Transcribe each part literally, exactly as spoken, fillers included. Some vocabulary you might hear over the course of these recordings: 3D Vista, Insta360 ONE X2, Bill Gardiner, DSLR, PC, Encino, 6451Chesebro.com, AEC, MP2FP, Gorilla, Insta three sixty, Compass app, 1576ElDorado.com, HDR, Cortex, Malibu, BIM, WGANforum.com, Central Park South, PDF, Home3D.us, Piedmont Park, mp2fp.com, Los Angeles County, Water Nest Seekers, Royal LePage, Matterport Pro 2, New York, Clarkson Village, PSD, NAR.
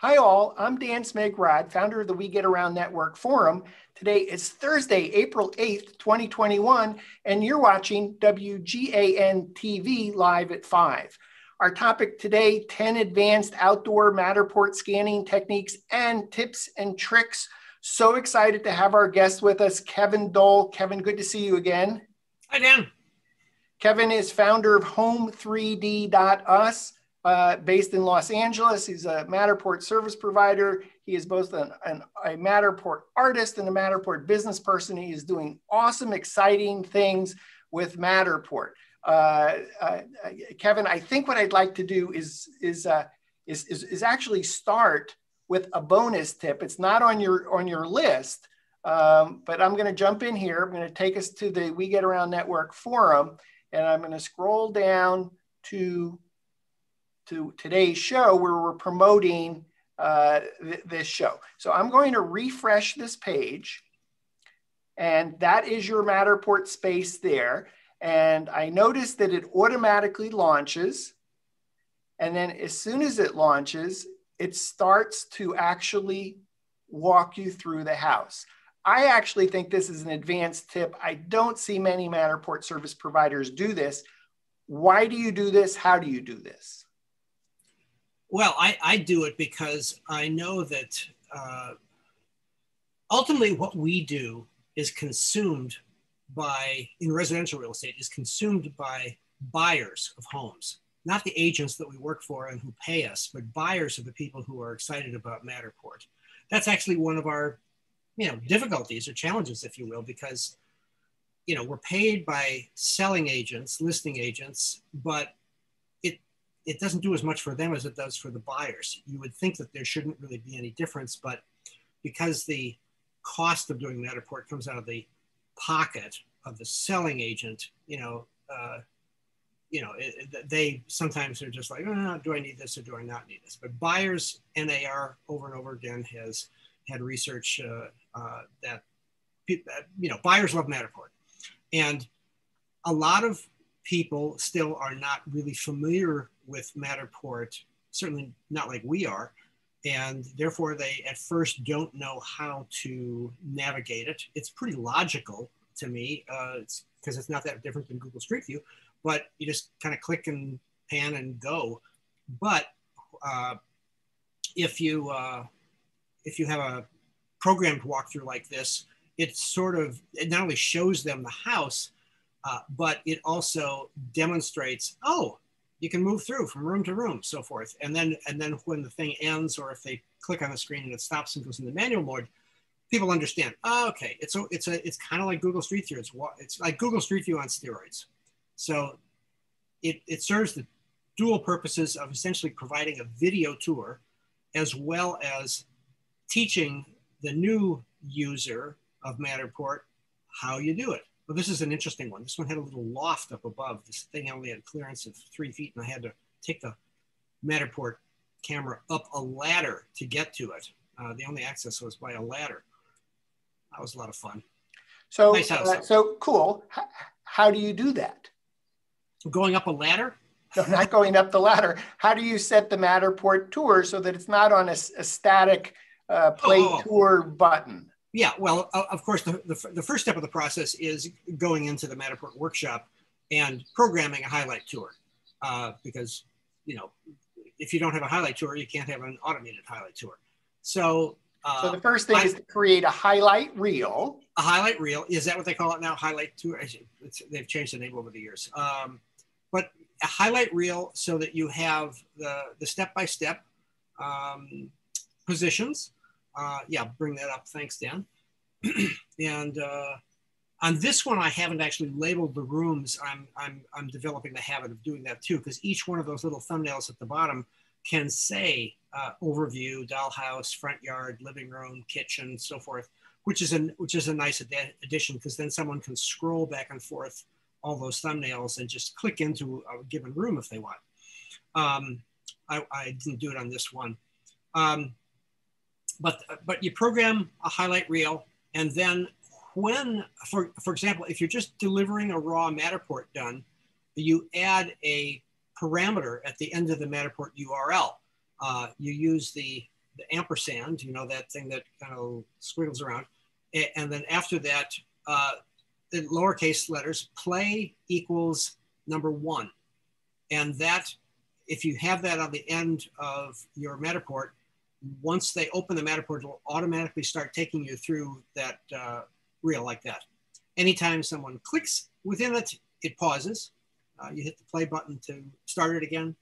Hi all, I'm Dan Smigrod, founder of the We Get Around Network Forum. Today is Thursday, April eighth, twenty twenty-one, and you're watching W G A N T V live at five. Our topic today, ten advanced outdoor Matterport scanning techniques and tips and tricks. So excited to have our guest with us, Kevin Dole. Kevin, good to see you again. Hi, Dan. Kevin is founder of Home three D dot us. Uh, based in Los Angeles. He's a Matterport service provider. He is both an, an, a Matterport artist and a Matterport business person. He is doing awesome, exciting things with Matterport. Uh, uh, Kevin, I think what I'd like to do is, is, uh, is, is, is actually start with a bonus tip. It's not on your, on your list, um, but I'm gonna jump in here. I'm gonna take us to the We Get Around Network Forum, and I'm gonna scroll down to to today's show where we're promoting uh, th this show. So I'm going to refresh this page, and that is your Matterport space there. And I notice that it automatically launches. And then as soon as it launches, it starts to actually walk you through the house. I actually think this is an advanced tip. I don't see many Matterport service providers do this. Why do you do this? How do you do this? Well, I, I do it because I know that uh, ultimately what we do is consumed by, in residential real estate, is consumed by buyers of homes, not the agents that we work for and who pay us, but buyers of the people who are excited about Matterport. That's actually one of our, you know, difficulties or challenges, if you will, because, you know, we're paid by selling agents, listing agents, but it doesn't do as much for them as it does for the buyers. You would think that there shouldn't really be any difference, but because the cost of doing Matterport comes out of the pocket of the selling agent, you know, uh, you know, it, it, they sometimes are just like, oh, no, do I need this or do I not need this? But buyers, N A R over and over again has had research uh, uh, that, that, you know, buyers love Matterport. And a lot of people still are not really familiar with Matterport, certainly not like we are, and therefore they at first don't know how to navigate it. It's pretty logical to me, uh, it's because it's not that different than Google Street View, but you just kind of click and pan and go. But uh, if you uh, if you have a programmed walkthrough like this, it sort of it not only shows them the house, uh, but it also demonstrates, oh, you can move through from room to room, so forth. And then, and then when the thing ends, or if they click on the screen and it stops and goes into manual mode, people understand. Oh, okay, it's a, it's a, it's kind of like Google Street View. It's it's like Google Street View on steroids. So, it it serves the dual purposes of essentially providing a video tour, as well as teaching the new user of Matterport how you do it. Well, this is an interesting one. This one had a little loft up above. This thing only had clearance of three feet, and I had to take the Matterport camera up a ladder to get to it. Uh, the only access was by a ladder. That was a lot of fun. So, nice house, uh, so cool. How, how do you do that? Going up a ladder? No, not going up the ladder. How do you set the Matterport tour so that it's not on a, a static uh, play oh. tour button? Yeah, well, of course, the, the, the first step of the process is going into the Matterport workshop and programming a highlight tour. Uh, because, you know, if you don't have a highlight tour, you can't have an automated highlight tour. So, uh, so the first thing I, is to create a highlight reel. A highlight reel. Is that what they call it now? Highlight tour? It's, they've changed the name over the years. Um, but a highlight reel so that you have the, the step-by-step um, positions. Uh, yeah, bring that up. Thanks, Dan. And uh, on this one, I haven't actually labeled the rooms. I'm, I'm, I'm developing the habit of doing that too, because each one of those little thumbnails at the bottom can say uh, overview, dollhouse, front yard, living room, kitchen, so forth, which is, an, which is a nice ad addition, because then someone can scroll back and forth all those thumbnails and just click into a given room if they want. Um, I, I didn't do it on this one. Um, But, but you program a highlight reel, and then when, for, for example, if you're just delivering a raw Matterport done, you add a parameter at the end of the Matterport U R L. Uh, you use the the ampersand, you know, that thing that kind of squiggles around. And then after that, uh, in lowercase letters, play equals number one. And that, if you have that on the end of your Matterport, once they open the Matterport, it'll automatically start taking you through that uh, reel like that. Anytime someone clicks within it, it pauses. Uh, you hit the play button to start it again.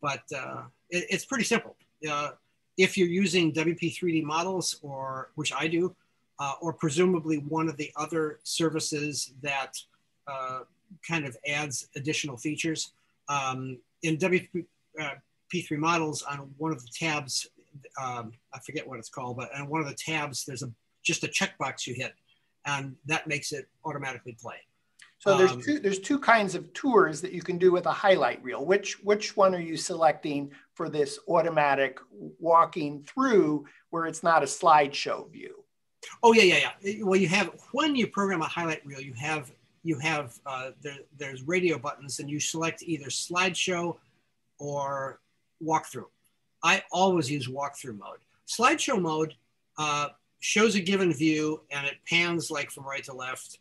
But uh, it, it's pretty simple. Uh, if you're using W P three D models, or which I do, uh, or presumably one of the other services that uh, kind of adds additional features, um, in W P three models on one of the tabs, um, I forget what it's called, but on one of the tabs, there's a just a checkbox you hit, and that makes it automatically play. So there's two, there's two kinds of tours that you can do with a highlight reel. Which, which one are you selecting for this automatic walking through where it's not a slideshow view? Oh, yeah, yeah, yeah. Well, you have, when you program a highlight reel, you have, you have uh, there, there's radio buttons, and you select either slideshow or walkthrough. I always use walkthrough mode. Slideshow mode uh, shows a given view, and it pans like from right to left.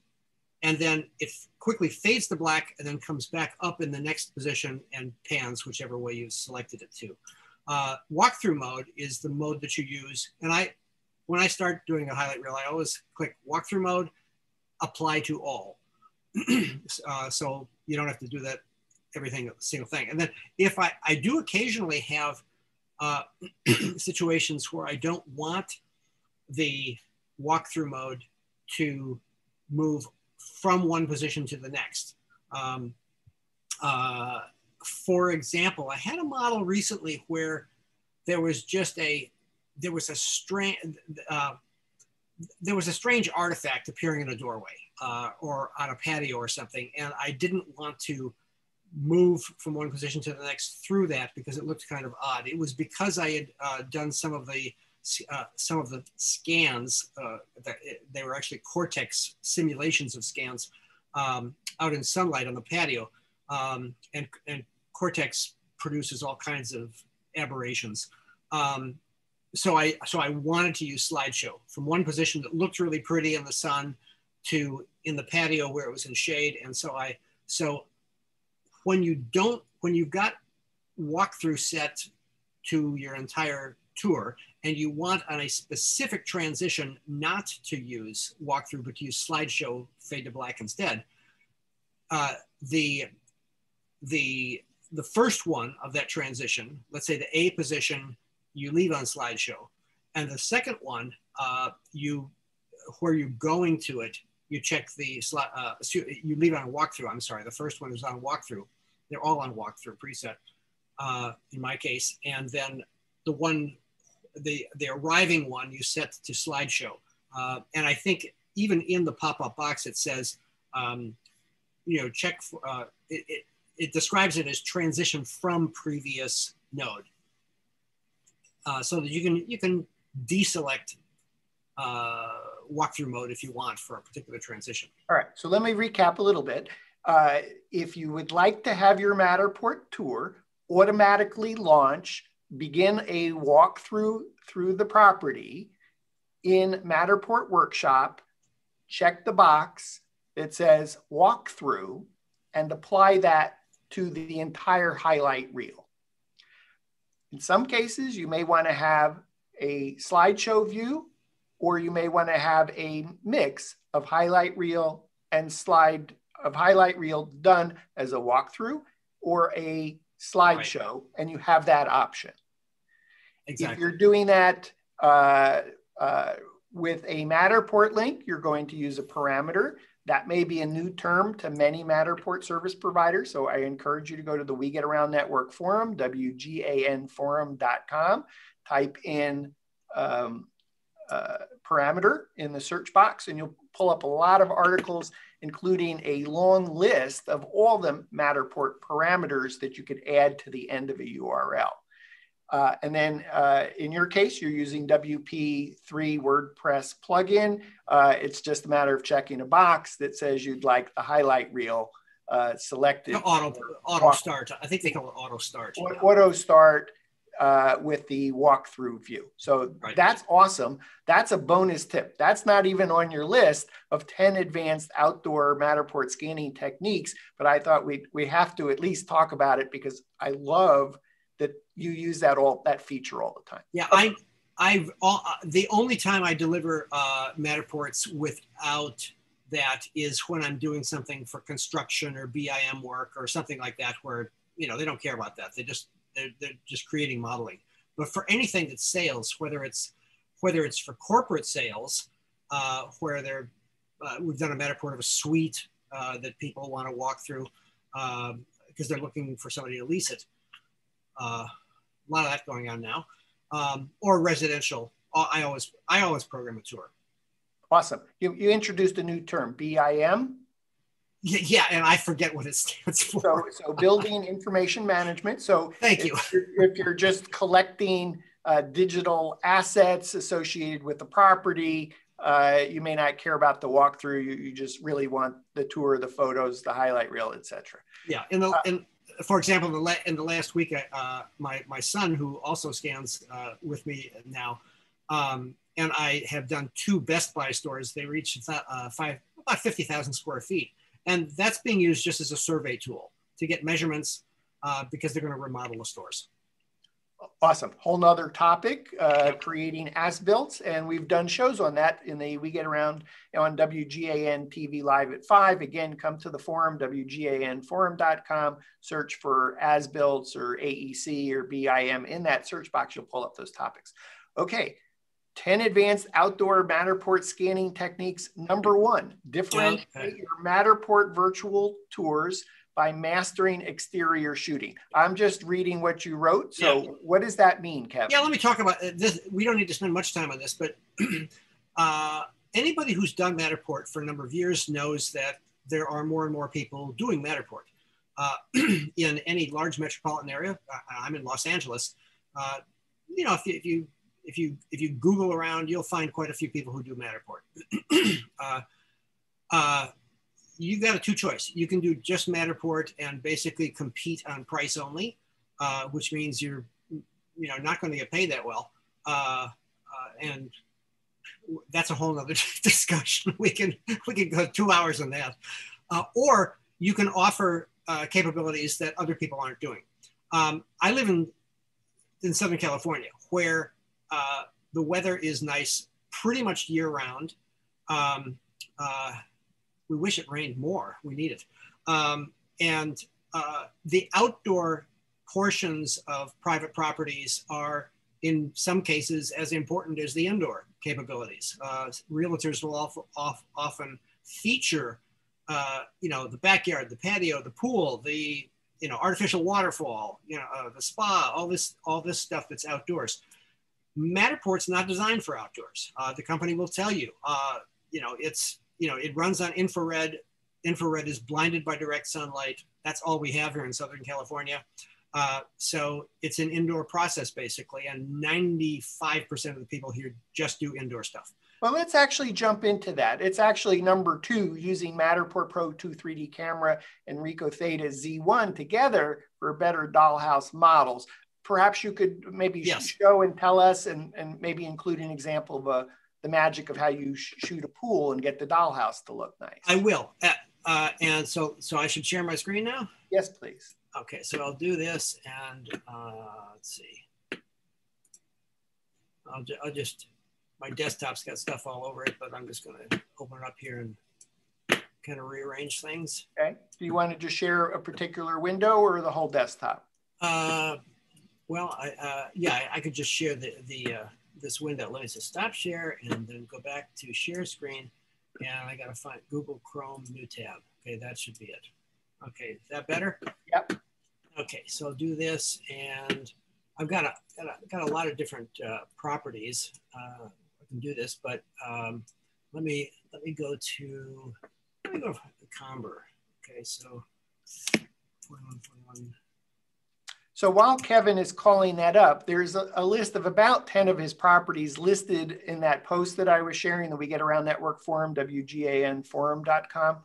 And then it quickly fades to black and then comes back up in the next position and pans whichever way you've selected it to. Uh, walkthrough mode is the mode that you use. And I, when I start doing a highlight reel, I always click walkthrough mode, apply to all. uh, so you don't have to do that, everything, single thing. And then if I, I do occasionally have uh, situations where I don't want the walkthrough mode to move from one position to the next. Um, uh, for example, I had a model recently where there was just a, there was a strange, uh, there was a strange artifact appearing in a doorway uh, or on a patio or something. And I didn't want to move from one position to the next through that because it looked kind of odd. It was because I had uh, done some of the Uh, some of the scans, uh, that they were actually Cortex simulations of scans um, out in sunlight on the patio. Um, and, and Cortex produces all kinds of aberrations. Um, so, I, so I wanted to use slideshow from one position that looked really pretty in the sun to in the patio where it was in shade. And so I, so when you don't, when you've got walkthrough set to your entire tour, and you want on a specific transition not to use walkthrough, but to use slideshow fade to black instead. Uh, the, the, the first one of that transition, let's say the A position, you leave on slideshow. And the second one, uh, you, where you're going to it, you check the, uh, you leave on walkthrough, I'm sorry, the first one is on walkthrough. They're all on walkthrough preset uh, in my case. And then the one, The, the arriving one you set to slideshow. Uh, and I think even in the pop-up box, it says, um, you know, check, for, uh, it, it, it describes it as transition from previous node. Uh, so that you can, you can deselect uh, walkthrough mode if you want for a particular transition. All right, so let me recap a little bit. Uh, if you would like to have your Matterport tour automatically launch, begin a walkthrough through the property in Matterport Workshop, check the box that says walkthrough and apply that to the entire highlight reel. In some cases, you may want to have a slideshow view, or you may want to have a mix of highlight reel and slide of highlight reel done as a walkthrough or a slideshow, right. And you have that option. Exactly. If you're doing that uh, uh, with a Matterport link, you're going to use a parameter. That may be a new term to many Matterport service providers, so I encourage you to go to the We Get Around Network Forum, W G A N forum dot com, type in um, uh, parameter in the search box, and you'll pull up a lot of articles, including a long list of all the Matterport parameters that you could add to the end of a U R L. Uh, and then uh, in your case, you're using W P three WordPress plugin. Uh, it's just a matter of checking a box that says you'd like the highlight reel uh, selected. Auto, auto start. I think they call it auto start. Auto start uh, with the walkthrough view. So right. That's awesome. That's a bonus tip. That's not even on your list of ten advanced outdoor Matterport scanning techniques, but I thought we we have to at least talk about it because I love that you use that all that feature all the time. Yeah, I I've all, the only time I deliver uh, Matterports without that is when I'm doing something for construction or B I M work or something like that, where, you know, they don't care about that. They just, they're, they're just creating modeling. But for anything that's sales, whether it's, whether it's for corporate sales, uh, where they're, uh, we've done a Matterport of a suite uh, that people want to walk through because uh, they're looking for somebody to lease it. Uh, a lot of that going on now. Um, or residential, I always, I always program a tour. Awesome. You, you introduced a new term, B I M. Yeah, yeah, and I forget what it stands for. So, so building information management. So thank you. If you're, if you're just collecting uh, digital assets associated with the property, uh, you may not care about the walkthrough. You, you just really want the tour, the photos, the highlight reel, et cetera. Yeah, and, the, uh, and for example, in the, in the last week, uh, my, my son, who also scans uh, with me now, um, and I have done two Best Buy stores. They reach uh, five, about fifty thousand square feet. And that's being used just as a survey tool to get measurements uh, because they're going to remodel the stores. Awesome. Whole nother topic, uh, creating as-built. And we've done shows on that in the We Get Around on W G A N T V Live at five. Again, come to the forum, W G A N forum dot com, search for as-builts or A E C or B I M. In that search box, you'll pull up those topics. Okay. ten advanced outdoor Matterport scanning techniques. Number one, differentiate okay. your Matterport virtual tours by mastering exterior shooting. I'm just reading what you wrote. So yeah. What does that mean, Kevin? Yeah, let me talk about this. We don't need to spend much time on this, but uh, anybody who's done Matterport for a number of years knows that there are more and more people doing Matterport. Uh, in any large metropolitan area, I'm in Los Angeles, uh, you know, if you, if you If you, if you Google around, you'll find quite a few people who do Matterport. uh, uh, you've got a two choice. You can do just Matterport and basically compete on price only, uh, which means you're you know, not going to get paid that well. Uh, uh, and that's a whole other discussion. We can, we can go two hours on that. Uh, or you can offer uh, capabilities that other people aren't doing. Um, I live in, in Southern California, where Uh, the weather is nice pretty much year round. Um, uh, we wish it rained more, we need it. Um, and uh, the outdoor portions of private properties are in some cases as important as the indoor capabilities. Uh, realtors will off, off, often feature, uh, you know, the backyard, the patio, the pool, the, you know, artificial waterfall, you know, uh, the spa, all this, all this stuff that's outdoors. Matterport's not designed for outdoors. Uh, the company will tell you, uh, you know, it's, you know, it runs on infrared. Infrared is blinded by direct sunlight. That's all we have here in Southern California. Uh, so it's an indoor process basically. And ninety-five percent of the people here just do indoor stuff. Well, let's actually jump into that. It's actually number two, using Matterport Pro two three D camera and Ricoh Theta Z one together for better dollhouse models. Perhaps you could maybe yes. show and tell us and, and maybe include an example of uh, the magic of how you sh shoot a pool and get the dollhouse to look nice. I will. Uh, uh, and so, so I should share my screen now? Yes, please. Okay, so I'll do this and uh, let's see. I'll, ju I'll just, my desktop's got stuff all over it, but I'm just going to open it up here and kind of rearrange things. Okay. Do you want to just share a particular window or the whole desktop? Uh, Well, I, uh, yeah, I, I could just share the, the uh, this window. Let me just stop share and then go back to share screen. And I got to find Google Chrome new tab. Okay, that should be it. Okay, is that better? Yep. Okay, so I'll do this. And I've got a, got a, got a lot of different uh, properties. Uh, I can do this, but um, let me let me go to, let me go to Comber. Okay, so forty-one forty-one. So while Kevin is calling that up, there's a, a list of about ten of his properties listed in that post that I was sharing that We Get Around Network Forum, W G A N forum dot com.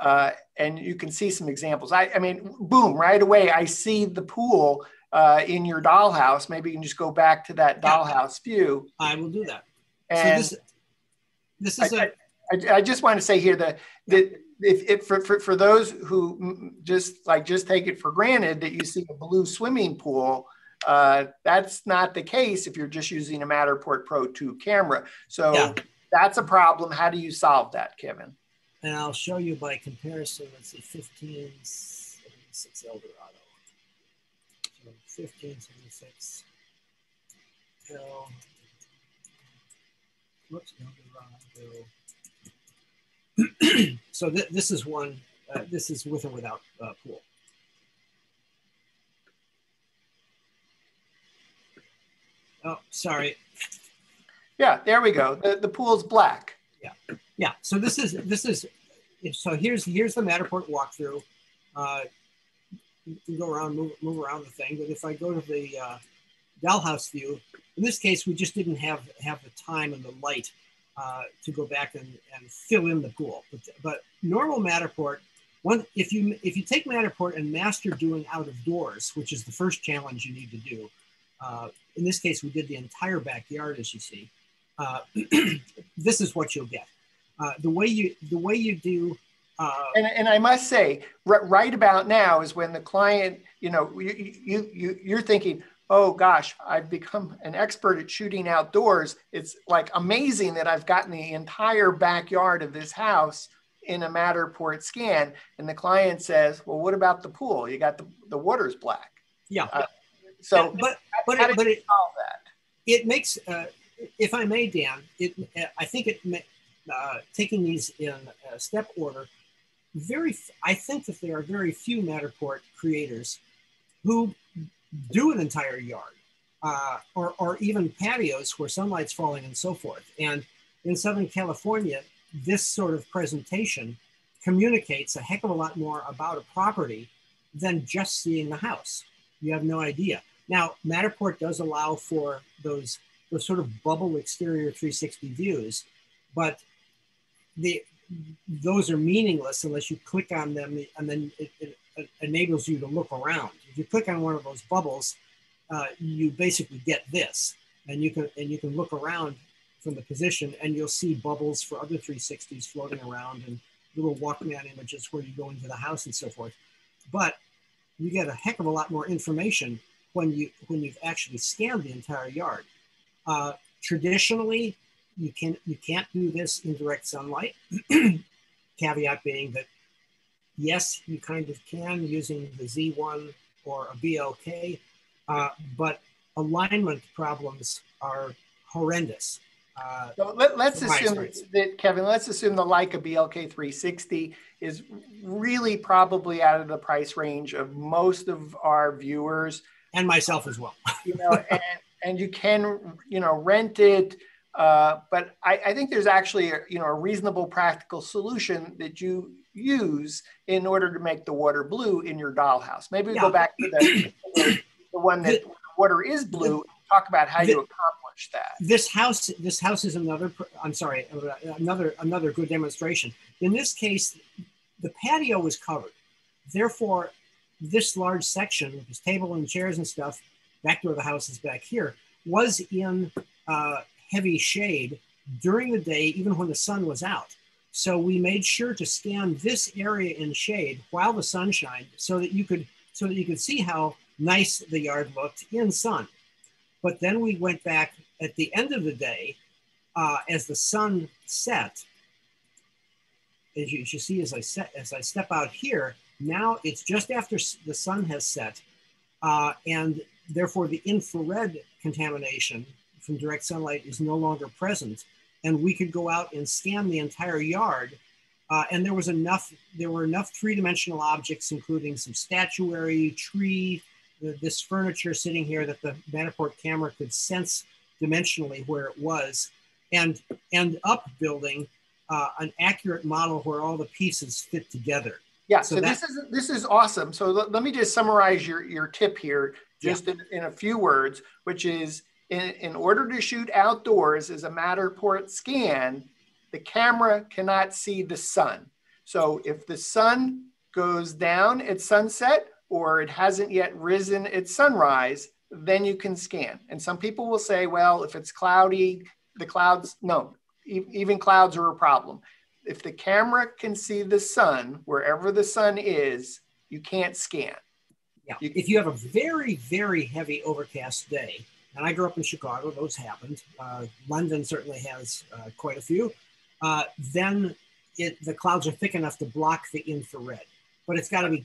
Uh, and you can see some examples. I, I mean, boom, right away, I see the pool uh, in your dollhouse. Maybe you can just go back to that dollhouse view. I will do that. And so this, this is I, a... I, I just want to say here that, that if, if for, for, for those who just like just take it for granted that you see a blue swimming pool, uh, that's not the case if you're just using a Matterport Pro two camera. So yeah. That's a problem. How do you solve that, Kevin? And I'll show you by comparison. Let's see, fifteen seventy-six Eldorado. So fifteen seventy-six. L. Whoops, Eldorado. So th this is one. Uh, this is with and without uh, pool. Oh, sorry. Yeah, there we go. The the pool's black. Yeah. Yeah, so this is, this is, so here's, here's the Matterport walkthrough. Uh, you can go around, move, move around the thing, but if I go to the uh, dollhouse view, in this case, we just didn't have, have the time and the light uh, to go back and, and fill in the pool. But, but normal Matterport, one, if you, if you take Matterport and master doing out of doors, which is the first challenge you need to do, uh, in this case, we did the entire backyard, as you see, uh, this is what you'll get. Uh, the way you the way you do, uh, and and I must say, r right about now is when the client, you know, you you, you you're thinking, oh gosh, I've become an expert at shooting outdoors. It's like amazing that I've gotten the entire backyard of this house in a Matterport scan. And the client says, well, what about the pool? You got the the water's black. Yeah. Uh, so, but but how, how it, but it, solve that? It makes, uh, if I may, Dan, it I think it. May, Uh, taking these in uh, step order, very f I think that there are very few Matterport creators who do an entire yard uh, or, or even patios where sunlight's falling and so forth. And in Southern California, this sort of presentation communicates a heck of a lot more about a property than just seeing the house. You have no idea. Now, Matterport does allow for those, those sort of bubble exterior three sixty views, but The, those are meaningless unless you click on them, and then it, it, it enables you to look around. If you click on one of those bubbles, uh, you basically get this, and you can and you can look around from the position, and you'll see bubbles for other three sixties floating around and little Walkman images where you go into the house and so forth. But you get a heck of a lot more information when you when you've actually scanned the entire yard. Uh, traditionally, You can you can't do this in direct sunlight. Caveat being that yes, you kind of can using the Z one or a B L K, uh, but alignment problems are horrendous. Uh, so let, let's assume that, Kevin, let's assume the Leica B L K three sixty is really probably out of the price range of most of our viewers and myself as well. You know, and, and you can you know rent it. Uh, but I, I think there's actually a, you know, a reasonable practical solution that you use in order to make the water blue in your dollhouse. Maybe we yeah. go back to the, the one that the, water is blue and talk about how the, you accomplish that. This house, this house is another, I'm sorry, another, another good demonstration. In this case, the patio was covered. Therefore, this large section with this table and chairs and stuff, back door of the house is back here, was in, uh, heavy shade during the day, even when the sun was out. So we made sure to scan this area in shade while the sun shined, so that you could so that you could see how nice the yard looked in sun. But then we went back at the end of the day, uh, as the sun set. As you, as you see, as I set as I step out here, now it's just after the sun has set, uh, and therefore the infrared contamination from direct sunlight is no longer present, and we could go out and scan the entire yard, uh, and there was enough. There were enough three-dimensional objects, including some statuary, tree, the, this furniture sitting here, that the Matterport camera could sense dimensionally where it was, and end up building uh, an accurate model where all the pieces fit together. Yeah. So, so that, this is this is awesome. So let me just summarize your your tip here, just yeah. in, in a few words, which is, In, in order to shoot outdoors as a Matterport scan, the camera cannot see the sun. So if the sun goes down at sunset, or it hasn't yet risen at sunrise, then you can scan. And some people will say, well, if it's cloudy, the clouds, no, e- even clouds are a problem. If the camera can see the sun, wherever the sun is, you can't scan. Yeah. You, if you have a very, very heavy overcast day, and I grew up in Chicago, those happened. Uh, London certainly has uh, quite a few. Uh, then it, the clouds are thick enough to block the infrared, but it's got to be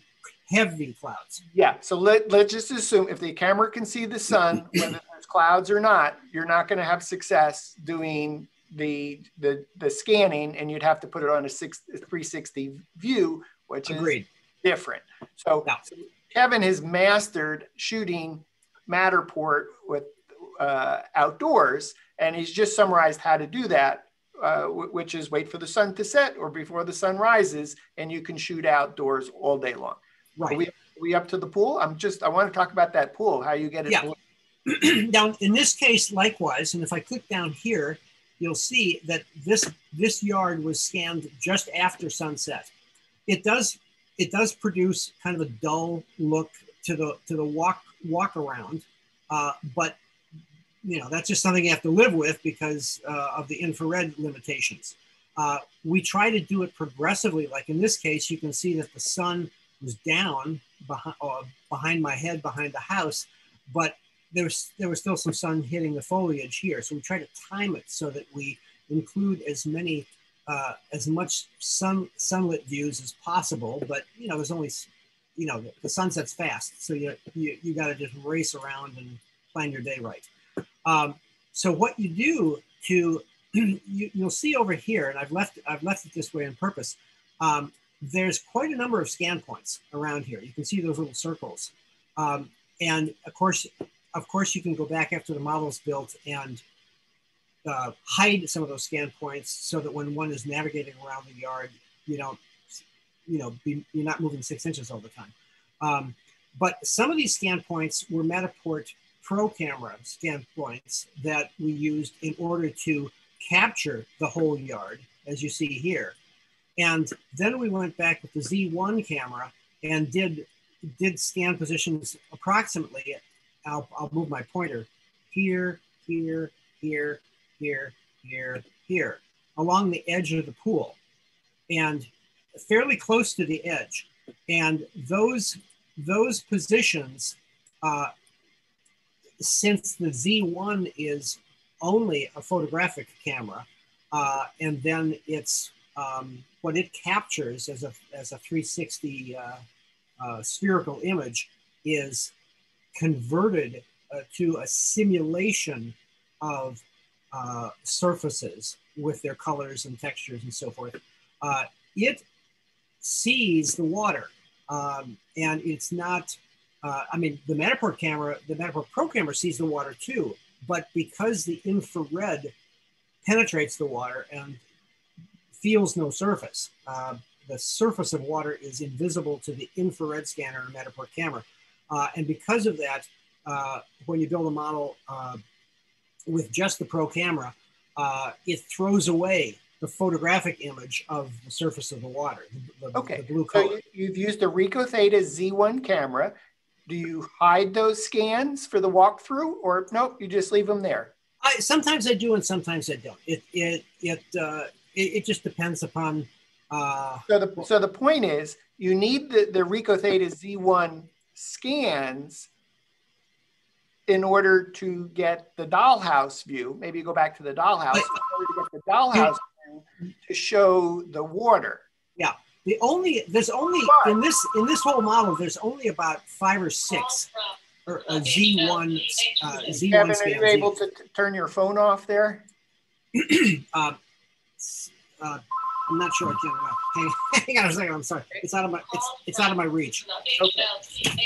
heavy clouds. Yeah, so let, let's just assume if the camera can see the sun, whether there's clouds or not, you're not going to have success doing the, the the scanning, and you'd have to put it on a six, three sixty view, which Agreed. Is different. So, no. so Kevin has mastered shooting Matterport with uh, outdoors, and he's just summarized how to do that, uh, which is wait for the sun to set or before the sun rises, and you can shoot outdoors all day long. Right. Are we, are we up to the pool? I'm just, I want to talk about that pool, how you get it. Yeah. Down in this case, likewise, and if I click down here, you'll see that this, this yard was scanned just after sunset. It does, it does produce kind of a dull look to the, to the walk, walk around, uh, but you know, that's just something you have to live with because uh, of the infrared limitations. Uh, we try to do it progressively. Like in this case, you can see that the sun was down behind, uh, behind my head, behind the house, but there was, there was still some sun hitting the foliage here. So we try to time it so that we include as many, uh, as much sun, sunlit views as possible. But, you know, there's only, you know, the, the sun sets fast. So you, you, you got to just race around and plan your day right. Um, so what you do to, you, you'll see over here, and I've left, I've left it this way on purpose. Um, there's quite a number of scan points around here. You can see those little circles. Um, and of course, of course you can go back after the model's built and uh, hide some of those scan points so that when one is navigating around the yard, you don't, you know, be, you're not moving six inches all the time. Um, but some of these scan points were Matterport Pro camera scan points that we used in order to capture the whole yard, as you see here. And then we went back with the Z one camera and did, did scan positions approximately. I'll, I'll move my pointer here, here, here, here, here, here, along the edge of the pool and fairly close to the edge. And those, those positions, uh, since the Z one is only a photographic camera, uh, and then it's, um, what it captures as a, as a three sixty uh, uh, spherical image is converted uh, to a simulation of uh, surfaces with their colors and textures and so forth. Uh, it sees the water, um, and it's not, uh, I mean, the Matterport camera, the Matterport Pro camera sees the water too, but because the infrared penetrates the water and feels no surface. Uh, the surface of water is invisible to the infrared scanner and Matterport camera. Uh, and because of that, uh, when you build a model uh, with just the Pro camera, uh, it throws away the photographic image of the surface of the water, the, okay. the blue color. So you've used a Ricoh Theta Z one camera. Do you hide those scans for the walkthrough, or nope, you just leave them there? I, sometimes I do and sometimes I don't. It, it, it, uh, it, it just depends upon... Uh, so, the, so the point is, you need the, the Ricoh Theta Z one scans in order to get the dollhouse view. Maybe you go back to the dollhouse, in order to get the dollhouse view to show the water. Yeah, the only, there's only, in this in this whole model, there's only about five or six, or a Z one, uh, Z one Kevin, scans. Are you able to turn your phone off there? uh, uh, I'm not sure I can. Hang, hang on a second. I'm sorry. It's out of my. It's it's out of my reach. Okay.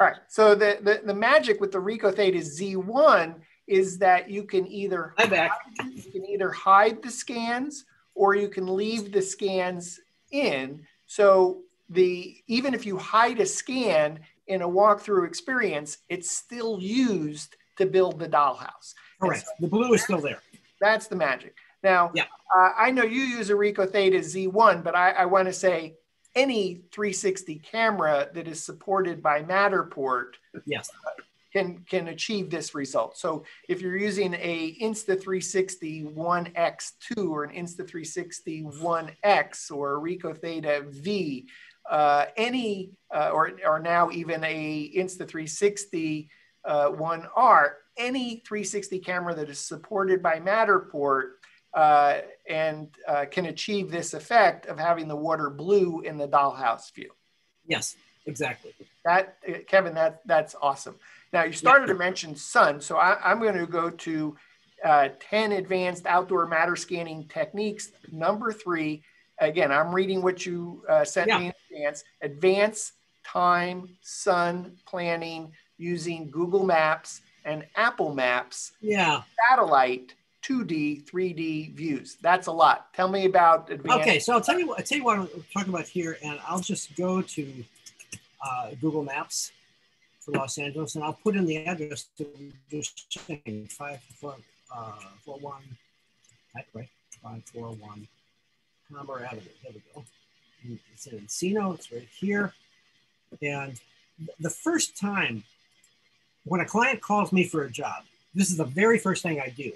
All right. So the the, the magic with the Ricoh Theta Z one is that you can either I'm back. Hide, you can either hide the scans or you can leave the scans in. So the even if you hide a scan in a walkthrough experience, it's still used to build the dollhouse. Correct. So the blue is still there. That's the magic. Now, yeah. uh, I know you use a Ricoh Theta Z one, but I, I want to say any three sixty camera that is supported by Matterport yes. uh, can, can achieve this result. So if you're using a Insta three sixty one X two or an Insta three sixty one X or a Ricoh Theta V, uh, any, uh, or, or now even a Insta three sixty uh, one R, any three sixty camera that is supported by Matterport uh, and uh, can achieve this effect of having the water blue in the dollhouse view. Yes, exactly. That, Kevin, that, that's awesome. Now you started yeah. to mention sun, so I, I'm going to go to uh, ten advanced outdoor matter scanning techniques, number three. Again, I'm reading what you uh, sent yeah. me in advance. Advanced time, sun planning using Google Maps and Apple Maps, yeah. satellite, two D, three D views. That's a lot. Tell me about advanced. Okay, so I'll tell you, I'll tell you what I'm talking about here, and I'll just go to uh, Google Maps for Los Angeles, and I'll put in the address to just change five four one, that way, five four one Palmer Avenue. There we go. And it's in Encino, it's right here. And the first time when a client calls me for a job, this is the very first thing I do.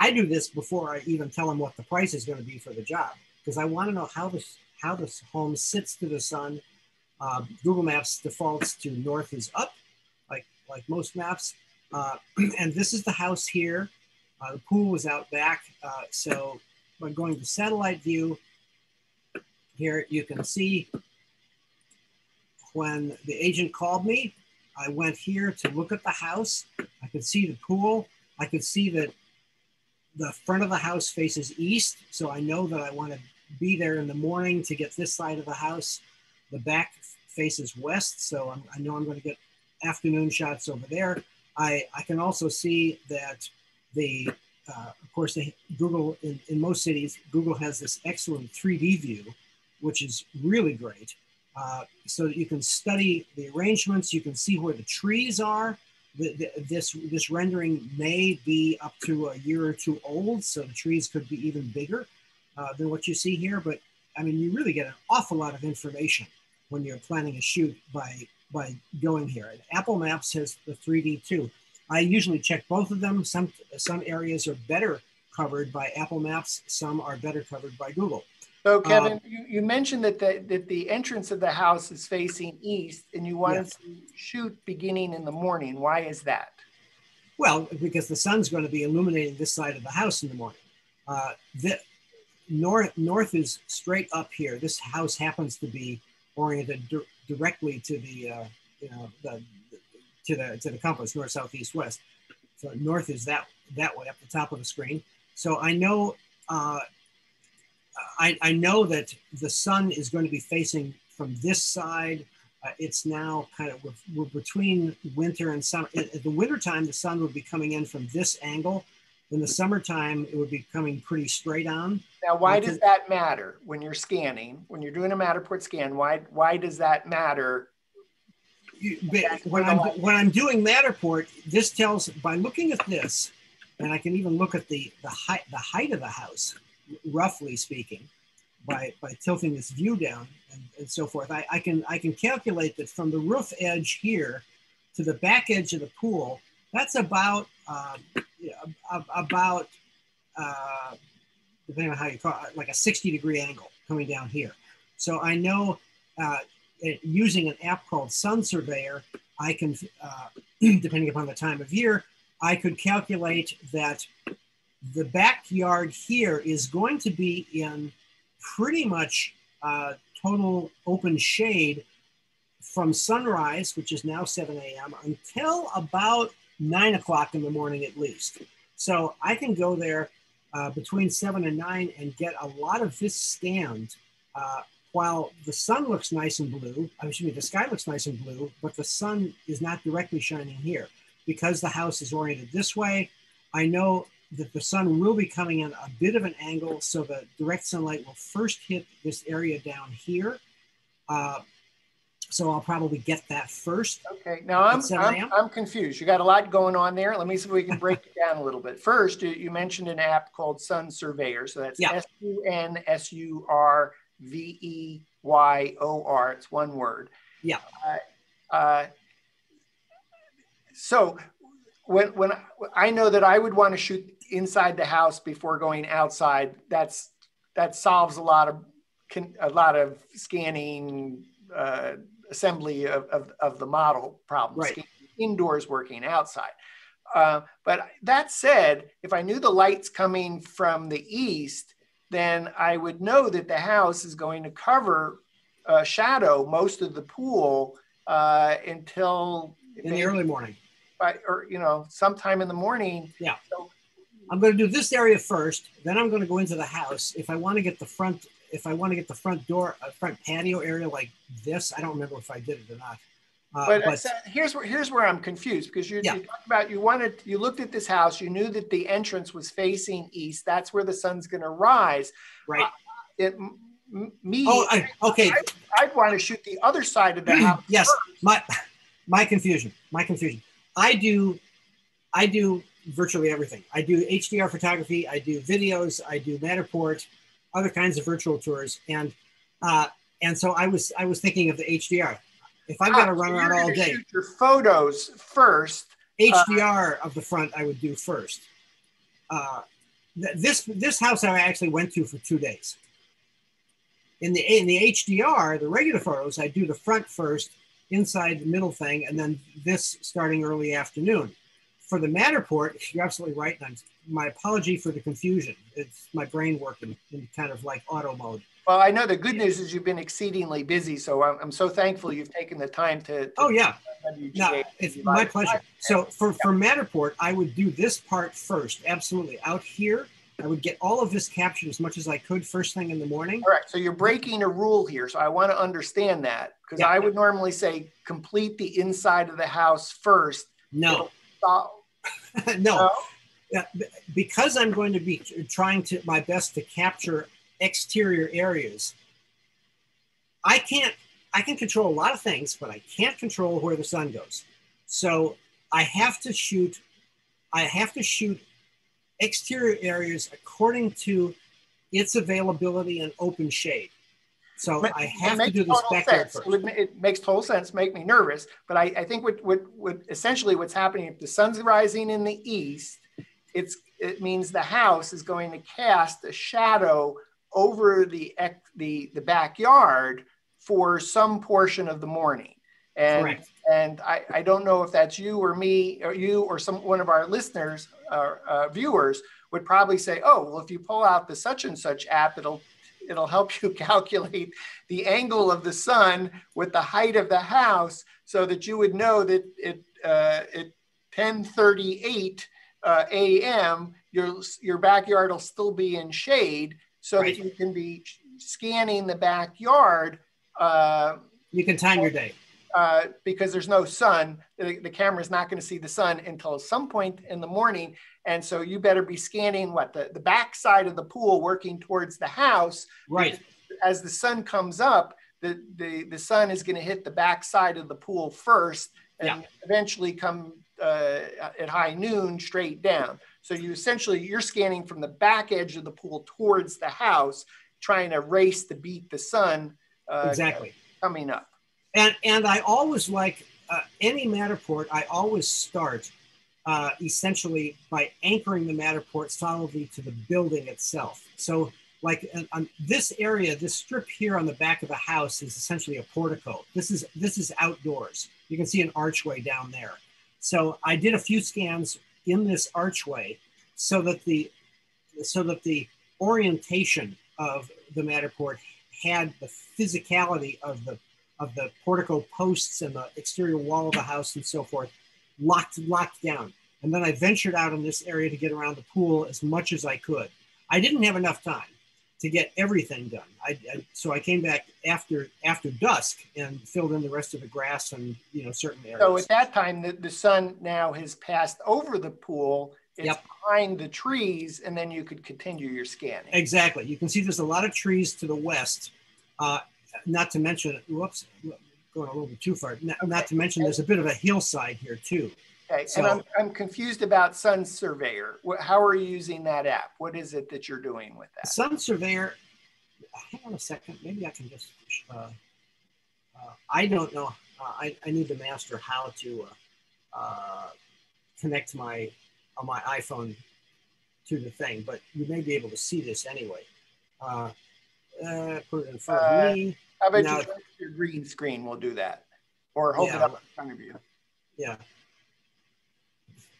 I do this before I even tell them what the price is going to be for the job, because I want to know how this, how this home sits to the sun. Uh, Google Maps defaults to north is up, like, like most maps. Uh, and this is the house here. Uh, the pool was out back. Uh, so by going to satellite view, here you can see when the agent called me, I went here to look at the house. I could see the pool. I could see that the front of the house faces east, so I know that I want to be there in the morning to get this side of the house. The back faces west, so I'm, I know I'm going to get afternoon shots over there. I, I can also see that the, uh, of course, the Google, in, in most cities, Google has this excellent three D view, which is really great. Uh, so that you can study the arrangements, you can see where the trees are. The, the, this, this rendering may be up to a year or two old, so the trees could be even bigger uh, than what you see here. But I mean, you really get an awful lot of information when you're planning a shoot by, by going here. And Apple Maps has the three D too. I usually check both of them. Some, some areas are better covered by Apple Maps, some are better covered by Google. So Kevin, um, you, you mentioned that the, that the entrance of the house is facing east and you wanted yes. to shoot beginning in the morning. Why is that? Well, because the sun's going to be illuminating this side of the house in the morning. Uh, the, north, north is straight up here. This house happens to be oriented di directly to the, uh, you know, the, to the, to the compass, north, south, east, west. So north is that, that way up the top of the screen. So I know, uh, I, I know that the sun is going to be facing from this side. Uh, it's now kind of, we're, we're between winter and summer. In, in the wintertime, the sun would be coming in from this angle. In the summertime, it would be coming pretty straight on. Now, why does that matter when you're scanning, when you're doing a Matterport scan? Why, why does that matter? You, when, I'm, when I'm doing Matterport, this tells, by looking at this, and I can even look at the, the, height, the height of the house, roughly speaking, by, by tilting this view down and, and so forth, I, I, can, I can calculate that from the roof edge here to the back edge of the pool, that's about, um, you know, about uh, depending on how you call it, like a sixty degree angle coming down here. So I know uh, it, using an app called Sun Surveyor, I can, uh, depending upon the time of year, I could calculate that the backyard here is going to be in pretty much uh, total open shade from sunrise, which is now seven A M until about nine o'clock in the morning at least. So I can go there uh, between seven and nine and get a lot of this scanned uh, while the sun looks nice and blue. I mean, excuse me, the sky looks nice and blue, but the sun is not directly shining here because the house is oriented this way. I know that the sun will be coming in a bit of an angle, so the direct sunlight will first hit this area down here. Uh, so I'll probably get that first. Okay, now I'm, I'm, I'm confused. You got a lot going on there. Let me see if we can break it down a little bit. First, you, you mentioned an app called Sun Surveyor. So that's yeah. S U N S U R V E Y O R. It's one word. Yeah. Uh, uh, so when, when I, I know that I would want to shoot inside the house before going outside, that's, that solves a lot of, a lot of scanning, uh, assembly of, of, of the model problems, right. Indoors working outside. Uh, but that said, if I knew the light's coming from the east, then I would know that the house is going to cover uh, shadow most of the pool uh, until in maybe, the early morning, by, or you know, sometime in the morning. Yeah, so, I'm going to do this area first, then I'm going to go into the house. If I want to get the front, if I want to get the front door, a front patio area like this, I don't remember if I did it or not. Uh, but, but here's where here's where I'm confused, because you, yeah. you talked about you wanted you looked at this house, you knew that the entrance was facing east. That's where the sun's going to rise. Right. Uh, it, me. Oh, I, okay. I, I'd want to shoot the other side of the house. Yes. First. My my confusion. My confusion. I do. I do virtually everything. I do H D R photography. I do videos. I do Matterport, other kinds of virtual tours, and uh, and so I was I was thinking of the H D R. If I've got to run around all day, shoot your photos first. H D R of the front, I would do first. Uh, th this this house I actually went to for two days. In the in the H D R, the regular photos, I do the front first, inside the middle thing, and then this starting early afternoon. For the Matterport, you're absolutely right. And I'm, my apology for the confusion. It's my brain working in kind of like auto mode. Well, I know the good news is you've been exceedingly busy, so I'm, I'm so thankful you've taken the time to. to oh yeah, no, it's my pleasure. So for, for Matterport, I would do this part first, absolutely. Out here, I would get all of this captured as much as I could first thing in the morning. All right, so you're breaking a rule here, so I want to understand that, because yeah. I would normally say complete the inside of the house first. No. no, no, because I'm going to be trying to my best to capture exterior areas. I can't, I can control a lot of things, but I can't control where the sun goes. So I have to shoot, I have to shoot exterior areas according to its availability and open shade. So it I have to do this back there first. It makes total sense, make me nervous, but I, I think what, what, what essentially what's happening, if the sun's rising in the east, it's, it means the house is going to cast a shadow over the, the, the backyard for some portion of the morning. And, Correct. and I, I don't know if that's you or me or you or some one of our listeners or uh, viewers would probably say, oh, well, if you pull out the such and such app, it'll, it'll help you calculate the angle of the sun with the height of the house so that you would know that it, uh, at ten thirty-eight uh, a m, your, your backyard will still be in shade. So right. that you can be scanning the backyard. Uh, you can time your day. Uh, because there's no sun, the, the camera's not gonna see the sun until some point in the morning. And so you better be scanning what, the, the back side of the pool working towards the house. Right. As the sun comes up, the, the, the sun is gonna hit the back side of the pool first and yeah. eventually come uh, at high noon straight down. So you essentially, you're scanning from the back edge of the pool towards the house, trying to race to beat the sun uh, exactly. coming up. And, and I always like uh, any Matterport, I always start uh, essentially by anchoring the Matterport solidly to the building itself. So like on, on this area, this strip here on the back of the house is essentially a portico. This is, this is outdoors. You can see an archway down there. So I did a few scans in this archway so that the so that the orientation of the Matterport had the physicality of the of the portico posts and the exterior wall of the house and so forth locked locked down. And then I ventured out in this area to get around the pool as much as I could. I didn't have enough time to get everything done. I, I so I came back after after dusk and filled in the rest of the grass and you know certain areas. So at that time the, the sun now has passed over the pool, it's yep. behind the trees, and then you could continue your scanning. Exactly. You can see there's a lot of trees to the west. Uh, not to mention whoops, going a little bit too far. Not, okay. not to mention there's a bit of a hillside here too. Okay, so, and I'm, I'm confused about Sun Surveyor. How are you using that app? What is it that you're doing with that? Sun Surveyor hang on a second, maybe I can just, uh, uh, I don't know, uh, I, I need to master how to uh, uh, connect my, uh, my iPhone to the thing, but you may be able to see this anyway. Uh, uh, put it in front of uh, me. How about now, you your green screen, we'll do that. Or hold yeah, it up in front of you. Yeah.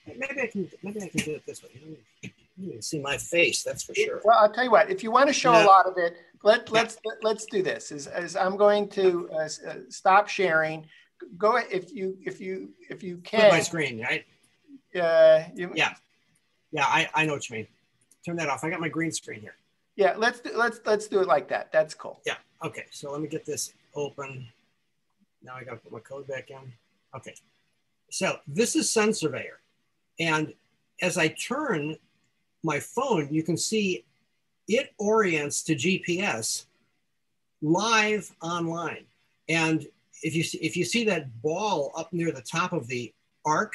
Maybe I can, maybe I can do it this way. You don't even see my face, that's for sure. Well, I'll tell you what, if you want to show yeah. a lot of it, let, let's, yeah. let, let's do this. As, as I'm going to uh, stop sharing, go if you, if you, if you can. Put my screen, right? Uh, you, yeah. Yeah, I, I know what you mean. Turn that off. I got my green screen here. Yeah, let's do, let's let's do it like that. That's cool. Yeah. Okay. So let me get this open. Now I got to put my code back in. Okay. So this is Sun Surveyor, and as I turn my phone, you can see it orients to G P S live online. And if you see, if you see that ball up near the top of the arc,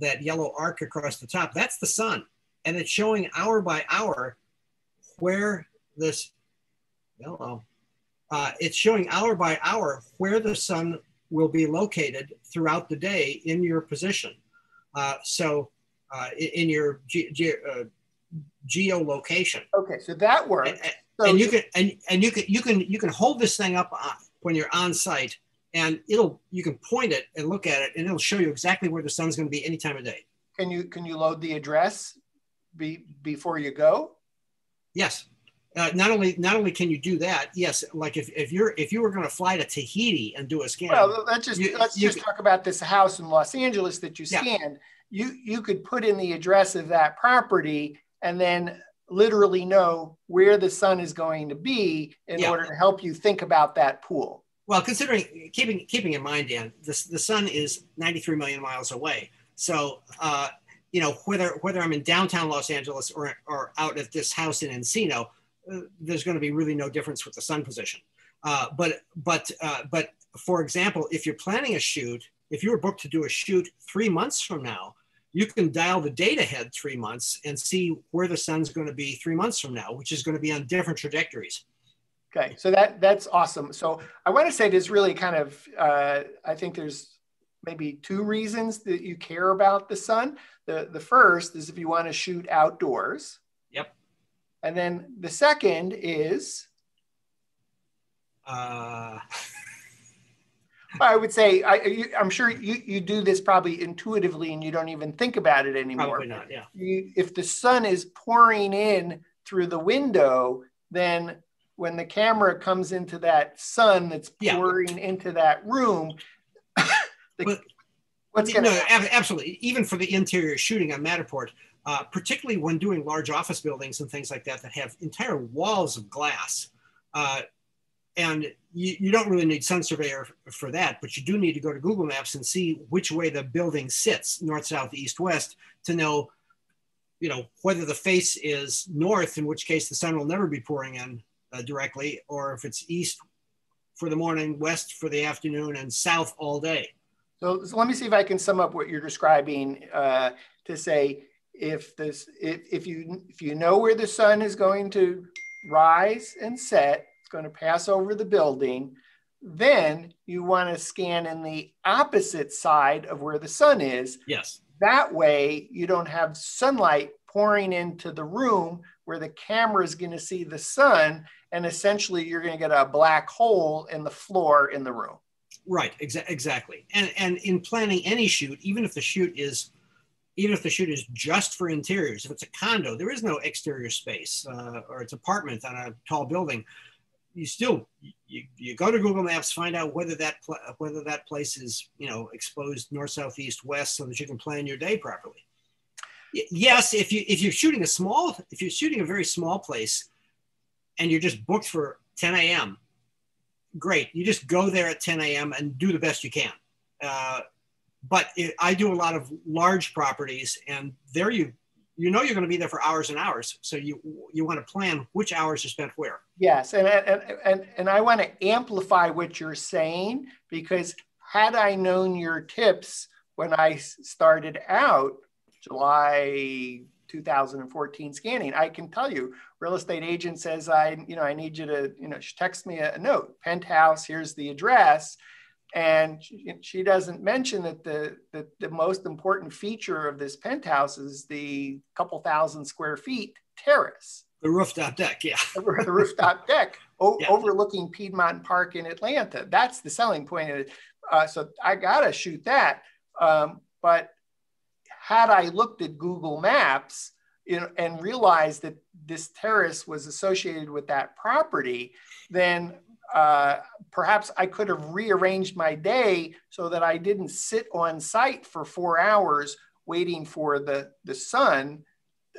that yellow arc across the top, that's the sun. And it's showing hour by hour where this, hello, uh, it's showing hour by hour where the sun will be located throughout the day in your position. Uh, so uh, in your ge ge uh, geolocation. Okay, so that works. And, so and you can and, and you can you can you can hold this thing up on, when you're on site, and it'll you can point it and look at it, and it'll show you exactly where the sun's going to be any time of day. Can you can you load the address be, before you go? Yes, uh, not only not only can you do that. Yes, like if, if you're if you were going to fly to Tahiti and do a scan. Well, let's just you, let's you just could, talk about this house in Los Angeles that you scanned. Yeah. You you could put in the address of that property and then literally know where the sun is going to be in yeah. order to help you think about that pool. Well, considering keeping keeping in mind, Dan, this the sun is ninety-three million miles away, so. Uh, You know, whether whether I'm in downtown Los Angeles or, or out at this house in Encino, uh, there's going to be really no difference with the sun position. Uh, but but uh, but for example, if you're planning a shoot, if you were booked to do a shoot three months from now, you can dial the date ahead three months and see where the sun's going to be three months from now, which is going to be on different trajectories. Okay, so that that's awesome. So I want to say there's really kind of uh, I think there's. maybe two reasons that you care about the sun. The, the first is if you want to shoot outdoors. Yep. And then the second is? Uh. I would say, I, you, I'm sure you, you do this probably intuitively and you don't even think about it anymore. Probably not, yeah. You, if the sun is pouring in through the window, then when the camera comes into that sun that's pouring yeah. into that room, The, well, what's no, ab absolutely. Even for the interior shooting on Matterport, uh, particularly when doing large office buildings and things like that that have entire walls of glass, uh, and you, you don't really need Sun Surveyor for that, but you do need to go to Google Maps and see which way the building sits, north, south, east, west, to know, you know, whether the face is north, in which case the sun will never be pouring in uh, directly, or if it's east for the morning, west for the afternoon, and south all day. So, so let me see if I can sum up what you're describing uh, to say if this if, if you if you know where the sun is going to rise and set, it's going to pass over the building, then you want to scan in the opposite side of where the sun is. Yes. That way you don't have sunlight pouring into the room where the camera is going to see the sun, and essentially you're going to get a black hole in the floor in the room. Right, exa exactly. And and in planning any shoot, even if the shoot is, even if the shoot is just for interiors, if it's a condo, there is no exterior space, uh, or it's an apartment on a tall building. You still you, you go to Google Maps, find out whether that whether that place is you know exposed north, south, east, west, so that you can plan your day properly. Y yes, if you if you're shooting a small if you're shooting a very small place, and you're just booked for ten A M Great, you just go there at ten A M and do the best you can. Uh, but it, I do a lot of large properties, and there you, you know you're going to be there for hours and hours. So you you want to plan which hours are spent where. Yes, and and and and I want to amplify what you're saying, because had I known your tips when I started out, July two thousand fourteen scanning. I can tell you, real estate agent says, I, you know, I need you to, you know, she texts me a note, penthouse, here's the address. And she, she doesn't mention that the, the, the most important feature of this penthouse is the couple thousand square feet terrace. The rooftop deck, yeah. the rooftop deck o yeah. overlooking Piedmont Park in Atlanta. That's the selling point of it. Uh, so I gotta shoot that. Um, but had I looked at Google Maps, you know, and realized that this terrace was associated with that property, then uh, perhaps I could have rearranged my day so that I didn't sit on site for four hours waiting for the, the sun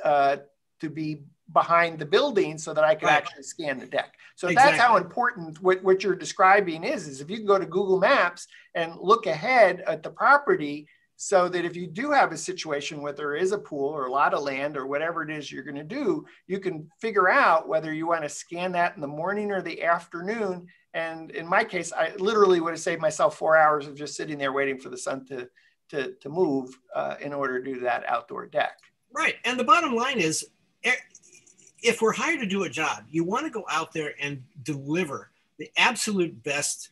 uh, to be behind the building so that I could right. actually scan the deck. So exactly. that's how important what, what you're describing is, is if you can go to Google Maps and look ahead at the property so that if you do have a situation where there is a pool or a lot of land or whatever it is you're going to do, you can figure out whether you want to scan that in the morning or the afternoon. And in my case, I literally would have saved myself four hours of just sitting there waiting for the sun to, to, to move uh, in order to do that outdoor deck. Right. And the bottom line is, if we're hired to do a job, you want to go out there and deliver the absolute best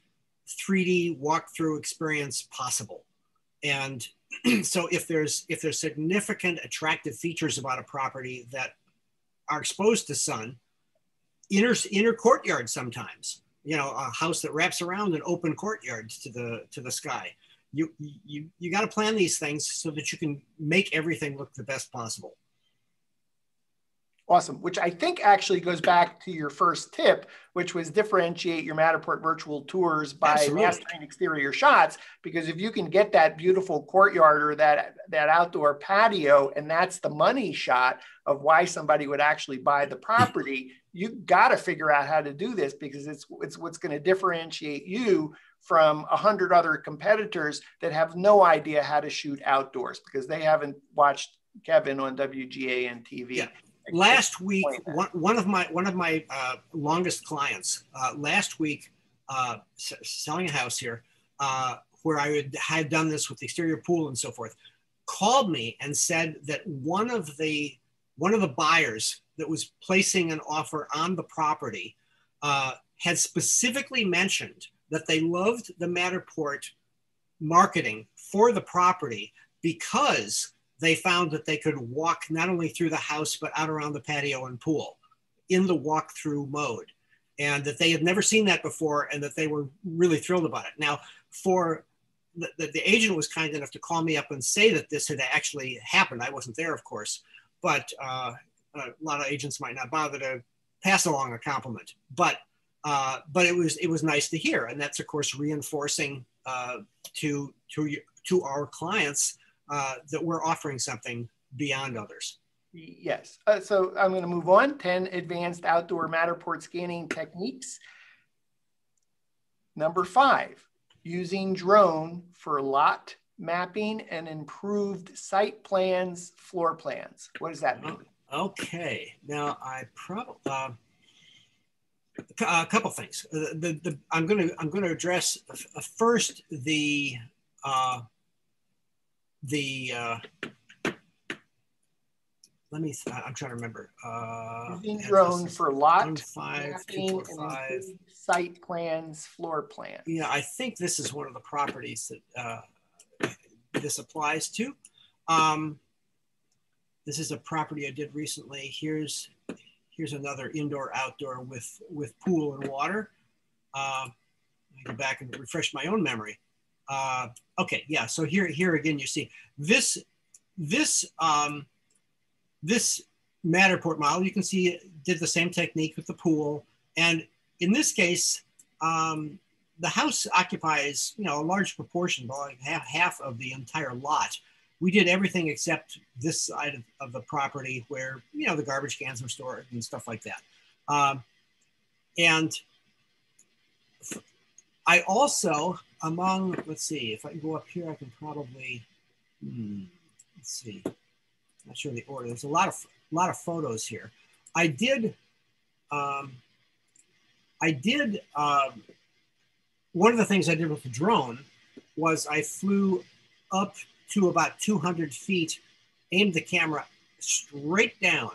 three D walkthrough experience possible. And so if there's, if there's significant attractive features about a property that are exposed to sun, inner, inner courtyard sometimes, you know, a house that wraps around an open courtyard to the, to the sky, you, you, you got to plan these things so that you can make everything look the best possible. Awesome, which I think actually goes back to your first tip, which was differentiate your Matterport virtual tours by Absolutely. mastering exterior shots, because if you can get that beautiful courtyard or that, that outdoor patio, and that's the money shot of why somebody would actually buy the property, you got to figure out how to do this, because it's, it's what's going to differentiate you from a hundred other competitors that have no idea how to shoot outdoors because they haven't watched Kevin on W G A N T V. Yeah. Last week, one, one of my one of my uh, longest clients uh, last week, uh, selling a house here, uh, where I had, had done this with the exterior pool and so forth, called me and said that one of the one of the buyers that was placing an offer on the property uh, had specifically mentioned that they loved the Matterport marketing for the property because they found that they could walk not only through the house, but out around the patio and pool in the walkthrough mode, and that they had never seen that before and that they were really thrilled about it. Now, for the, the, the agent was kind enough to call me up and say that this had actually happened. I wasn't there, of course, but uh, a lot of agents might not bother to pass along a compliment, but uh, but it was, it was nice to hear. And that's, of course, reinforcing uh, to, to, to our clients Uh, that we're offering something beyond others. Yes. Uh, so I'm going to move on. ten advanced outdoor Matterport scanning techniques. Number five, using drone for lot mapping and improved site plans, floor plans. What does that mean? Okay. Now I probably uh, a couple things. The, the, the, I'm going to I'm going to address first the. Uh, The, uh, let me, I'm trying to remember. Uh, Using drone for lot, five, two, four, five. Site plans, floor plans. Yeah, I think this is one of the properties that uh, this applies to. Um, this is a property I did recently. Here's, here's another indoor outdoor with, with pool and water. Uh, let me go back and refresh my own memory. Uh, okay, yeah. So here, here again, you see this, this, um, this Matterport model. You can see it did the same technique with the pool, and in this case, um, the house occupies, you know, a large proportion, like half, half of the entire lot. We did everything except this side of, of the property, where you know the garbage cans were stored and stuff like that. Um, and I also, among, let's see, if I can go up here, I can probably, hmm, let's see, not sure the order. There's a lot of, a lot of photos here. I did, um, I did, um, one of the things I did with the drone was I flew up to about two hundred feet, aimed the camera straight down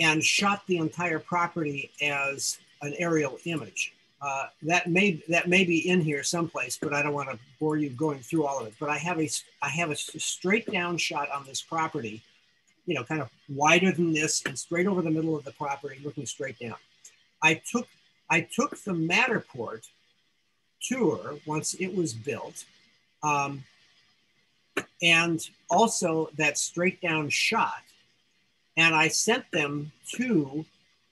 and shot the entire property as an aerial image. Uh, that may that may be in here someplace, but I don't want to bore you going through all of it. But I have a I have a straight down shot on this property, you know, kind of wider than this and straight over the middle of the property, looking straight down. I took I took the Matterport tour once it was built, um, and also that straight down shot, and I sent them to.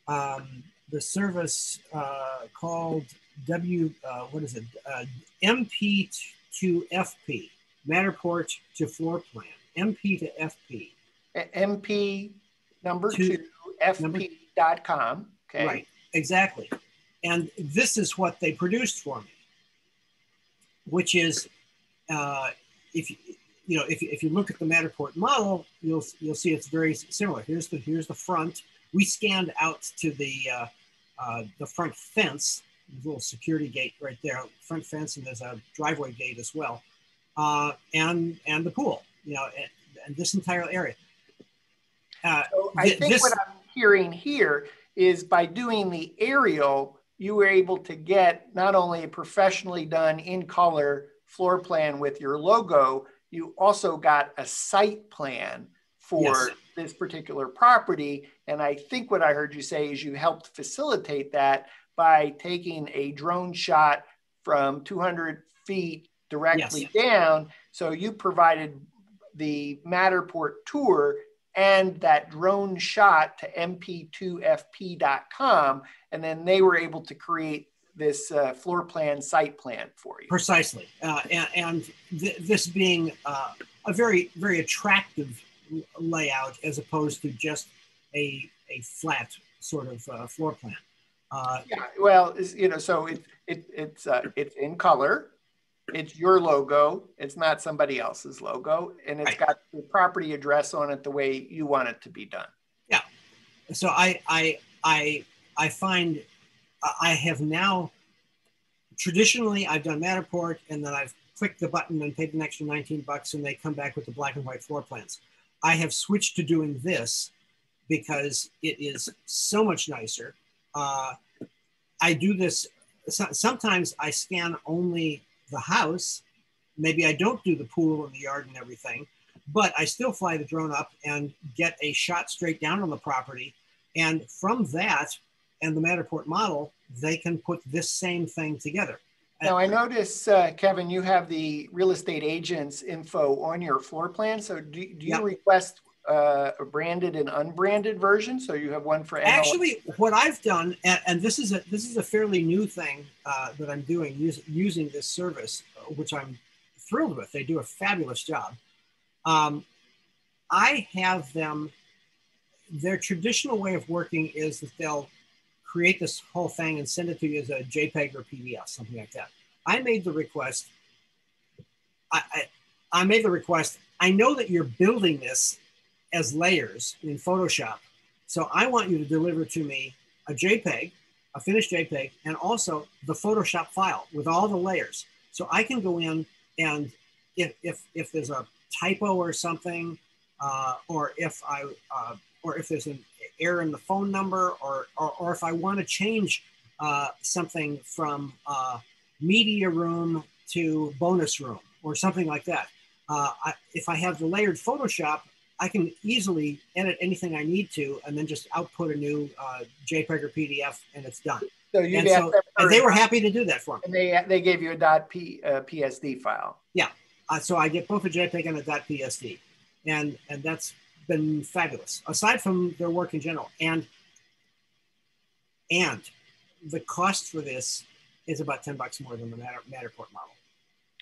Um, the service uh, called W, uh, what is it, uh, M P two F P, Matterport to floor plan, M P two F P. M P number two, F P dot com, okay. Right, exactly. And this is what they produced for me, which is, uh, if you, you know, if, if you look at the Matterport model, you'll, you'll see it's very similar. Here's the, here's the front. We scanned out to the uh, uh, the front fence, the little security gate right there, front fence, and there's a driveway gate as well, uh, and and the pool, you know, and, and this entire area. Uh, so I th think this, what I'm hearing here is by doing the aerial, you were able to get not only a professionally done in color floor plan with your logo, you also got a site plan for yes. this particular property. And I think what I heard you say is you helped facilitate that by taking a drone shot from two hundred feet directly yes. down. So you provided the Matterport tour and that drone shot to M P two F P dot com. And then they were able to create this uh, floor plan, site plan for you. Precisely. Uh, and and th this being uh, a very, very attractive layout as opposed to just a, a flat sort of uh, floor plan. Uh, yeah, well, it's, you know, so it, it, it's, uh, it's in color, it's your logo, it's not somebody else's logo, and it's right. got the property address on it the way you want it to be done. Yeah, so I, I, I, I find I have now, traditionally I've done Matterport and then I've clicked the button and paid an extra nineteen bucks and they come back with the black and white floor plans. I have switched to doing this because it is so much nicer. Uh, I do this, so, sometimes I scan only the house. Maybe I don't do the pool and the yard and everything, but I still fly the drone up and get a shot straight down on the property. And from that and the Matterport model, they can put this same thing together. Now I notice, uh, Kevin, you have the real estate agent's info on your floor plan. So do, do you yep. request uh, a branded and unbranded version? So you have one for N L S. Actually, what I've done, and, and this is a this is a fairly new thing uh, that I'm doing use, using this service, which I'm thrilled with. They do a fabulous job. Um, I have them. Their traditional way of working is that they'll create this whole thing and send it to you as a JPEG or P D F, something like that. I made the request. I, I, I made the request. I know that you're building this as layers in Photoshop. So I want you to deliver to me a JPEG, a finished JPEG, and also the Photoshop file with all the layers. So I can go in and if, if, if there's a typo or something, uh, or if I, uh, or if there's an error in the phone number, or, or, or if I want to change uh, something from uh, media room to bonus room, or something like that. Uh, I, if I have the layered Photoshop, I can easily edit anything I need to, and then just output a new uh, JPEG or P D F, and it's done. So you and, so, and they were happy to do that for me. And they, they gave you a .p, uh, .psd file. Yeah, uh, so I get both a JPEG and a .psd, and, and that's been fabulous, aside from their work in general. And and the cost for this is about ten bucks more than the Matter, Matterport model.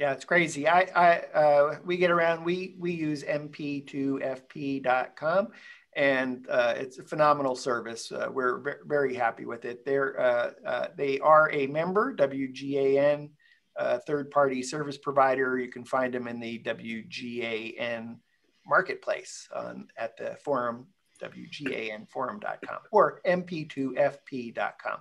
Yeah, it's crazy. I, I uh, we get around, we, we use M P two F P dot com, and uh, it's a phenomenal service. Uh, we're very happy with it. They're, uh, uh, they are a member, W G A N, uh, third-party service provider. You can find them in the W G A N marketplace um, at the forum, W G A N forum dot com or M P two F P dot com.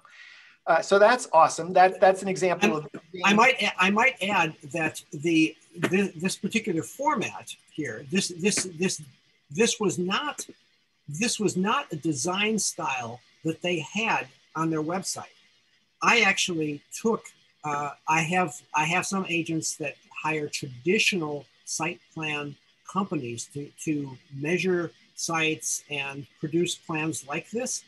Uh, so that's awesome. That that's an example I'm, of. Being... I might I might add that the this, this particular format here, this this this this was not this was not a design style that they had on their website. I actually took, uh, I have I have some agents that hire traditional site plan companies to, to measure sites and produce plans like this.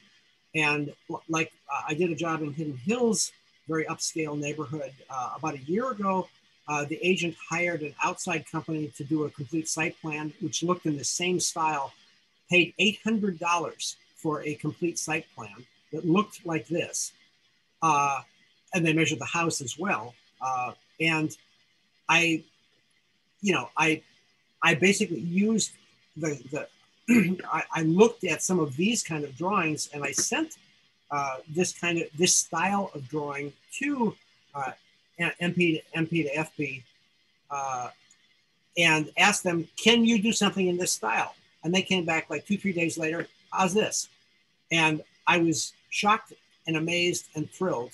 And like uh, I did a job in Hidden Hills, very upscale neighborhood uh, about a year ago. Uh, the agent hired an outside company to do a complete site plan, which looked in the same style, paid eight hundred dollars for a complete site plan that looked like this. Uh, and they measured the house as well. Uh, and I, you know, I, I basically used the, the I, I looked at some of these kind of drawings, and I sent uh, this kind of, this style of drawing to uh, M P to F P uh, and asked them, can you do something in this style? And they came back like two, three days later, how's this? And I was shocked and amazed and thrilled.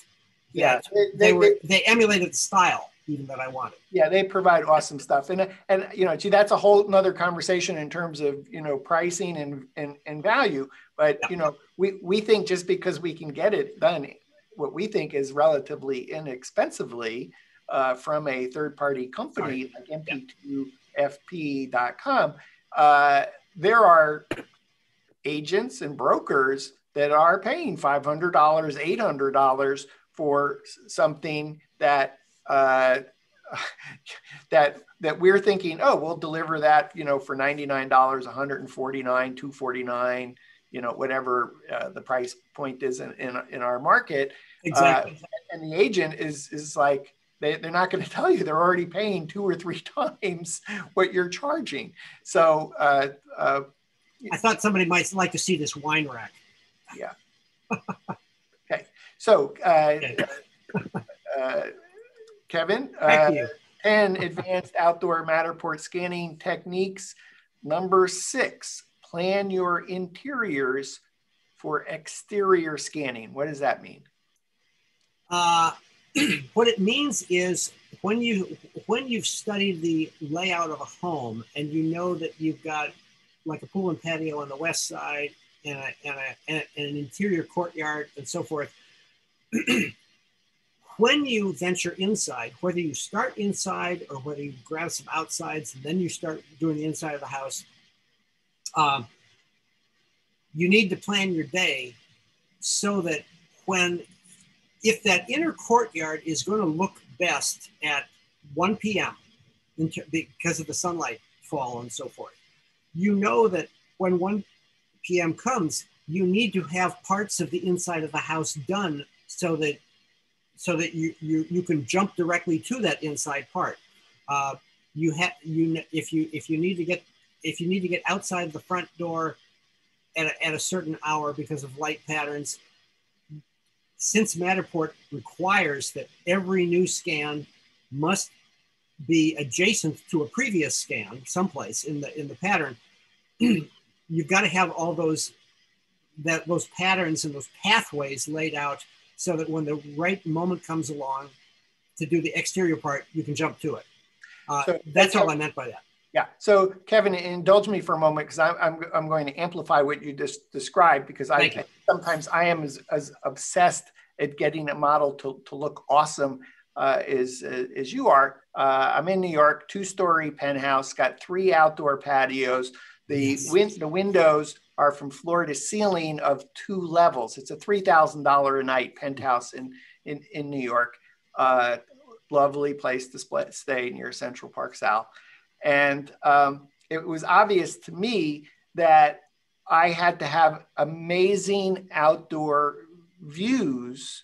Yeah, they, they, they, were, they, they emulated the style even that I wanted. Yeah, they provide awesome stuff. And, and you know, gee, that's a whole nother conversation in terms of, you know, pricing and, and, and value. But, yeah. you know, we, we think just because we can get it done, what we think is relatively inexpensively uh, from a third-party company Sorry. like M P two F P dot com, uh, there are agents and brokers that are paying five hundred dollars, eight hundred dollars for something that uh, that that we're thinking, oh, we'll deliver that, you know, for ninety-nine dollars, one hundred forty-nine dollars, two hundred forty-nine dollars, you know, whatever uh, the price point is in, in, in our market. Exactly. Uh, and the agent is, is like, they, they're not going to tell you, they're already paying two or three times what you're charging. So uh, uh, I thought somebody might like to see this wine rack. Yeah. Okay. So uh, uh, Kevin, uh, ten advanced outdoor Matterport scanning techniques. Number six, plan your interiors for exterior scanning. What does that mean? Uh, what it means is when, you, when you've studied the layout of a home and you know that you've got like a pool and patio on the west side and, a, and, a, and an interior courtyard and so forth, when you venture inside, whether you start inside or whether you grab some outsides and then you start doing the inside of the house, um, you need to plan your day so that when, if that inner courtyard is going to look best at one P M because of the sunlight fall and so forth, you know that when one P M comes, you need to have parts of the inside of the house done so that so that you you, you can jump directly to that inside part. Uh, you have you if you if you need to get if you need to get outside the front door at a, at a certain hour because of light patterns. Since Matterport requires that every new scan must be adjacent to a previous scan someplace in the in the pattern, you've got to have all those that those patterns and those pathways laid out so that when the right moment comes along to do the exterior part, you can jump to it. Uh, so that's all I meant by that. Yeah. So Kevin, indulge me for a moment because I'm, I'm, I'm going to amplify what you just described because I, I sometimes I am as, as obsessed at getting a model to, to look awesome uh, as, as you are. Uh, I'm in New York, two-story penthouse, got three outdoor patios. The, win the windows are from floor to ceiling of two levels. It's a three thousand dollar a night penthouse in, in, in New York. Uh, lovely place to split, stay near Central Park South. And um, it was obvious to me that I had to have amazing outdoor views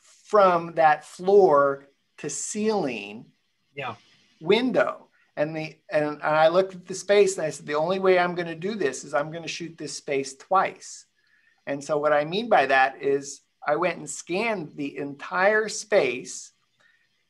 from that floor to ceiling yeah. window. And, the, and, and I looked at the space and I said, the only way I'm going to do this is I'm going to shoot this space twice. And so what I mean by that is I went and scanned the entire space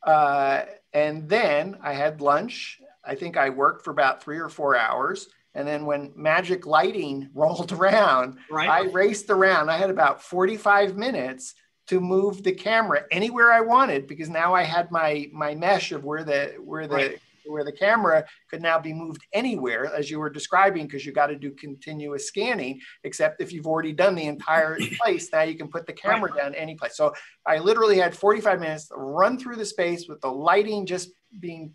uh, and then I had lunch. I think I worked for about three or four hours. And then when magic lighting rolled around, right. I raced around. I had about forty-five minutes to move the camera anywhere I wanted because now I had my, my mesh of where the, where the right. where the camera could now be moved anywhere, as you were describing, because you got to do continuous scanning, except if you've already done the entire place, now you can put the camera down any place. So I literally had forty-five minutes to run through the space with the lighting just being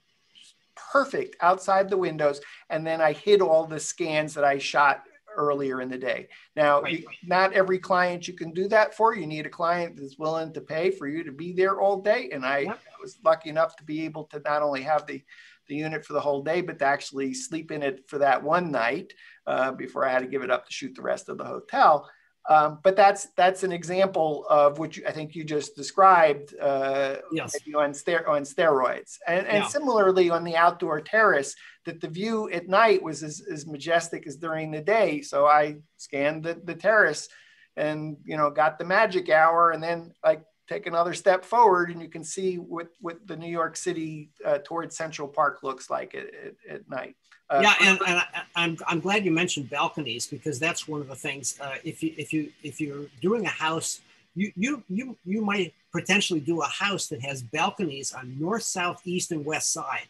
perfect outside the windows. And then I hid all the scans that I shot earlier in the day. Now, right. Not every client you can do that for. You need a client that's willing to pay for you to be there all day. And I, yep. I was lucky enough to be able to not only have the, the unit for the whole day, but to actually sleep in it for that one night uh, before I had to give it up to shoot the rest of the hotel. Um, but that's that's an example of what you, I think you just described uh, yes. on, ster on steroids. And, and yeah. similarly on the outdoor terrace, that the view at night was as, as majestic as during the day. So I scanned the, the terrace and, you know, got the magic hour, and then like take another step forward and you can see what, what the New York City uh, towards Central Park looks like at, at, at night. Uh, yeah, and, and I, I'm, I'm glad you mentioned balconies, because that's one of the things. Uh, if you if you if you're doing a house, you you you you might potentially do a house that has balconies on north, south, east, and west side,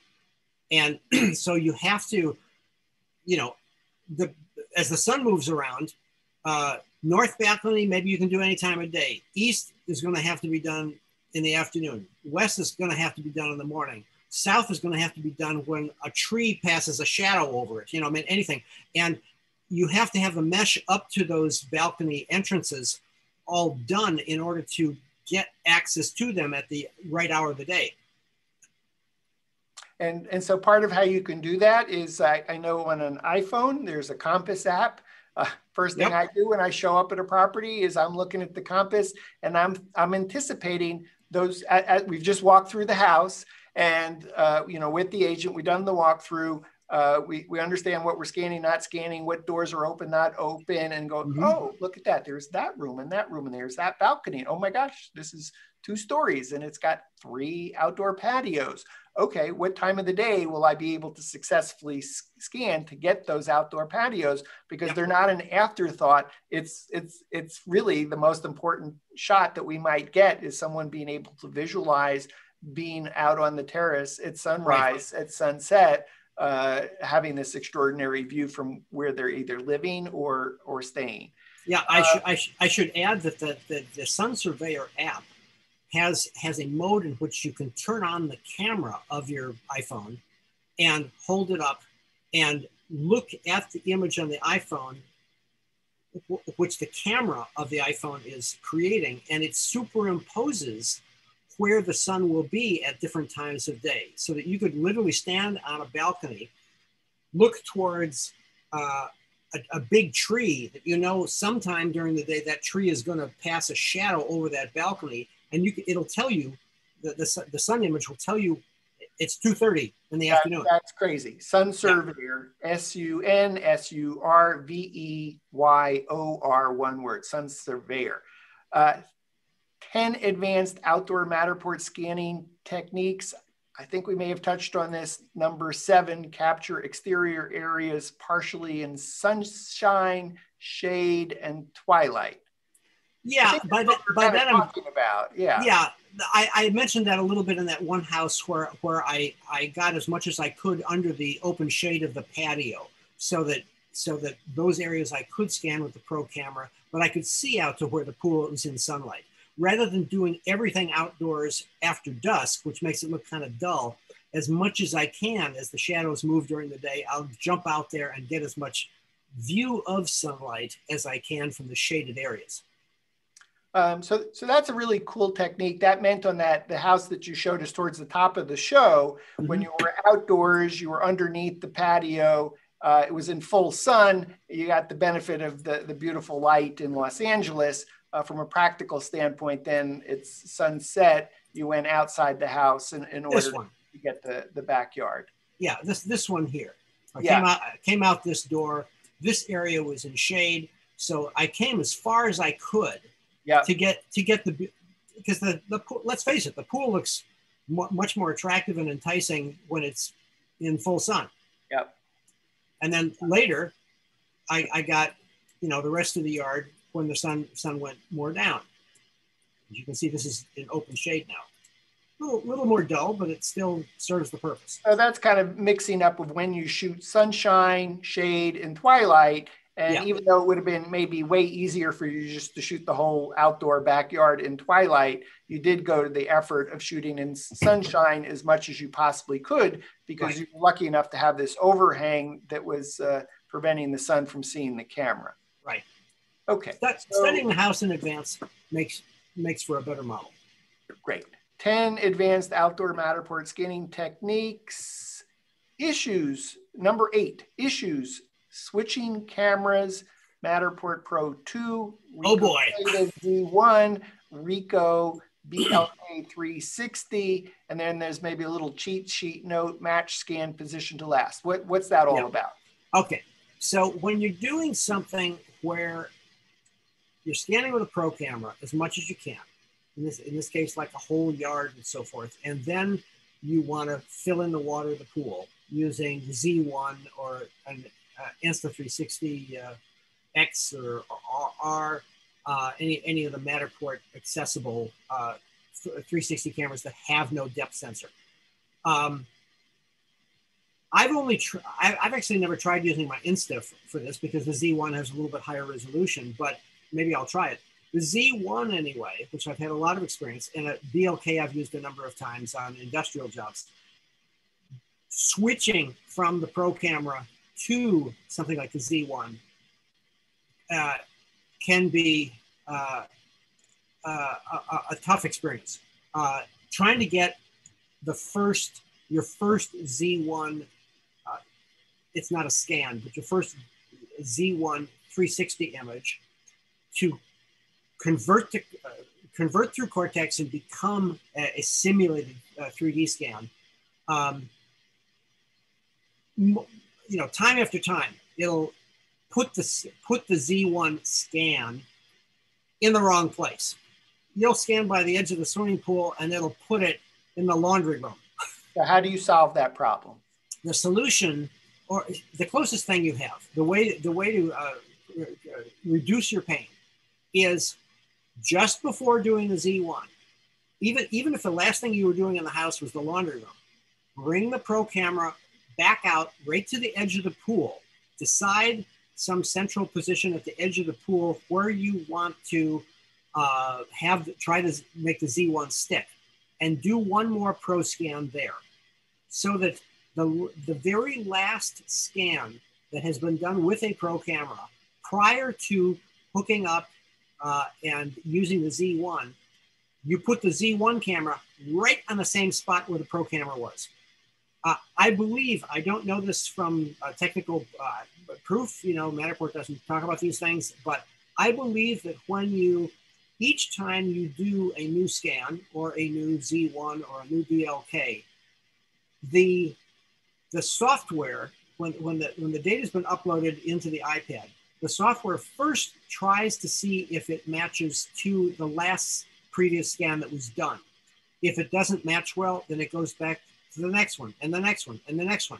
and so you have to, you know, the as the sun moves around, uh, north balcony maybe you can do any time of day. East is going to have to be done in the afternoon. West is going to have to be done in the morning. South is going to have to be done when a tree passes a shadow over it, you know, I mean, anything. And you have to have the mesh up to those balcony entrances all done in order to get access to them at the right hour of the day. And, and so part of how you can do that is, I, I know on an iPhone, there's a compass app. Uh, first thing yep. I do when I show up at a property is I'm looking at the compass, and I'm, I'm anticipating those, I, I, we've just walked through the house. And, uh, you know, with the agent, we've done the walkthrough. Uh, we, we understand what we're scanning, not scanning, what doors are open, not open, and go, mm-hmm. oh, look at that. There's that room and that room, and there's that balcony. Oh, my gosh, this is two stories, and it's got three outdoor patios. Okay, what time of the day will I be able to successfully scan to get those outdoor patios? Because yep. they're not an afterthought. It's, it's, it's really the most important shot that we might get is someone being able to visualize being out on the terrace at sunrise, right. at sunset, uh, having this extraordinary view from where they're either living or or staying. Yeah, I, uh, sh I, sh I should add that the, the, the Sun Surveyor app has, has a mode in which you can turn on the camera of your iPhone and hold it up and look at the image on the iPhone, which the camera of the iPhone is creating, and it superimposes where the sun will be at different times of day, so that you could literally stand on a balcony, look towards uh, a, a big tree that you know sometime during the day that tree is going to pass a shadow over that balcony, and you can, it'll tell you, the, the, the sun image will tell you it's two thirty in the that, afternoon. That's crazy. Sun Surveyor, yeah. S U N S U R V E Y O R, one word, Sun Surveyor. Uh, ten advanced outdoor Matterport scanning techniques. I think we may have touched on this. Number seven, capture exterior areas partially in sunshine, shade, and twilight. Yeah, by that, by that I'm talking about. Yeah, yeah. I, I mentioned that a little bit in that one house where where I I got as much as I could under the open shade of the patio, so that so that those areas I could scan with the Pro camera, but I could see out to where the pool was in sunlight. Rather than doing everything outdoors after dusk, which makes it look kind of dull, as much as I can, as the shadows move during the day, I'll jump out there and get as much view of sunlight as I can from the shaded areas. Um, so, so that's a really cool technique. That meant on that, the house that you showed us towards the top of the show, mm-hmm. when you were outdoors, you were underneath the patio, uh, it was in full sun, you got the benefit of the, the beautiful light in Los Angeles. Uh, from a practical standpoint, then it's sunset. You went outside the house in, in order to get the, the backyard. Yeah, this this one here. I yeah. came out, came out this door. This area was in shade, so I came as far as I could. Yeah. To get to get the because the the pool, let's face it, the pool looks much more attractive and enticing when it's in full sun. Yep. And then later, I I got you know the rest of the yard. When the sun sun went more down. As you can see, this is in open shade now. a little, little more dull, but it still serves the purpose. So that's kind of mixing up of when you shoot sunshine, shade, and twilight. And yeah. even though it would have been maybe way easier for you just to shoot the whole outdoor backyard in twilight, you did go to the effort of shooting in sunshine as much as you possibly could, because right. you were lucky enough to have this overhang that was uh, preventing the sun from seeing the camera. Right. Okay. That, so, studying the house in advance makes, makes for a better model. Great. ten advanced outdoor Matterport scanning techniques. Issues, number eight, issues. Switching cameras, Matterport Pro two, Ricoh oh boy. Theta Z one, Ricoh B L K three sixty, and then there's maybe a little cheat sheet note, match, scan, position to last. What, what's that all yeah. about? Okay, so when you're doing something where you're scanning with a pro camera as much as you can, in this, in this case, like a whole yard and so forth, and then you want to fill in the water of the pool using Z one or an Uh, Insta three sixty uh, X or, or R, uh, any any of the Matterport accessible uh, three sixty cameras that have no depth sensor. Um, I've only tr I've actually never tried using my Insta for this because the Z one has a little bit higher resolution, but maybe I'll try it. The Z one anyway, which I've had a lot of experience, and a B L K I've used a number of times on industrial jobs. Switching from the pro camera to something like the Z one uh, can be uh, uh, a, a tough experience. Uh, trying to get the first, your first Z one, uh, it's not a scan, but your first Z one three sixty image to convert to uh, convert through Cortex and become a, a simulated uh, three D scan. Um, you know, time after time, it'll put the, put the Z one scan in the wrong place. You'll scan by the edge of the swimming pool and it'll put it in the laundry room. So how do you solve that problem? The solution, or the closest thing you have, the way, the way to uh, reduce your pain is just before doing the Z one, even, even if the last thing you were doing in the house was the laundry room, bring the pro camera back out right to the edge of the pool, decide some central position at the edge of the pool where you want to uh, have, the, try to make the Z one stick, and do one more pro scan there so that the, the very last scan that has been done with a pro camera prior to hooking up uh, and using the Z one, you put the Z one camera right on the same spot where the pro camera was. Uh, I believe, I don't know this from uh, technical uh, proof, you know, Matterport doesn't talk about these things, but I believe that when you, each time you do a new scan or a new Z one or a new B L K, the, the software, when, when the, when the data has been uploaded into the iPad, the software first tries to see if it matches to the last previous scan that was done. If it doesn't match well, then it goes back to the next one, and the next one, and the next one.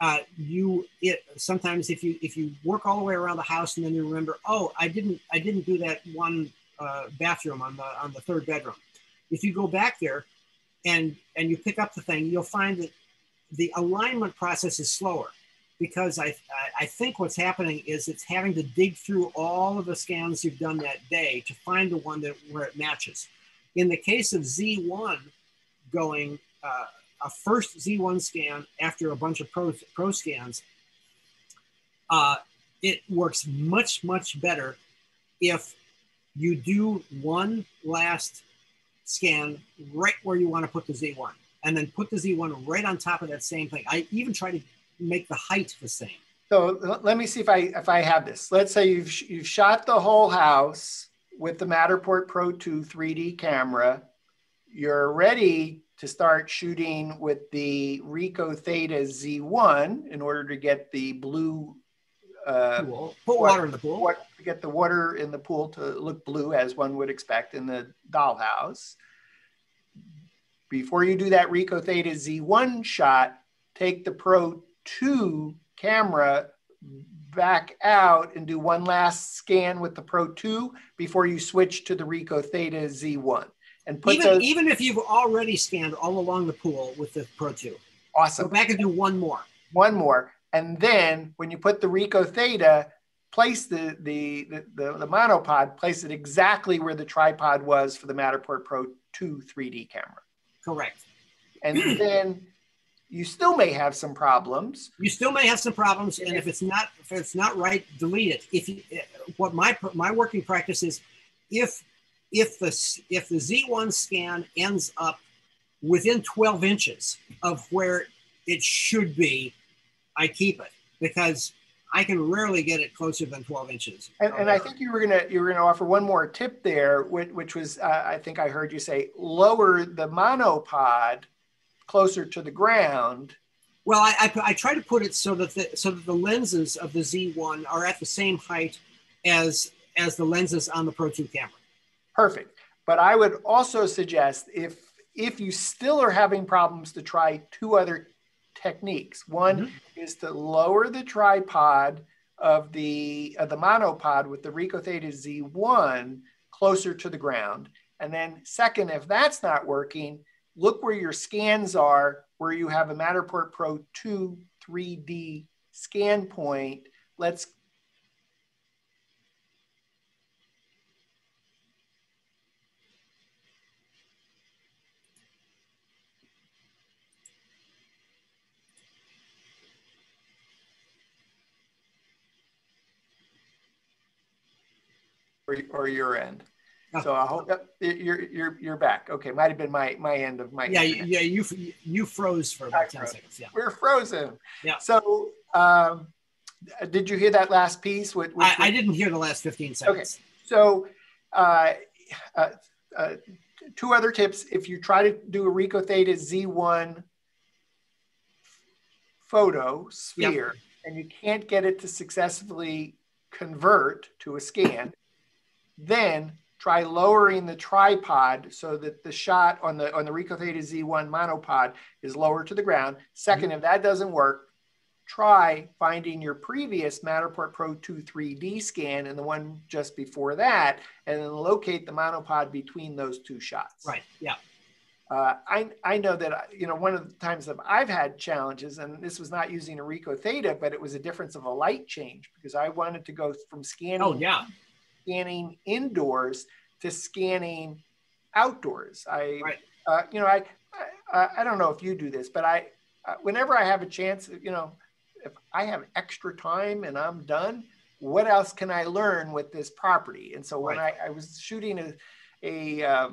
Uh, you it sometimes if you if you work all the way around the house and then you remember, oh, I didn't I didn't do that one uh, bathroom on the on the third bedroom. If you go back there, and and you pick up the thing, you'll find that the alignment process is slower, because I I think what's happening is it's having to dig through all of the scans you've done that day to find the one that where it matches. In the case of Z one going. Uh, a first Z one scan after a bunch of pro, pro scans, uh, it works much, much better if you do one last scan right where you want to put the Z one, and then put the Z one right on top of that same thing. I even try to make the height the same. So let me see if I, if I have this. Let's say you've, you've shot the whole house with the Matterport Pro two three D camera. You're ready to start shooting with the Ricoh Theta Z one in order to get the blue, uh, pool. Put water, water in the pool. Water, get the water in the pool to look blue as one would expect in the dollhouse. Before you do that Ricoh Theta Z one shot, take the Pro two camera back out and do one last scan with the Pro two before you switch to the Ricoh Theta Z one. And put even, those... even if you've already scanned all along the pool with the Pro two. Awesome. Go back and do one more. One more. And then when you put the Ricoh Theta, place the, the, the, the, the monopod, place it exactly where the tripod was for the Matterport Pro two three D camera. Correct. And then you still may have some problems. You still may have some problems. And if it's not, if it's not right, delete it. If you, what my, my working practice is, if, if, the, if the Z one scan ends up within twelve inches of where it should be, I keep it, because I can rarely get it closer than twelve inches. And, and I think you were gonna you were gonna offer one more tip there, which, which was uh, I think I heard you say lower the monopod closer to the ground. Well, I, I, I try to put it so that the, so that the lenses of the Z one are at the same height as as the lenses on the Pro two camera. Perfect. But I would also suggest if if you still are having problems, to try two other techniques. One mm-hmm. is to lower the tripod of the, of the monopod with the Ricoh Theta Z one closer to the ground. And then second, if that's not working, look where your scans are, where you have a Matterport Pro two three D scan point. Let's or your end. Oh. So I hope you're you're you're back. Okay, might have been my my end of my. Yeah, internet. yeah, you you froze for about I ten froze. seconds. Yeah, we're frozen. Yeah. So, um, did you hear that last piece? Which, which I, I didn't hear the last fifteen seconds. Okay. So, uh, uh, uh, two other tips: if you try to do a Ricoh Theta Z one photo sphere yep. and you can't get it to successfully convert to a scan. Then try lowering the tripod so that the shot on the on the Ricoh Theta Z one monopod is lower to the ground. Second, mm-hmm. if that doesn't work, try finding your previous Matterport Pro two three D scan and the one just before that, and then locate the monopod between those two shots. Right. Yeah. Uh, I I know that you know one of the times that I've had challenges, and this was not using a Ricoh Theta, but it was a difference of a light change because I wanted to go from scanning. Oh yeah. Scanning indoors to scanning outdoors. I, right. uh, you know, I, I, I don't know if you do this, but I, uh, whenever I have a chance, you know, if I have extra time and I'm done, what else can I learn with this property? And so when right. I, I was shooting a, a uh,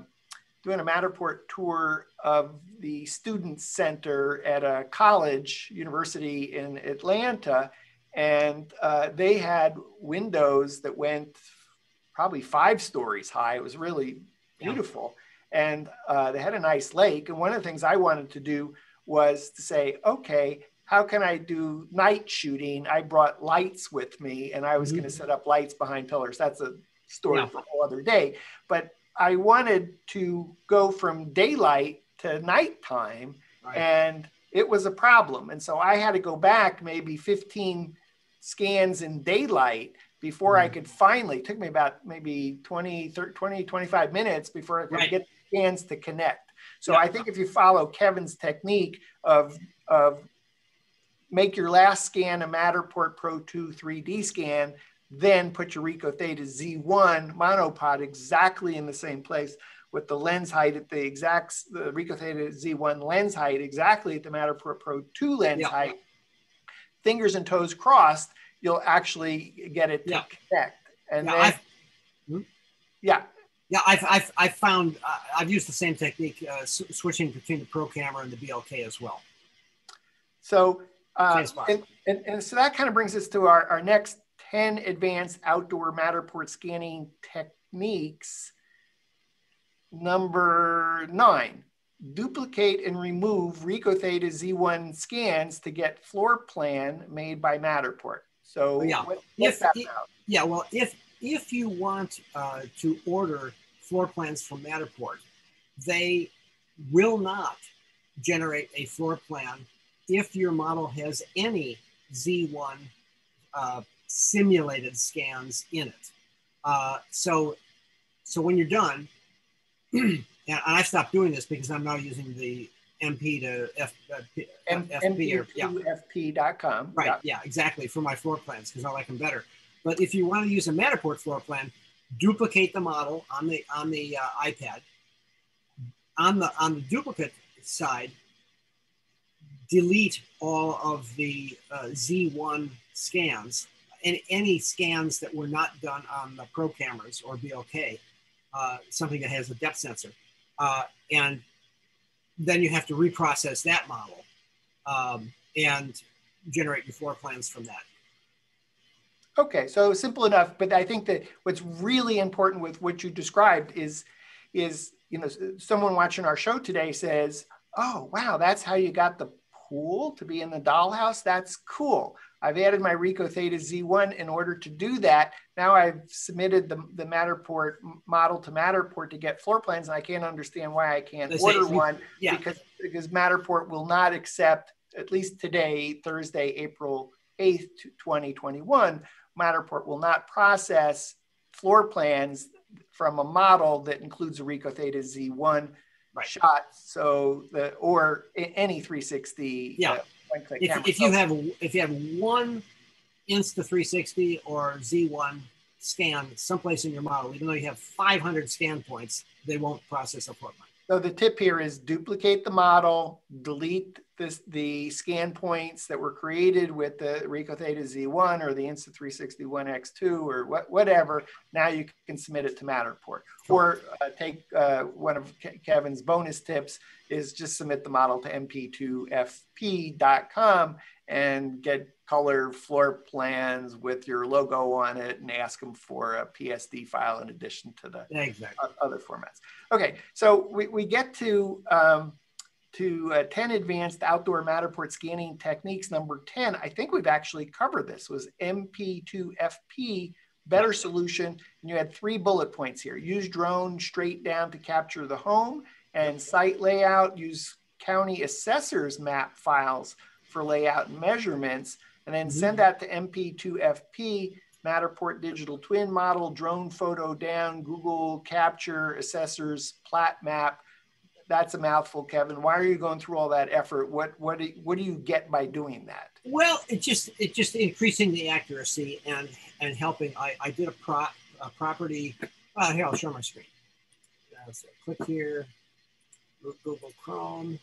doing a Matterport tour of the student center at a college university in Atlanta, and uh, they had windows that went probably five stories high. It was really beautiful. Yeah. And uh, they had a nice lake. And one of the things I wanted to do was to say, okay, how can I do night shooting? I brought lights with me and I was mm-hmm. going to set up lights behind pillars. That's a story yeah. for all other day. But I wanted to go from daylight to nighttime right. and it was a problem. And so I had to go back maybe fifteen scans in daylight before mm-hmm. I could finally, it took me about maybe twenty, thirty, twenty, twenty-five minutes before I could right. get the scans to connect. So yeah. I think if you follow Kevin's technique of, of make your last scan a Matterport Pro two three D scan, then put your Ricoh Theta Z one monopod exactly in the same place with the lens height at the exact, the Ricoh Theta Z one lens height exactly at the Matterport Pro two lens yeah. height, fingers and toes crossed, you'll actually get it to yeah. connect. And yeah, then, I've, hmm? yeah. Yeah, I've, I've, I've found, uh, I've used the same technique, uh, switching between the Pro camera and the B L K as well. So, uh, and, and, and so that kind of brings us to our, our next ten advanced outdoor Matterport scanning techniques. Number nine, duplicate and remove Ricoh Theta Z one scans to get floor plan made by Matterport. So yeah, what, if, that if, yeah well, if, if you want uh, to order floor plans from Matterport, they will not generate a floor plan if your model has any Z one uh, simulated scans in it. Uh, so, so when you're done, And I stopped doing this because I'm now using the M P two F P dot com. Right, yeah. yeah, exactly, for my floor plans because I like them better. But if you want to use a Matterport floor plan, duplicate the model on the on the uh, iPad. On the on the duplicate side, delete all of the uh, Z one scans and any scans that were not done on the Pro cameras or B L K, uh, something that has a depth sensor, uh, and then you have to reprocess that model um, and generate your floor plans from that. Okay, so simple enough, but I think that what's really important with what you described is, is you know, someone watching our show today says, oh, wow, that's how you got the pool to be in the dollhouse? That's cool. I've added my Ricoh Theta Z one in order to do that. Now I've submitted the, the Matterport model to Matterport to get floor plans, and I can't understand why I can't Let's order say, one yeah. because, because Matterport will not accept, at least today, Thursday, April eighth, twenty twenty-one, Matterport will not process floor plans from a model that includes a Ricoh Theta Z one right. shot, so the or any three sixty. Yeah, uh, one-click if, camera. If you have if you have one Insta three sixty or Z one scan someplace in your model, even though you have five hundred scan points, they won't process a floor plan. So the tip here is duplicate the model, delete this, the scan points that were created with the Ricoh Theta Z one or the Insta three sixty one X two or what, whatever. Now you can submit it to Matterport. Or uh, take uh, one of Ke Kevin's bonus tips is just submit the model to M P two F P dot com and get color floor plans with your logo on it and ask them for a P S D file in addition to the exactly. other formats. Okay, so we, we get to, um, to uh, ten advanced outdoor Matterport scanning techniques. Number ten, I think we've actually covered this, was M P two F P, better solution. And you had three bullet points here. Use drone straight down to capture the home and site layout, use county assessor's map files for layout and measurements, and then send that to M P two F P, Matterport digital twin model, drone photo down, Google capture, assessors, plat map. That's a mouthful, Kevin. Why are you going through all that effort? What, what, do, what do you get by doing that? Well, it's just, it just increasing the accuracy and, and helping. I, I did a, pro, a property, uh, here, I'll share my screen. Uh, so click here, Google Chrome.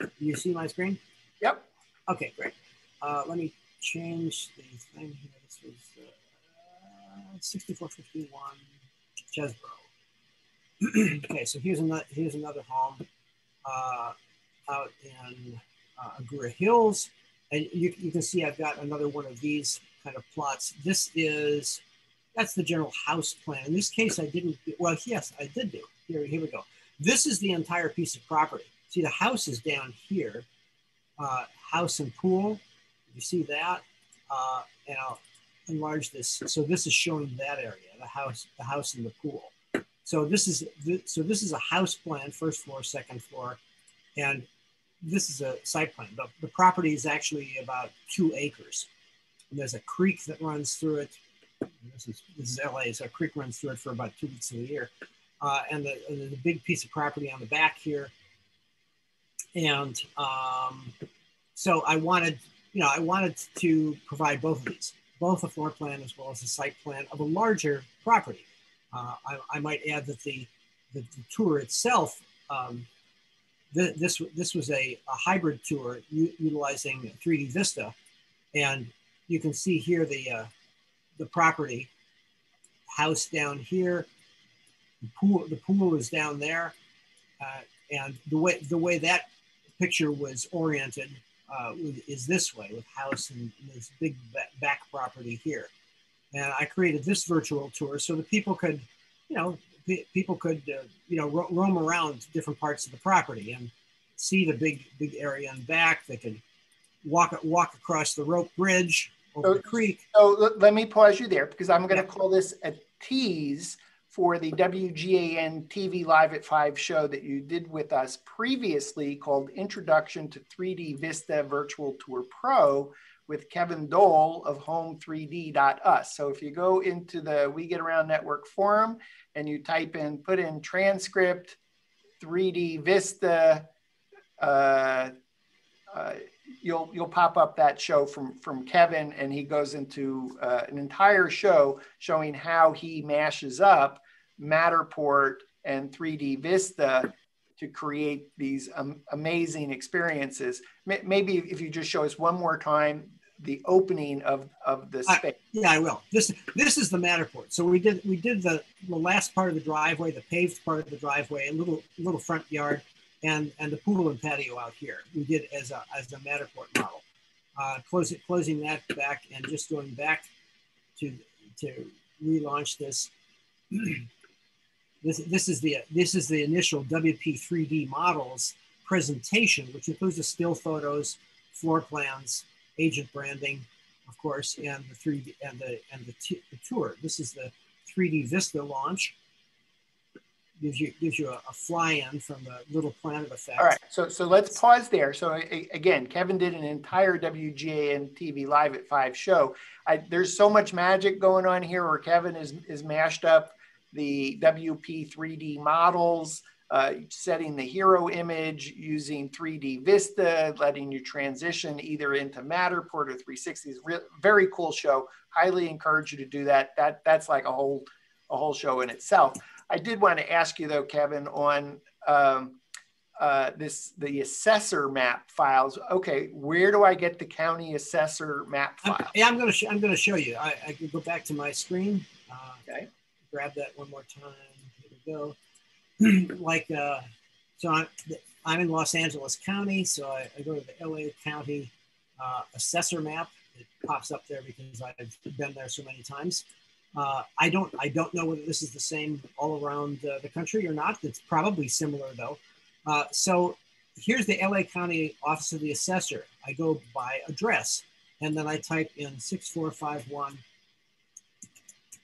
Do you see my screen? Yep. Okay, great. Uh, let me change the thing here. This was uh, sixty-four fifty-one Chesbro. Okay, so here's another, here's another home uh, out in uh, Agoura Hills. And you, you can see I've got another one of these kind of plots. This is, that's the general house plan. In this case, I didn't, do, well, yes, I did do. Here, here we go. This is the entire piece of property. See, the house is down here. Uh, house and pool, you see that, uh, and I'll enlarge this. So this is showing that area, the house, the house and the pool. So this is th so this is a house plan, first floor, second floor, and this is a site plan. The, the property is actually about two acres. And there's a creek that runs through it. This is, this is L A, so a creek runs through it for about two weeks of the year. Uh, and the, the big piece of property on the back here. And um, so I wanted, you know, I wanted to provide both of these, both a floor plan as well as a site plan of a larger property. Uh, I, I might add that the, the, the tour itself, um, th this, this was a, a hybrid tour utilizing three D Vista. And you can see here the, uh, the property, house down here, the pool, the pool is down there. Uh, and the way, the way that picture was oriented uh, is this way with house and this big back property here. And I created this virtual tour so that people could, you know, people could, uh, you know, ro roam around different parts of the property and see the big, big area in back. They could walk, walk across the rope bridge over so, the creek. So let me pause you there because I'm going to yeah. call this a tease for the W G A N T V Live at five show that you did with us previously called Introduction to three D Vista Virtual Tour Pro with Kevin Dole of Home three D dot us. So if you go into the We Get Around Network Forum and you type in, put in transcript, three D Vista, uh, uh, you'll you'll pop up that show from from Kevin, and he goes into uh, an entire show showing how he mashes up Matterport and three D Vista to create these um, amazing experiences. M- maybe if you just show us one more time the opening of of the space. I, yeah, I will. This this is the Matterport. So we did we did the, the last part of the driveway, the paved part of the driveway, a little little front yard, and and the pool and patio out here. We did as a as a Matterport model. Uh, close it, closing that back, and just going back to to relaunch this. This, this is the this is the initial W P three D models presentation, which includes the still photos, floor plans, agent branding, of course, and the three D and the and the, t the tour. This is the three D Vista launch. Gives you gives you a, a fly-in from the Little Planet effect. All right, so so let's pause there. So a, again, Kevin did an entire W G A N T V Live at Five show. I, there's so much magic going on here, where Kevin is is mashed up the W P three D models, uh, setting the hero image, using three D Vista, letting you transition either into Matterport or three sixty. Very cool show. Highly encourage you to do that. That that's like a whole a whole show in itself. I did want to ask you though, Kevin, on um, uh, this the assessor map files. Okay, where do I get the county assessor map file? I'm, yeah, I'm going to I'm going to show you. I, I can go back to my screen. Uh, okay. Grab that one more time. Here we go. Like, uh, so I'm, I'm in Los Angeles County, so I, I go to the L A County uh, assessor map. It pops up there because I've been there so many times. Uh, I don't, I don't know whether this is the same all around uh, the country or not. It's probably similar though. Uh, so here's the L A County Office of the Assessor. I go by address, and then I type in six four five one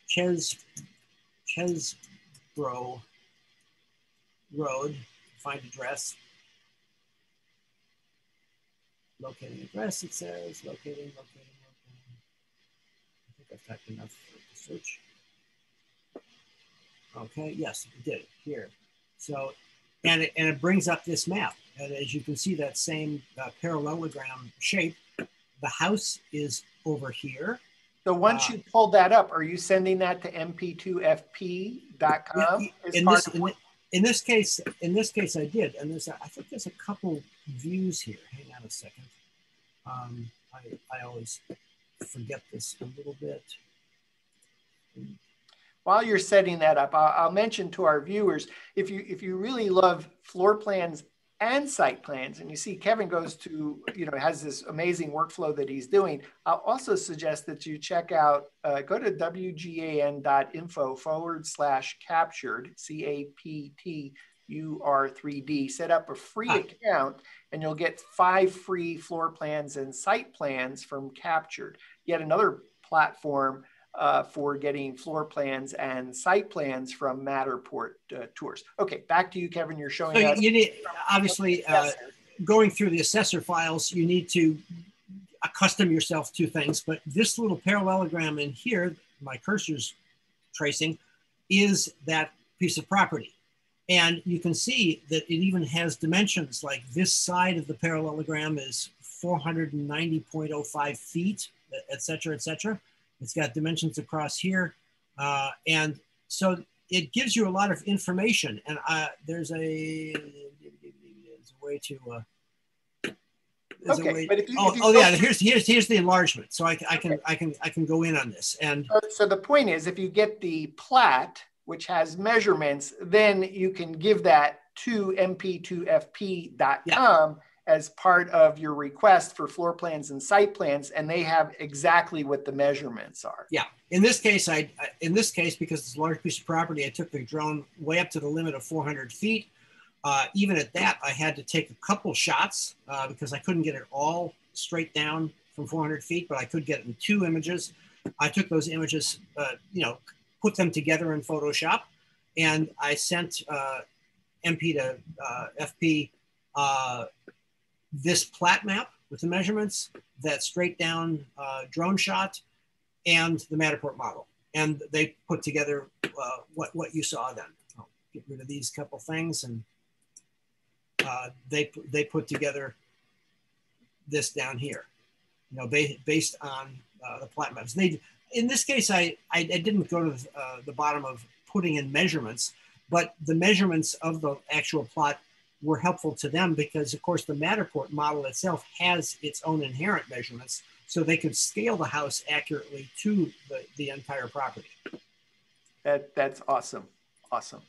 Ches. Chesbro Road, find address. Locating address, it says, locating, locating, locating. I think I've typed enough for the search. Okay, yes, we did it here. So, and it, and it brings up this map. And as you can see, that same uh, parallelogram shape. The house is over here. So once you pull that up, are you sending that to M P two F P dot com? In this, in, in this case, in this case, I did, and there's, a, I think there's a couple views here. Hang on a second. Um, I, I always forget this a little bit. While you're setting that up, I'll, I'll mention to our viewers, if you if you really love floor plans and site plans, and you see Kevin goes to, you know, has this amazing workflow that he's doing. I'll also suggest that you check out, uh, go to W G A N dot info forward slash captured, C A P T U R three D, set up a free Hi. account, and you'll get five free floor plans and site plans from Captured. Yet another platform uh, for getting floor plans and site plans from Matterport uh, tours. Okay, back to you, Kevin. You're showing so us. You need, obviously, uh, going through the assessor files, you need to accustom yourself to things, but this little parallelogram in here, my cursor's tracing, is that piece of property. And you can see that it even has dimensions, like this side of the parallelogram is four hundred ninety point oh five feet, et cetera, et cetera. It's got dimensions across here. Uh, and so it gives you a lot of information. And uh, there's, a, there's a way to... Uh, okay, a way, but if you... Oh, if you oh yeah, here's, here's, here's the enlargement. So I, I, can, okay. I, can, I can go in on this. And so, so the point is, if you get the plat, which has measurements, then you can give that to M P two F P dot com. Yeah. As part of your request for floor plans and site plans, and they have exactly what the measurements are. Yeah, in this case, I in this case because it's a large piece of property, I took the drone way up to the limit of four hundred feet. Uh, even at that, I had to take a couple shots uh, because I couldn't get it all straight down from four hundred feet, but I could get it in two images. I took those images, uh, you know, put them together in Photoshop, and I sent uh, M P to F P. Uh, this plat map with the measurements, that straight down uh, drone shot, and the Matterport model. and they put together uh, what, what you saw then. I'll get rid of these couple things, and uh, they, they put together this down here, you know, based, based on uh, the plat maps. And they, in this case, I, I, I didn't go to uh, the bottom of putting in measurements, but the measurements of the actual plot were helpful to them because, of course, the Matterport model itself has its own inherent measurements, so they could scale the house accurately to the, the entire property. That, that's awesome. Awesome.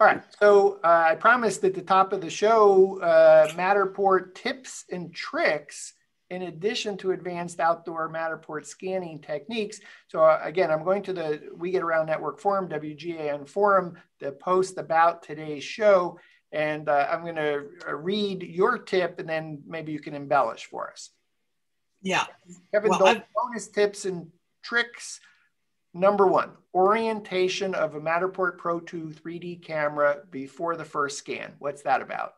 All right. So uh, I promised at the top of the show, uh, Matterport tips and tricks in addition to advanced outdoor Matterport scanning techniques. So uh, again, I'm going to the We Get Around Network Forum, W G A N Forum, the post about today's show. And uh, I'm going to read your tip, and then maybe you can embellish for us. Yeah. Kevin well, Dole, bonus tips and tricks. Number one, orientation of a Matterport Pro two three D camera before the first scan. What's that about?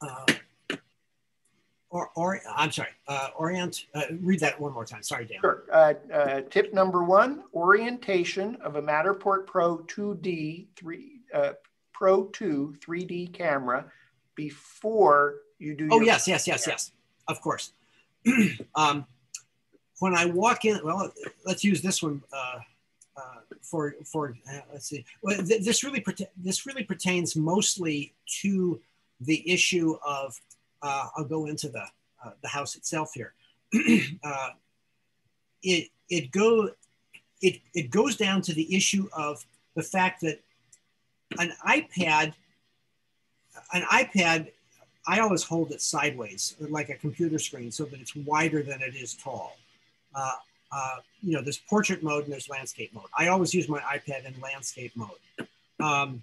Uh, or, or I'm sorry, uh, orient, uh, read that one more time. Sorry, Dan. Sure. Uh, uh, tip number one, orientation of a Matterport Pro two D three, uh, Pro two three D camera before you do. Oh, your yes, yes, yes, yes. Of course. um, when I walk in, well, let's use this one uh, uh, for, for uh, let's see. Well, th this, really this really pertains mostly to the issue of, uh, I'll go into the, uh, the house itself here. uh, it, it, go, it, it goes down to the issue of the fact that an iPad, an iPad, I always hold it sideways, like a computer screen, so that it's wider than it is tall. Uh, uh, you know, there's portrait mode and there's landscape mode. I always use my iPad in landscape mode. Um,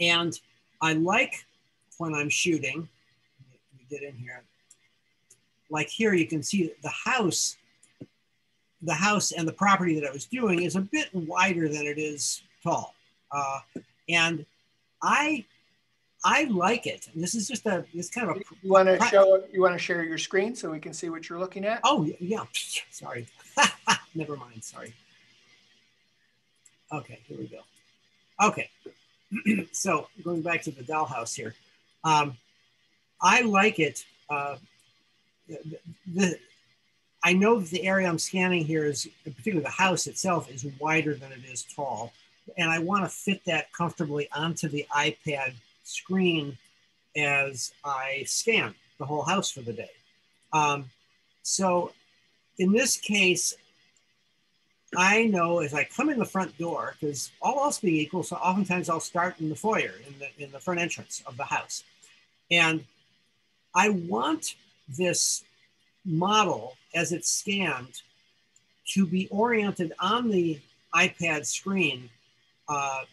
and I like when I'm shooting, let me get in here, like here you can see the house, the house and the property that I was doing is a bit wider than it is tall. Uh, and I, I like it. And this is just a, it's kind of a. You want to show, you want to share your screen so we can see what you're looking at? Oh, yeah. Sorry. Never mind. Sorry. Okay, here we go. Okay. So going back to the dollhouse here. Um, I like it. Uh, the, the, I know that the area I'm scanning here is, particularly the house itself, is wider than it is tall. And I want to fit that comfortably onto the iPad screen as I scan the whole house for the day. Um, so in this case, I know if I come in the front door, because all else being equal, so oftentimes I'll start in the foyer, in the, in the front entrance of the house. And I want this model as it's scanned to be oriented on the iPad screen Uh,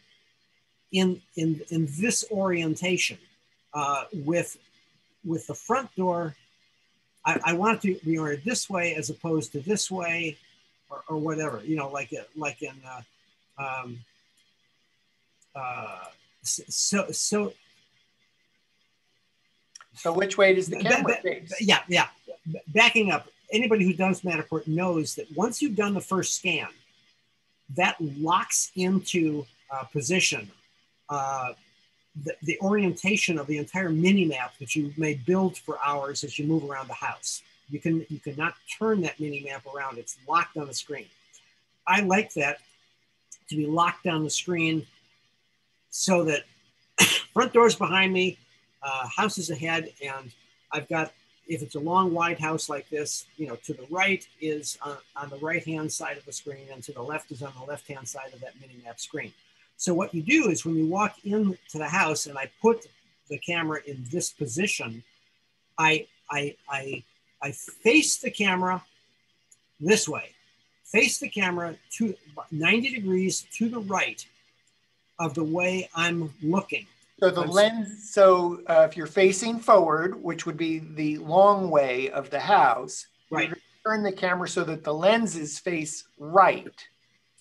in, in, in this orientation uh, with, with the front door. I, I want it to be oriented this way as opposed to this way or, or whatever, you know, like, like in, uh, um, uh, so, so. So which way does the camera face? Yeah, yeah. Backing up, anybody who does Matterport knows that once you've done the first scan, that locks into uh, position uh, the, the orientation of the entire mini map that you may build for hours as you move around the house. You can you cannot turn that mini map around; it's locked on the screen. I like that to be locked on the screen, so that front door's behind me, uh, house is ahead, and I've got. If it's a long, wide house like this, you know, to the right is on, on the right-hand side of the screen, and to the left is on the left-hand side of that mini-map screen. So what you do is when you walk into the house, and I put the camera in this position, I, I, I, I face the camera this way, face the camera to ninety degrees to the right of the way I'm looking. So the lens, so uh, if you're facing forward, which would be the long way of the house, right. You turn the camera so that the lenses face right.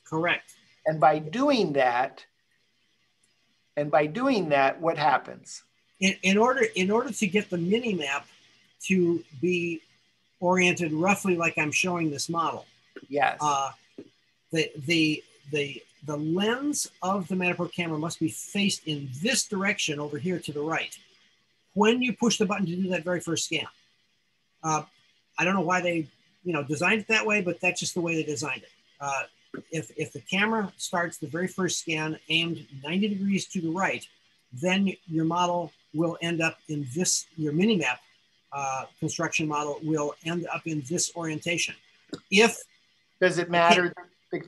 Correct. And by doing that, and by doing that, what happens? In, in order, in order to get the mini map to be oriented roughly like I'm showing this model. Yes. Uh, the, the, the, the lens of the Matterport camera must be faced in this direction over here to the right when you push the button to do that very first scan. Uh, I don't know why they you know, designed it that way, but that's just the way they designed it. Uh, if, if the camera starts the very first scan aimed ninety degrees to the right, then your model will end up in this, your minimap uh, construction model will end up in this orientation. If Does it matter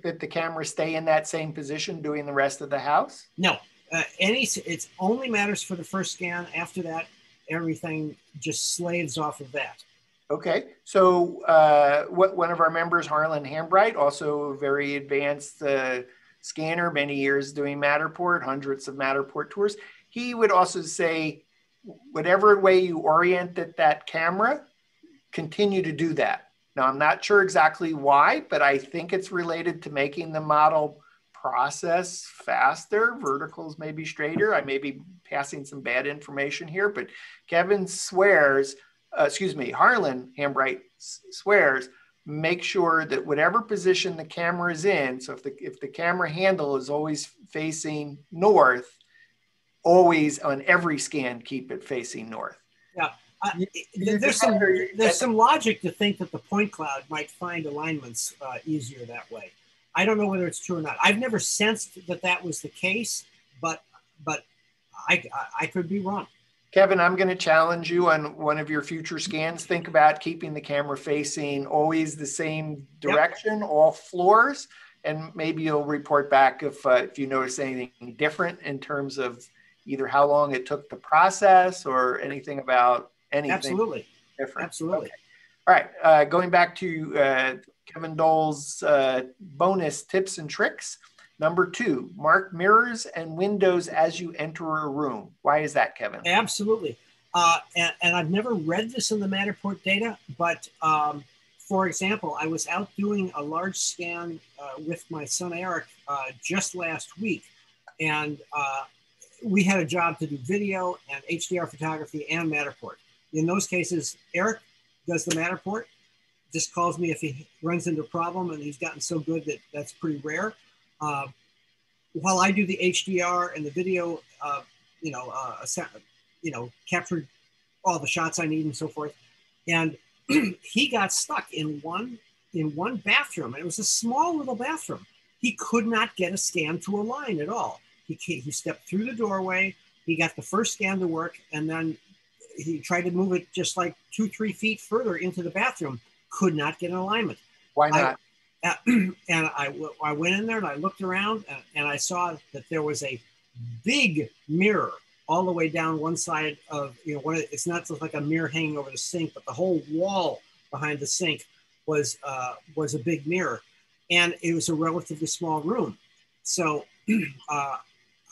that the camera stay in that same position doing the rest of the house? No, uh, any, it only matters for the first scan. After that, everything just slaves off of that. Okay, so uh, what, one of our members, Harlan Hambright, also a very advanced uh, scanner, many years doing Matterport, hundreds of Matterport tours. He would also say, whatever way you orient at that camera, continue to do that. Now, I'm not sure exactly why, but I think it's related to making the model process faster, verticals maybe straighter. I may be passing some bad information here, but Kevin swears, Uh, excuse me, Harlan Hambright swears, make sure that whatever position the camera is in, so if the, if the camera handle is always facing north, always on every scan, keep it facing north. Yeah, uh, there's, some, there's some logic to think that the point cloud might find alignments uh, easier that way. I don't know whether it's true or not. I've never sensed that that was the case, but, but I, I, I could be wrong. Kevin, I'm going to challenge you on one of your future scans. Think about keeping the camera facing always the same direction, yep. all floors, and maybe you'll report back if, uh, if you notice anything different in terms of either how long it took the process or anything about anything Absolutely. different. Absolutely. Okay. All right, uh, going back to uh, Kevin Dole's uh, bonus tips and tricks. Number two, mark mirrors and windows as you enter a room. Why is that, Kevin? Absolutely. Uh, and, and I've never read this in the Matterport data, but um, for example, I was out doing a large scan uh, with my son, Eric, uh, just last week. And uh, we had a job to do video and H D R photography and Matterport. In those cases, Eric does the Matterport, just calls me if he runs into a problem, and he's gotten so good that that's pretty rare. Uh, while I do the H D R and the video, uh, you know, uh, you know, captured all the shots I need and so forth. And he got stuck in one in one bathroom, and it was a small little bathroom. He could not get a scan to align at all. He he stepped through the doorway. He got the first scan to work, and then he tried to move it just like two, three feet further into the bathroom. Could not get an alignment. Why not? I, Uh, and I, I went in there and I looked around and, and I saw that there was a big mirror all the way down one side of, you know, one of, it's not just like a mirror hanging over the sink, but the whole wall behind the sink was, uh, was a big mirror. And it was a relatively small room. So uh,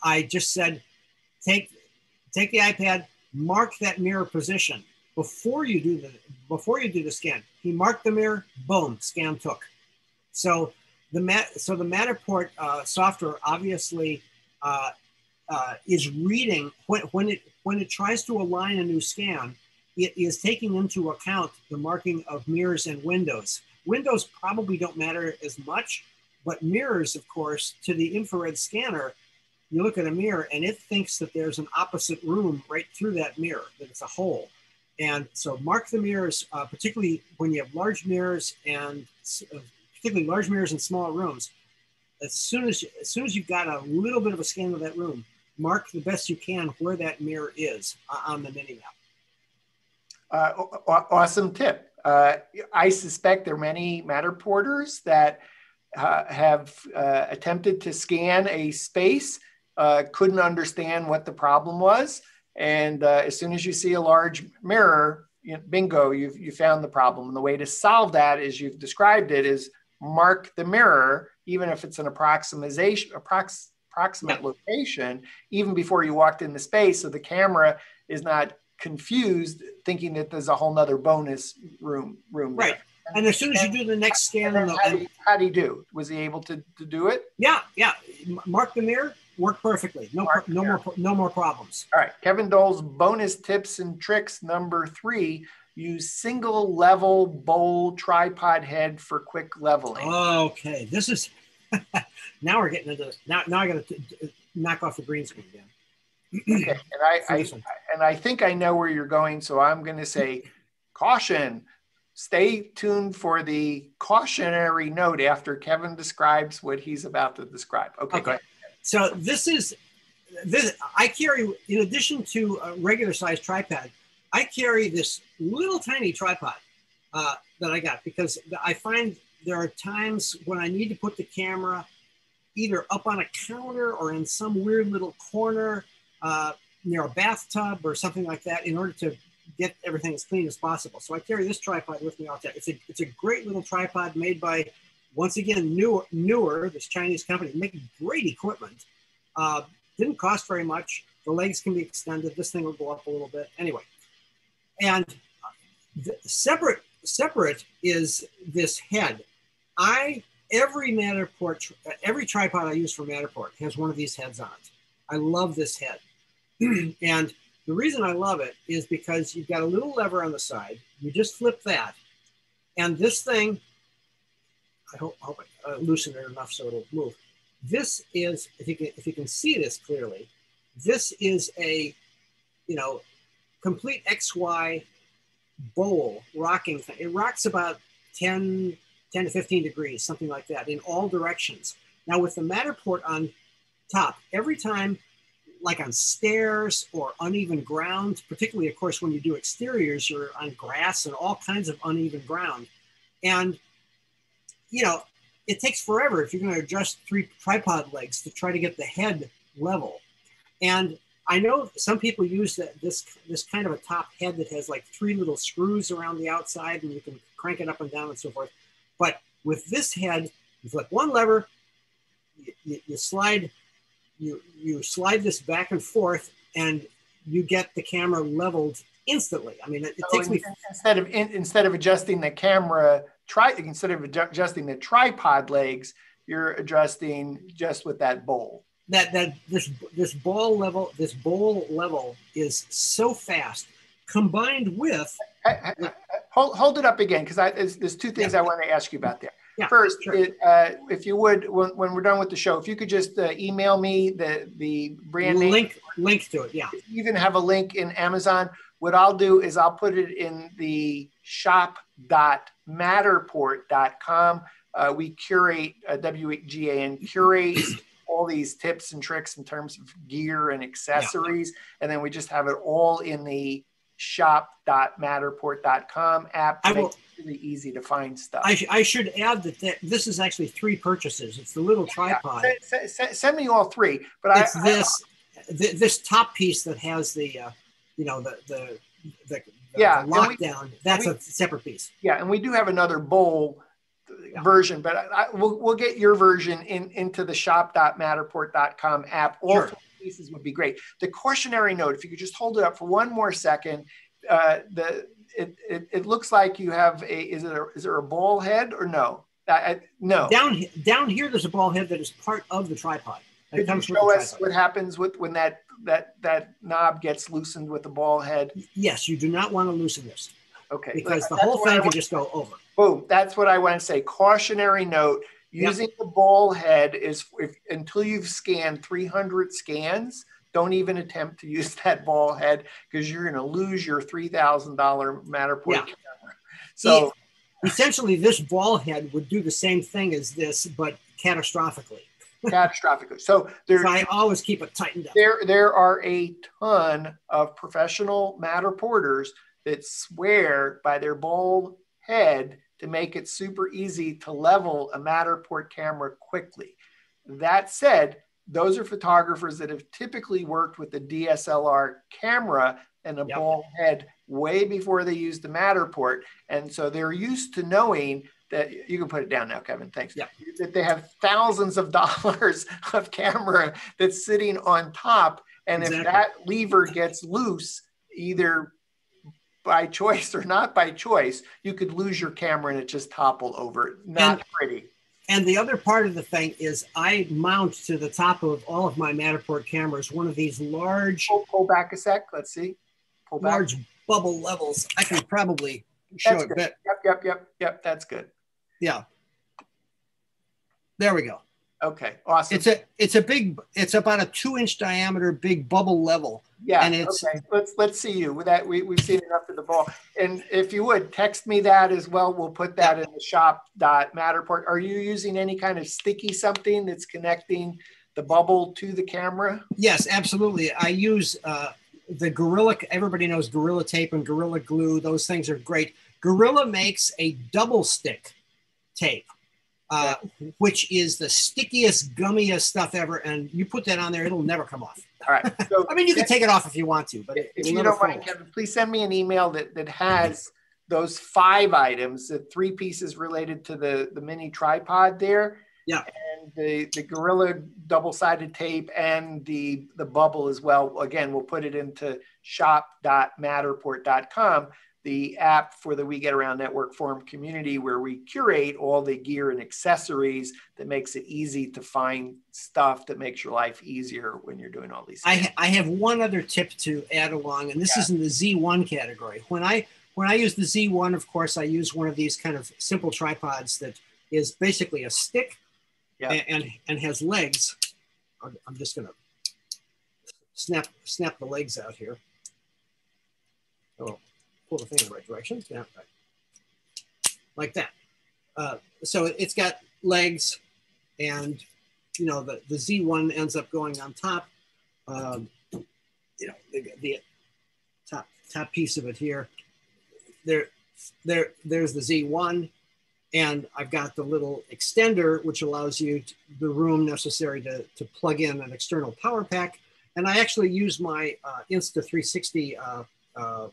I just said, take, take the iPad, mark that mirror position before you do the, before you do the scan. He marked the mirror, boom, scan took. So the Mat so the Matterport uh, software obviously uh, uh, is reading when, when it when it tries to align a new scan, it is taking into account the marking of mirrors and windows. Windows probably don't matter as much, but mirrors, of course, to the infrared scanner, you look at a mirror and it thinks that there's an opposite room right through that mirror, that it's a hole. And so mark the mirrors, uh, particularly when you have large mirrors and uh, particularly large mirrors in small rooms. As soon as, as soon as you've got a little bit of a scan of that room, mark the best you can where that mirror is uh, on the mini map. Uh, awesome tip. Uh, I suspect there are many Matterporters that uh, have uh, attempted to scan a space, uh, couldn't understand what the problem was. And uh, as soon as you see a large mirror, you know, bingo, you've, you found the problem. And the way to solve that, as you've described it, is mark the mirror, even if it's an approximation, approx, approximate location, even before you walked in the space, so the camera is not confused, thinking that there's a whole nother bonus room. room right. There. And, and as soon as you do the next scan, and how, do you, how do you do? Was he able to, to do it? Yeah, yeah. Mark the mirror, worked perfectly. No, no more, no more problems. All right. Kevin Dole's bonus tips and tricks number three. Use single level bowl tripod head for quick leveling. Okay, this is Now we're getting into now. Now I got to knock off the green screen again. Okay. And I, I and I think I know where you're going, so I'm going to say, caution. Stay tuned for the cautionary note after Kevin describes what he's about to describe. Okay, okay. Go ahead. So this is this. I carry, in addition to a regular size tripod, I carry this little tiny tripod uh, that I got because I find there are times when I need to put the camera either up on a counter or in some weird little corner uh, near a bathtub or something like that in order to get everything as clean as possible. So I carry this tripod with me all the time. It's a, it's a great little tripod made by, once again, Neewer, Neewer, this Chinese company, making great equipment. Uh, didn't cost very much. The legs can be extended. This thing will go up a little bit. Anyway, and the separate, separate is this head. I, every Matterport, every tripod I use for Matterport has one of these heads on it. I love this head. And the reason I love it is because you've got a little lever on the side. You just flip that. And this thing, I hope, I hope I uh, loosen it enough so it'll move. This is, if you, can, if you can see this clearly, this is a, you know, complete X Y bowl rocking thing. It rocks about ten to fifteen degrees, something like that, in all directions. Now with the Matterport on top, every time, like on stairs or uneven ground, particularly, of course, when you do exteriors, you're on grass and all kinds of uneven ground. And, you know, it takes forever if you're going to adjust three tripod legs to try to get the head level. And I know some people use that this, this kind of a top head that has like three little screws around the outside and you can crank it up and down and so forth. But with this head, you flip one lever, you, you slide You, you slide this back and forth and you get the camera leveled instantly. I mean, it, it so takes in, me- instead of, in, instead of adjusting the camera, try, instead of adjusting the tripod legs, you're adjusting just with that bowl. That, that this, this ball level, this bowl level is so fast combined with- I, I, I, hold, hold it up again, because there's, there's two things yeah. I want to ask you about there. Yeah, First, sure. it, uh, if you would, when, when we're done with the show, if you could just uh, email me the, the brand name. Link, link to it, yeah. If you even have a link in Amazon, what I'll do is I'll put it in the shop dot matterport dot com. Uh, we curate, uh, W G A N curates all these tips and tricks in terms of gear and accessories. Yeah. And then we just have it all in the shop dot matterport dot com app. I will, really easy to find stuff. I, sh I should add that th this is actually three purchases. It's the little tripod. Yeah, send, send me all three. But it's I, this I, th this top piece that has the uh, you know the the, the, the yeah, lockdown. We, that's we, a separate piece. Yeah, and we do have another bowl yeah. version, but I, I, we'll we'll get your version in into the shop dot matterport dot com app. All sure. three pieces would be great. The cautionary note, if you could just hold it up for one more second. Uh, the It, it, it looks like you have a, is it a, is there a ball head or no? I, I, no. Down, down here, there's a ball head that is part of the tripod. Could you show us what happens with, when that, that, that knob gets loosened with the ball head? Yes, you do not want to loosen this. Okay. Because the whole thing can just go over. Boom, that's what I want to say. Cautionary note, using the ball head is, if, until you've scanned three hundred scans, don't even attempt to use that ball head because you're going to lose your three thousand dollar Matterport yeah. camera. So it, essentially this ball head would do the same thing as this, but catastrophically. Catastrophically. So, there, so I always keep it tightened up. There, there are a ton of professional Matterporters that swear by their ball head to make it super easy to level a Matterport camera quickly. That said, those are photographers that have typically worked with the D S L R camera and a yep. ball head way before they used the Matterport. And so they're used to knowing that, you can put it down now, Kevin, thanks. Yep. That they have thousands of dollars of camera that's sitting on top. And exactly. if that lever gets loose, either by choice or not by choice, you could lose your camera and it just topple over. Not and pretty. And the other part of the thing is I mount to the top of all of my Matterport cameras one of these large... Pull, pull back a sec. Let's see. Pull back. Large bubble levels. I can probably show it. Yep, yep, yep, yep. That's good. Yeah. There we go. Okay, awesome. It's a it's a big it's about a two inch diameter big bubble level. Yeah. And it's okay. Let's let's see you with that. We we've seen it up to the ball. And if you would text me that as well, we'll put that in the shop dot matterport. Are you using any kind of sticky something that's connecting the bubble to the camera? Yes, absolutely. I use uh, the Gorilla. Everybody knows Gorilla tape and Gorilla glue. Those things are great. Gorilla makes a double stick tape. Uh, which is the stickiest, gummiest stuff ever. And you put that on there, it'll never come off. All right. So I mean, you can take it off if you want to, but it, if you don't mind, Kevin, please send me an email that, that has those five items, the three pieces related to the, the mini tripod there. Yeah. And the, the Gorilla double-sided tape and the, the bubble as well. Again, we'll put it into shop dot matterport dot com. The app for the We Get Around Network Forum community, where we curate all the gear and accessories that makes it easy to find stuff that makes your life easier when you're doing all these things. I, ha I have one other tip to add along, and this yeah. is in the Z one category. When I, when I use the Z one, of course, I use one of these kind of simple tripods that is basically a stick yeah. and, and, and has legs. I'm, I'm just gonna snap, snap the legs out here. Oh. Pull the thing in the right direction, yeah, right. Like that. Uh, so it's got legs, and you know the, the Z one ends up going on top. Um, you know the, the top top piece of it here. There, there, there's the Z one, and I've got the little extender, which allows you to, the room necessary to to plug in an external power pack. And I actually use my uh, Insta three sixty. Uh, uh,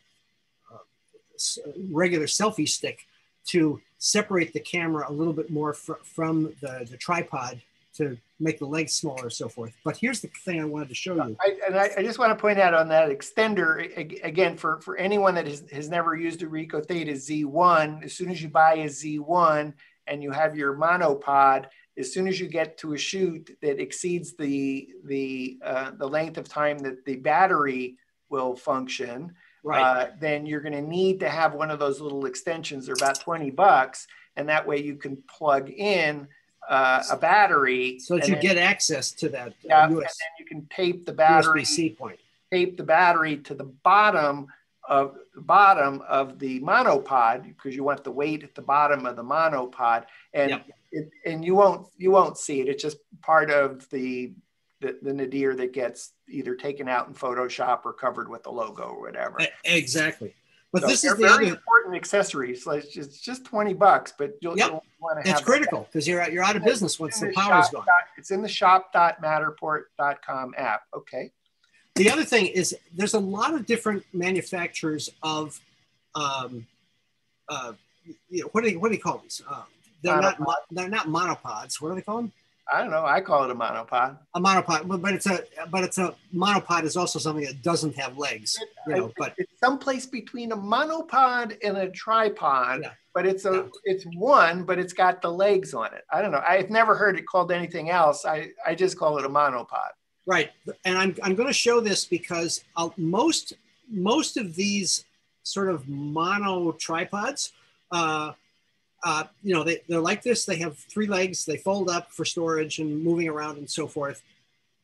regular selfie stick to separate the camera a little bit more fr from the, the tripod to make the legs smaller and so forth. But here's the thing I wanted to show you. I, and I, I just want to point out on that extender, again, for, for anyone that has, has never used a Ricoh Theta Z one, as soon as you buy a Z one and you have your monopod, as soon as you get to a shoot that exceeds the, the, uh, the length of time that the battery will function, right. Uh, then you're going to need to have one of those little extensions. They're about twenty bucks. And that way you can plug in uh, a battery. So that you then, get access to that. Uh, yeah, U S, and then you can tape the battery, U S B C point. Tape the battery to the bottom of the bottom of the monopod, because you want the weight at the bottom of the monopod. And yep. it, and you won't you won't see it. It's just part of the The, the nadir that gets either taken out in Photoshop or covered with the logo or whatever. Exactly. But so this is the very other... important accessories. So it's, just, it's just twenty bucks, but you'll, yep. you'll want to have. It's critical because you're you're out of business once the, the power's gone. Dot, it's in the shop dot matterport dot com app. Okay. The other thing is there's a lot of different manufacturers of, um, uh, you know, what do you what do you call these? Uh, they're Monopod. not they're not monopods. What do they call them? I don't know. I call it a monopod. A monopod, but it's a but it's a monopod is also something that doesn't have legs. It, you know, it, but it's someplace between a monopod and a tripod. Yeah. But it's a yeah. it's one, but it's got the legs on it. I don't know. I've never heard it called anything else. I I just call it a monopod. Right, and I'm I'm going to show this because I'll, most most of these sort of mono tripods. Uh, Uh, you know, they, they're like this. They have three legs. They fold up for storage and moving around and so forth.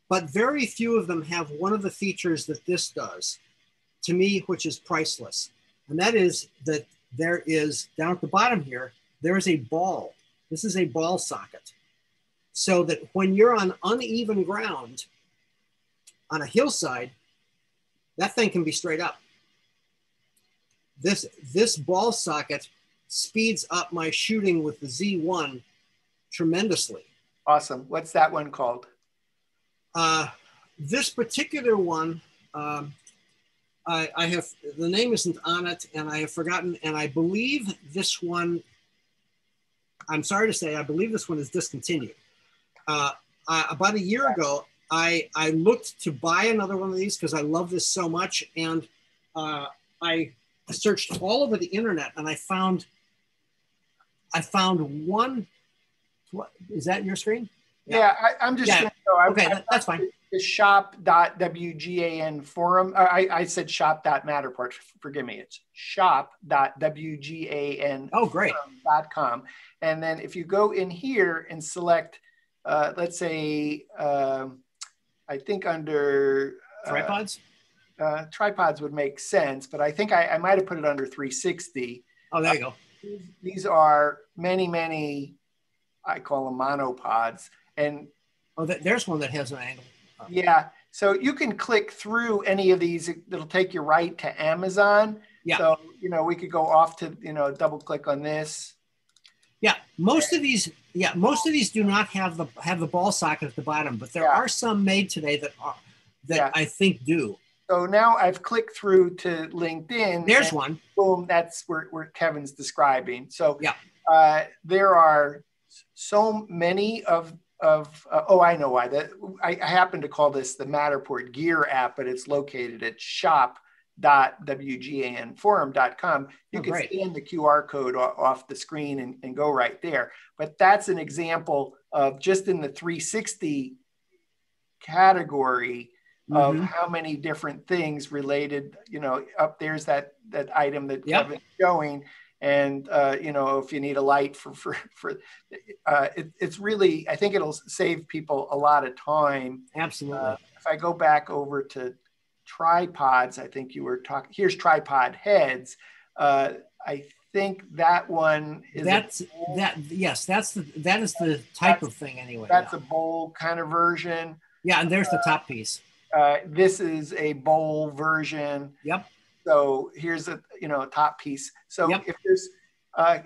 But very few of them have one of the features that this does, to me, which is priceless. And that is that there is, down at the bottom here, there is a ball. This is a ball socket. So that when you're on uneven ground, on a hillside, that thing can be straight up. This, this ball socket speeds up my shooting with the Z one tremendously. Awesome. What's that one called? Uh, this particular one, um, I, I have, the name isn't on it and I have forgotten, and I believe this one, I'm sorry to say, I believe this one is discontinued. Uh, I, about a year ago, I, I looked to buy another one of these because I love this so much, and uh, I I searched all over the internet and I found, I found one. What is that your screen? Yeah, yeah I, I'm just. Yeah. Gonna, so I, okay, I, that's fine. The shop dot W G A N forum. I, I said shop dot matterport. Forgive me. It's shop dot W G A N forum dot com. Oh, great. .com. And then if you go in here and select uh, let's say, um, I think under uh, tripods, uh, tripods would make sense, but I think I, I might've put it under three sixty. Oh, there you go. Uh, these are many, many, I call them monopods. And oh, there's one that has an angle. Yeah. So you can click through any of these. It'll take you right to Amazon. Yeah. So, you know, we could go off to, you know, double click on this. Yeah. Most of these, yeah, most of these do not have the, have the ball socket at the bottom, but there yeah. are some made today that are, that yeah. I think do. So now I've clicked through to LinkedIn. There's one. Boom. That's where, where Kevin's describing. So yeah. uh, there are so many of of, uh, oh, I know why. That I, I happen to call this the Matterport Gear app, but it's located at shop dot W G A N forum dot com. You oh, can great. scan the Q R code off the screen and, and go right there. But that's an example of just in the three sixty category mm-hmm. of how many different things related, you know, up there's that, that item that yep. Kevin's showing. And, uh, you know, if you need a light for, for, for uh, it, it's really, I think it'll save people a lot of time. Absolutely. Uh, if I go back over to tripods, I think you were talking, here's tripod heads. Uh, I think that one is- That's, that, yes, that's the, that is the type of thing anyway. That's yeah. a bowl kind of version. Yeah, and there's uh, the top piece. Uh, this is a bowl version. Yep. So here's a, you know, a top piece. So yep. if there's, uh,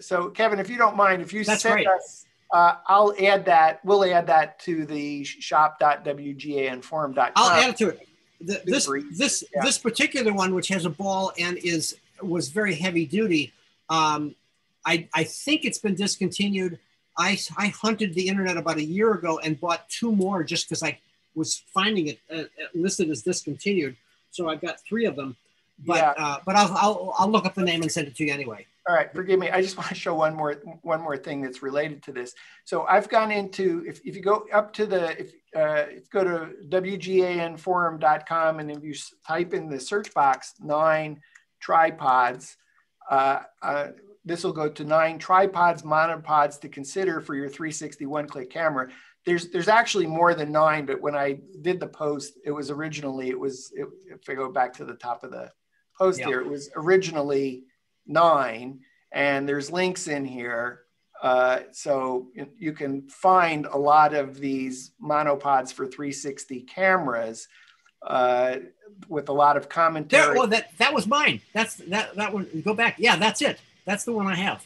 so Kevin, if you don't mind, if you That's send right. us, uh, I'll add that, we'll add that to the shop dot W G A N forum dot com. I'll add it to it. The, this, this, yeah. this particular one, which has a ball and is, was very heavy duty. Um, I, I think it's been discontinued. I, I hunted the internet about a year ago and bought two more just because I was finding it uh, listed as discontinued. So I've got three of them. But yeah. uh, but I'll, I'll I'll look up the name and send it to you anyway. All right, forgive me. I just want to show one more one more thing that's related to this. So I've gone into if, if you go up to the if, uh, if you go to W G A N forum dot com and if you type in the search box nine tripods, uh, uh, this will go to nine tripods monopods to consider for your three sixty one-click camera. There's there's actually more than nine, but when I did the post, it was originally it was it, if I go back to the top of the post yeah. here. It was originally nine, and there's links in here. Uh, so you can find a lot of these monopods for three sixty cameras uh, with a lot of commentary. There, well, that, that was mine. That's that, that one. Go back. Yeah, that's it. That's the one I have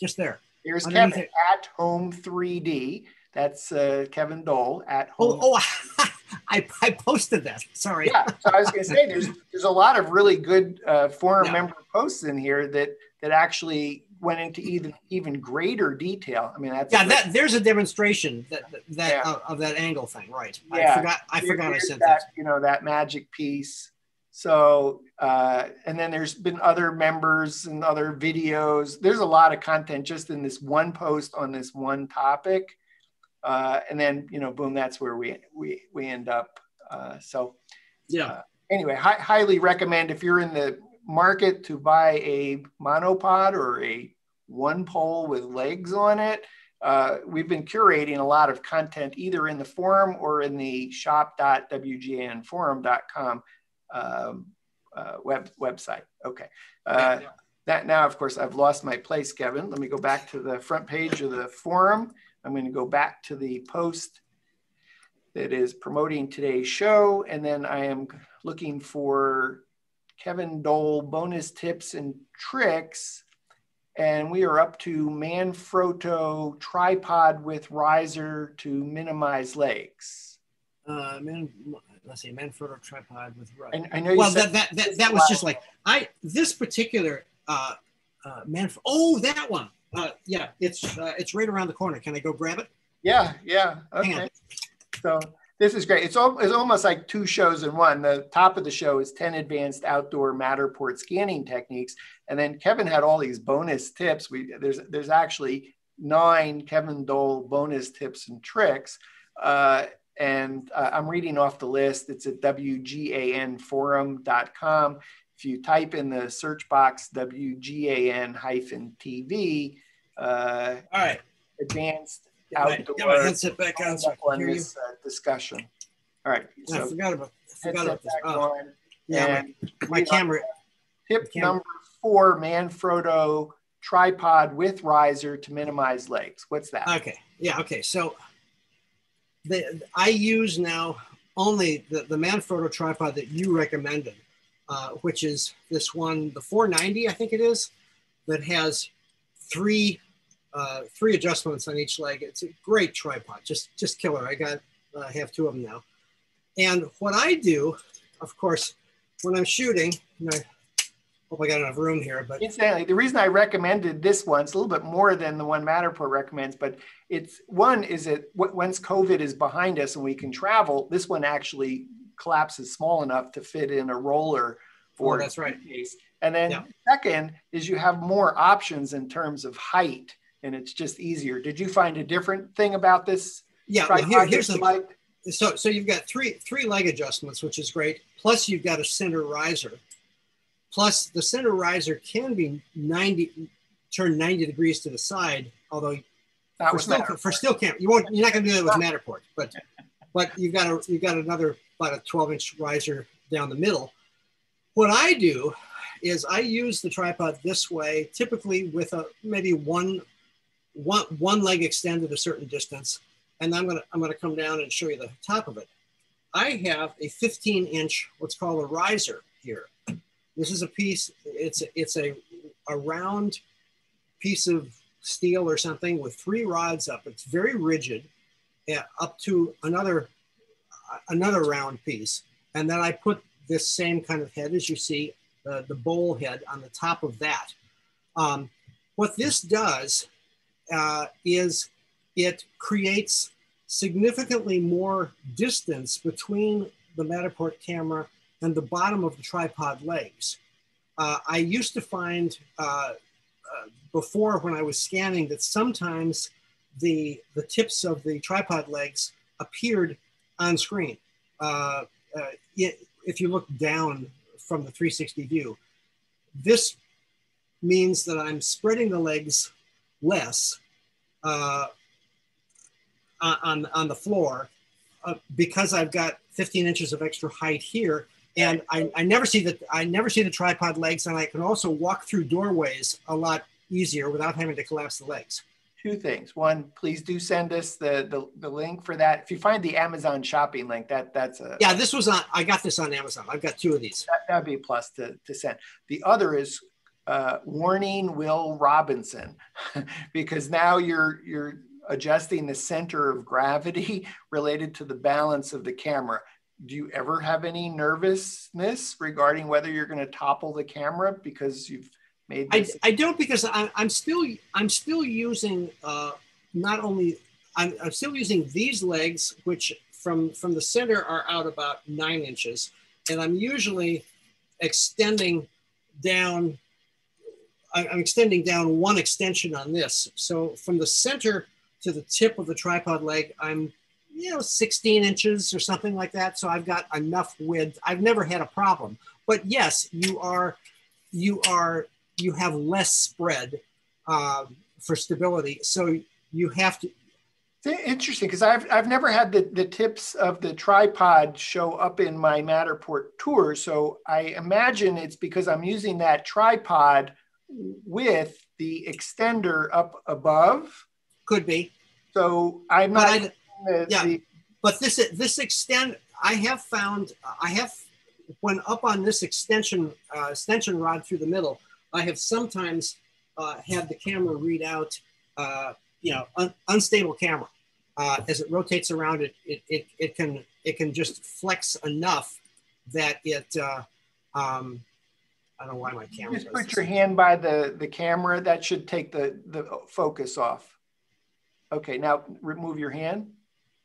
just there. Here's Kevin it. at Home three D. That's uh, Kevin Dole at Home. Oh, oh I, I posted that. Sorry. Yeah. So I was going to say there's there's a lot of really good uh, forum yeah. member posts in here that that actually went into even even greater detail. I mean, that's yeah. That, there's a demonstration that that yeah. uh, of that angle thing, right? Yeah. I forgot. I Here, forgot I said that. This. You know that magic piece. So uh, and then there's been other members and other videos. There's a lot of content just in this one post on this one topic. Uh, and then, you know, boom, that's where we, we, we end up. Uh, so yeah. Uh, anyway, hi highly recommend if you're in the market to buy a monopod or a one pole with legs on it. Uh, we've been curating a lot of content either in the forum or in the shop dot W G A N forum dot com um, uh, web website. Okay. Uh, yeah. That now, of course, I've lost my place, Kevin. Let me go back to the front page of the forum. I'm going to go back to the post that is promoting today's show. And then I am looking for Kevin Dole bonus tips and tricks. And we are up to Manfrotto tripod with riser to minimize legs. Uh, man, let's see, Manfrotto tripod with riser. And I know you well, said that, that, that, that was just like, I this particular uh, uh, Manfrotto, oh, that one. Uh, yeah, it's uh, it's right around the corner. Can I go grab it? Yeah, yeah. Okay. So this is great. It's all, it's almost like two shows in one. The top of the show is ten advanced outdoor Matterport scanning techniques, and then Kevin had all these bonus tips. We there's there's actually nine Kevin Dole bonus tips and tricks, uh, and uh, I'm reading off the list. It's at W G A N forum dot com. If you type in the search box W G A N hyphen T V, uh, all right, advanced outdoor. Get my headset back on so I can hear you. This, uh, discussion. All right. So I forgot about, I forgot about this. Oh. Yeah, my, my camera. Tip camera. number four, Manfrotto tripod with riser to minimize legs. What's that? Okay. Yeah, okay. So the, I use now only the, the Manfrotto tripod that you recommended, uh, which is this one, the four ninety, I think it is, that has three uh, three adjustments on each leg. It's a great tripod, just just killer. I got uh, have two of them now. And what I do, of course, when I'm shooting, and I hope I got enough room here, but incidentally, the reason I recommended this one, it's a little bit more than the one Matterport recommends, but it's one is that once COVID is behind us and we can travel, this one actually collapses small enough to fit in a roller for oh, that's right. case. And then yeah. second is you have more options in terms of height, and it's just easier. Did you find a different thing about this? Yeah, well, here, here's the like, so so you've got three three leg adjustments, which is great. Plus you've got a center riser. Plus the center riser can be ninety turned ninety degrees to the side, although that for, was still, for still camera you won't you're not going to do that with Matterport, but but you've got a you've got another about a twelve inch riser down the middle. What I do is I use the tripod this way, typically with a maybe one, one, one leg extended a certain distance, and I'm gonna I'm gonna come down and show you the top of it. I have a fifteen inch what's called a riser here. This is a piece. It's a, it's a a round piece of steel or something with three rods up. It's very rigid, yeah, up to another another round piece, and then I put this same kind of head, as you see, uh, the bowl head on the top of that. Um, what this does uh, is it creates significantly more distance between the Matterport camera and the bottom of the tripod legs. Uh, I used to find uh, uh, before when I was scanning that sometimes the, the tips of the tripod legs appeared on screen. Uh, uh, it, if you look down from the three sixty view, this means that I'm spreading the legs less uh, on, on the floor uh, because I've got fifteen inches of extra height here. And I, I never see the, I never see the tripod legs, and I can also walk through doorways a lot easier without having to collapse the legs. Two things. One, please do send us the, the the link for that. If you find the Amazon shopping link, that that's a yeah. This was on. I got this on Amazon. I've got two of these. That, that'd be a plus to to send. The other is uh, warning Will Robinson, because now you're you're adjusting the center of gravity related to the balance of the camera. Do you ever have any nervousness regarding whether you're going to topple the camera because you've made this? I, I don't, because I, I'm still I'm still using uh, not only I'm, I'm still using these legs, which from from the center are out about nine inches, and I'm usually extending down. I, I'm extending down one extension on this, so from the center to the tip of the tripod leg, I'm you know sixteen inches or something like that. So I've got enough width. I've never had a problem. But yes, you are you are. you have less spread uh, for stability. So you have to. It's interesting, because I've, I've never had the, the tips of the tripod show up in my Matterport tour. So I imagine it's because I'm using that tripod with the extender up above. Could be. So I'm but not. I, the, yeah, the, but this, this extend, I have found, I have, when up on this extension, uh, extension rod through the middle, I have sometimes uh, had the camera read out, uh, you know, un unstable camera. Uh, as it rotates around, it, it it it can it can just flex enough that it. Uh, um, I don't know why my camera. Just put your hand by the the camera. That should take the the focus off. Okay, now remove your hand.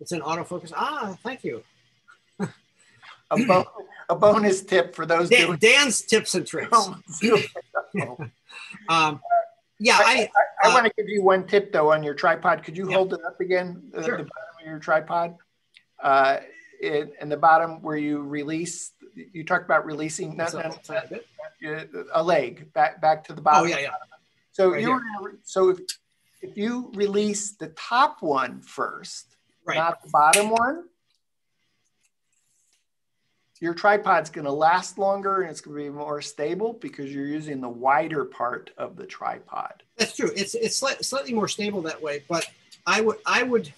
It's an autofocus. Ah, thank you. A, bo a bonus tip for those Dan, doing Dan's tips and tricks. um, yeah, I, I, I, I uh, want to give you one tip though on your tripod. Could you yeah. hold it up again? Sure. The, the bottom of your tripod, uh, it, and the bottom where you release. You talked about releasing that, that, that, a, a leg back back to the bottom. Oh yeah, yeah. So right you were, so if, if you release the top one first, right, not the bottom one, your tripod's gonna last longer and it's gonna be more stable because you're using the wider part of the tripod. That's true. It's it's slightly more stable that way, but I would I would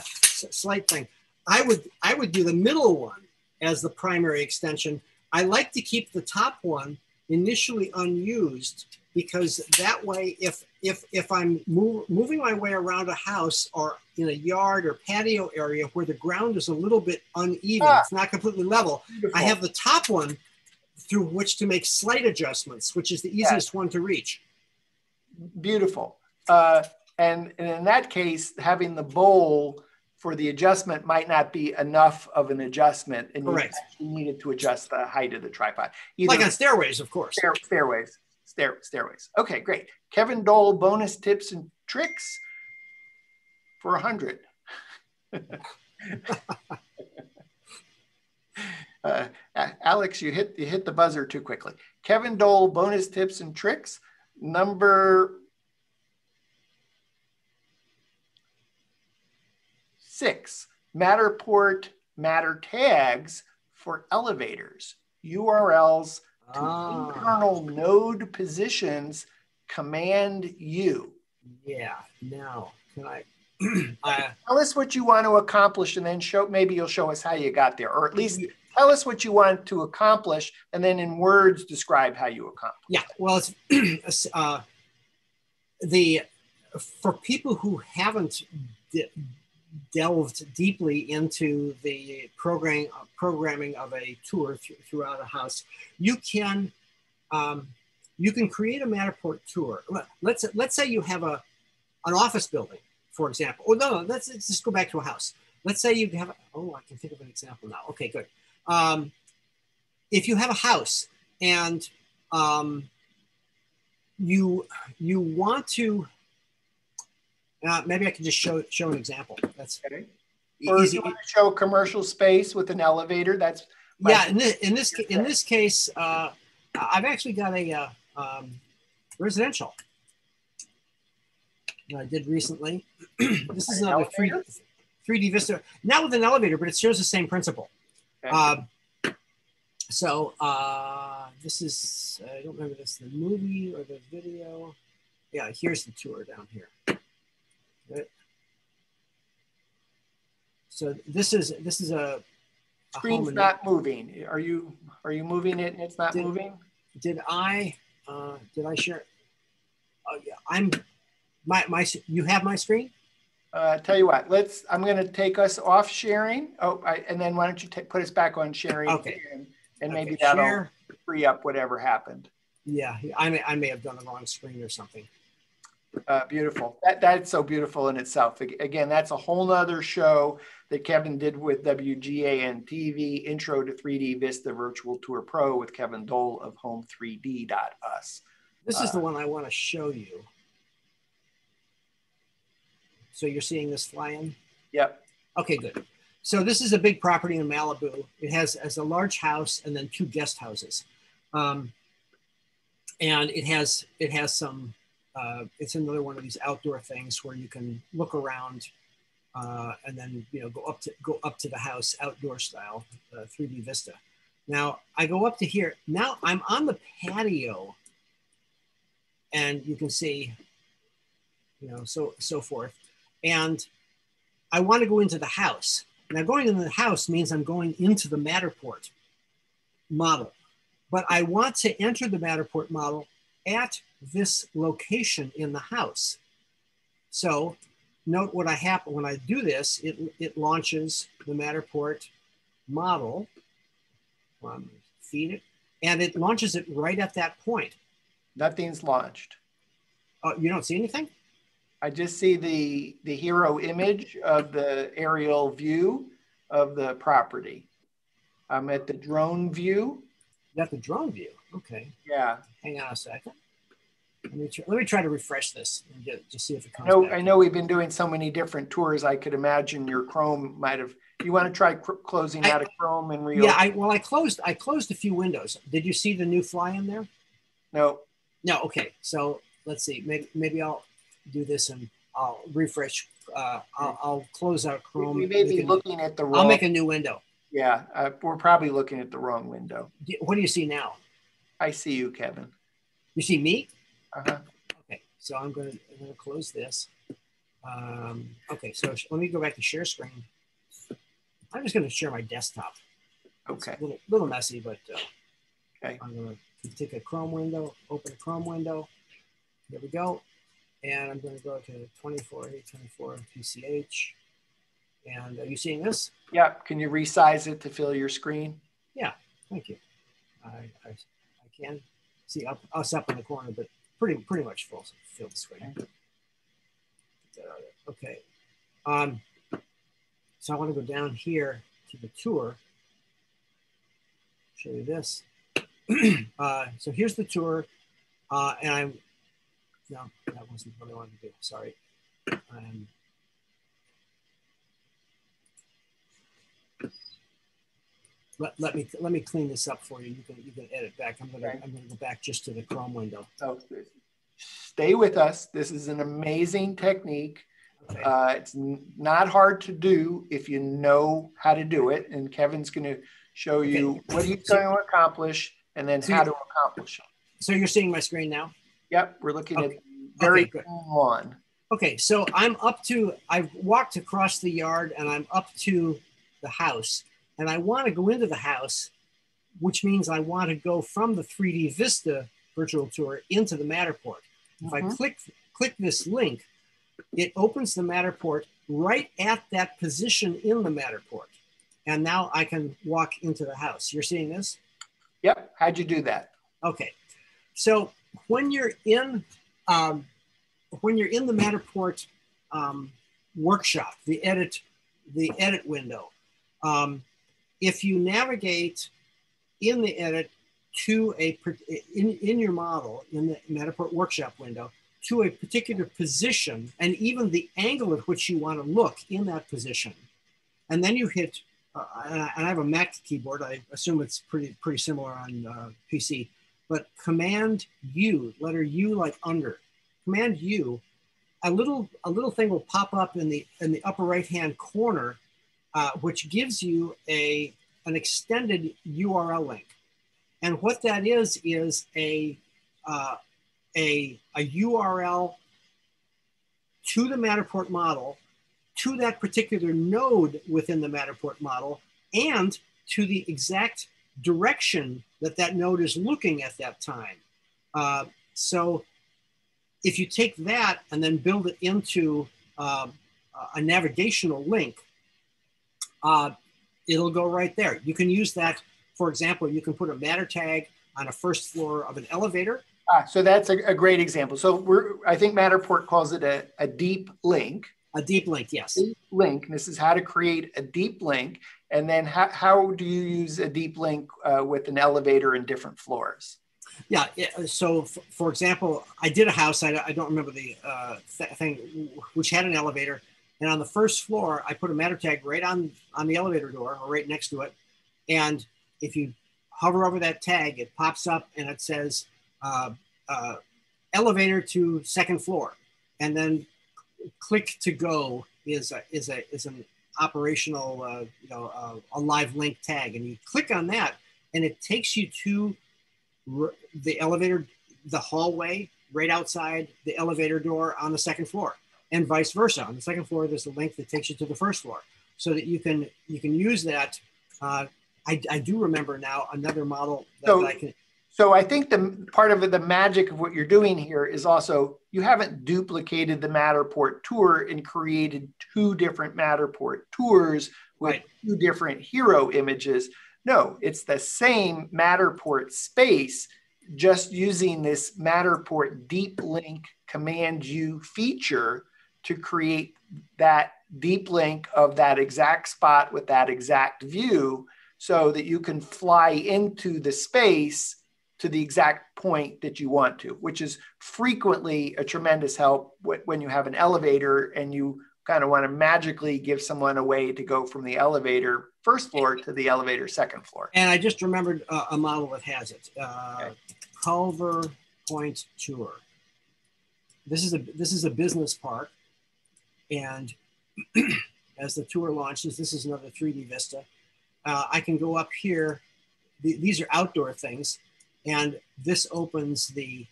slight thing. I would I would do the middle one as the primary extension. I like to keep the top one initially unused because that way, if if if I'm move, moving my way around a house or in a yard or patio area where the ground is a little bit uneven, ah, it's not completely level, beautiful. I have the top one through which to make slight adjustments, which is the easiest yes. one to reach. Beautiful. Uh, and, and in that case, having the bowl for the adjustment might not be enough of an adjustment, and you actually needed to adjust the height of the tripod. Either like on stairways, of course. Stair, stairways, stair, stairways. Okay, great. Kevin Dole, bonus tips and tricks for one hundred. uh, Alex, you hit, you hit the buzzer too quickly. Kevin Dole, bonus tips and tricks, number six, Matterport MatterTags for elevators, U R Ls to ah. internal node positions, command U. Yeah, now can I? uh, tell us what you want to accomplish and then show, maybe you'll show us how you got there, or at least tell us what you want to accomplish and then in words describe how you accomplish. Yeah, well, it's uh, the, for people who haven't delved deeply into the program, uh, programming of a tour th throughout a house, you can um, you can create a Matterport tour. Let's let's say you have a an office building, for example. Oh no, no let's, let's just go back to a house. Let's say you have a, oh I can think of an example now. Okay, good. Um, if you have a house and um, you you want to. Uh, maybe I can just show show an example. That's okay. Or easy. If you want to show commercial space with an elevator, that's yeah. In this in this, in this case, uh, I've actually got a uh, um, residential that I did recently. This is another three D Vista, not with an elevator, but it shares the same principle. Okay. Uh, so uh, this is I don't remember this the movie or the video. Yeah, here's the tour down here. So this is this is a, a screen's not moving. Are you are you moving it and it's not did, moving? Did I uh, did I share? Oh yeah, I'm my my. You have my screen. Uh, tell you what, let's. I'm going to take us off sharing. Oh, I, and then why don't you t put us back on sharing? Okay. And, and okay. maybe that'll share. free up whatever happened. Yeah, I may I may have done the wrong screen or something. Uh, beautiful. That, that's so beautiful in itself. Again, that's a whole nother show that Kevin did with W G A N T V, Intro to three D Vista Virtual Tour Pro with Kevin Dole of Home three D dot U S. This is uh, the one I want to show you. So you're seeing this fly in? Yep. Okay, good. So this is a big property in Malibu. It has, has a large house and then two guest houses. Um, and it has, it has some... Uh, it's another one of these outdoor things where you can look around uh, and then you know go up to go up to the house outdoor style, uh, three D Vista. Now I go up to here. Now I'm on the patio, and you can see, you know, so so forth. And I want to go into the house. Now going into the house means I'm going into the Matterport model, but I want to enter the Matterport model at this location in the house. So note what I happen when I do this, it, it launches the Matterport model, um, feed it, and it launches it right at that point. Nothing's launched. Oh, you don't see anything? I just see the, the hero image of the aerial view of the property. I'm at the drone view. That's the drone view, okay. Yeah. Hang on a second. Let me, try, let me try to refresh this and get, just see if it comes no, back. I know we've been doing so many different tours. I could imagine your Chrome might have. You want to try closing I, out of Chrome and reopen? Yeah. I, well, I closed. I closed a few windows. Did you see the new fly in there? No. No. Okay. So let's see. Maybe maybe I'll do this, and I'll refresh. Uh, I'll, I'll close out Chrome. We may be looking at the wrong. I'll make a new window. Yeah, uh, we're probably looking at the wrong window. What do you see now? I see you, Kevin. You see me? Uh-huh. Okay, so I'm going to I'm going to close this. Um, okay, so let me go back to share screen. I'm just going to share my desktop. Okay. It's a little, little messy, but uh, okay. I'm going to take a Chrome window, open a Chrome window. There we go. And I'm going to go to twenty-four eight twenty-four P C H. And are you seeing this? Yeah. Can you resize it to fill your screen? Yeah. Thank you. I, I, I can see up, us up in the corner, but pretty pretty much full fill the screen. Okay. Um, so I want to go down here to the tour. Show you this. uh, so here's the tour, uh, and I'm. No, that wasn't what I wanted to do. Sorry. Um, let let me let me clean this up for you. You can you can edit back. I'm gonna okay. I'm gonna go back just to the Chrome window. So stay with us. This is an amazing technique. Okay. Uh, it's not hard to do if you know how to do it. And Kevin's gonna show okay. you what he's so, going to accomplish and then so how to accomplish it. So you're seeing my screen now. Yep, we're looking okay. at very okay, on. Okay, so I'm up to, I've walked across the yard and I'm up to the house. And I want to go into the house, which means I want to go from the three D Vista virtual tour into the Matterport. If mm-hmm. I click, click this link, it opens the Matterport right at that position in the Matterport. And now I can walk into the house. You're seeing this? Yep, how'd you do that? Okay, so when you're in, um, when you're in the Matterport um, workshop, the edit, the edit window, um, if you navigate in the edit to a in in your model in the Matterport workshop window to a particular position and even the angle at which you want to look in that position, and then you hit. Uh, and, I, and I have a Mac keyboard. I assume it's pretty pretty similar on uh, P C. But Command U, letter U like under, Command U, a little a little thing will pop up in the in the upper right hand corner, uh, which gives you a an extended U R L link, and what that is is a uh, a a U R L to the Matterport model, to that particular node within the Matterport model, and to the exact direction that that node is looking at that time. Uh, so if you take that and then build it into uh, a navigational link, uh, it'll go right there. You can use that, for example, you can put a matter tag on a first floor of an elevator. Ah, so that's a, a great example. So we're, I think Matterport calls it a, a deep link. A deep link, yes. Deep link, this is how to create a deep link. And then how, how do you use a deep link uh, with an elevator in different floors? Yeah, so for example, I did a house, I, I don't remember the uh, th thing, which had an elevator. And on the first floor, I put a matter tag right on, on the elevator door or right next to it. And if you hover over that tag, it pops up and it says uh, uh, elevator to second floor. And then click to go is a, is a is an operational uh, you know uh, a live link tag, and you click on that and it takes you to the elevator, the hallway right outside the elevator door on the second floor, and vice versa. On the second floor there's a link that takes you to the first floor, so that you can you can use that. uh, I, I do remember now another model that, so, that I can So I think the part of the magic of what you're doing here is also you haven't duplicated the Matterport tour and created two different Matterport tours with right. two different hero images. No, it's the same Matterport space, just using this Matterport deep link Command U feature to create that deep link of that exact spot with that exact view, so that you can fly into the space to the exact point that you want to, which is frequently a tremendous help when you have an elevator and you kind of want to magically give someone a way to go from the elevator first floor to the elevator second floor. And I just remembered uh, a model that has it, uh, okay. Culver Point Tour. This is a, this is a business park. And as the tour launches, this is another three D Vista. Uh, I can go up here. The, these are outdoor things. And this opens the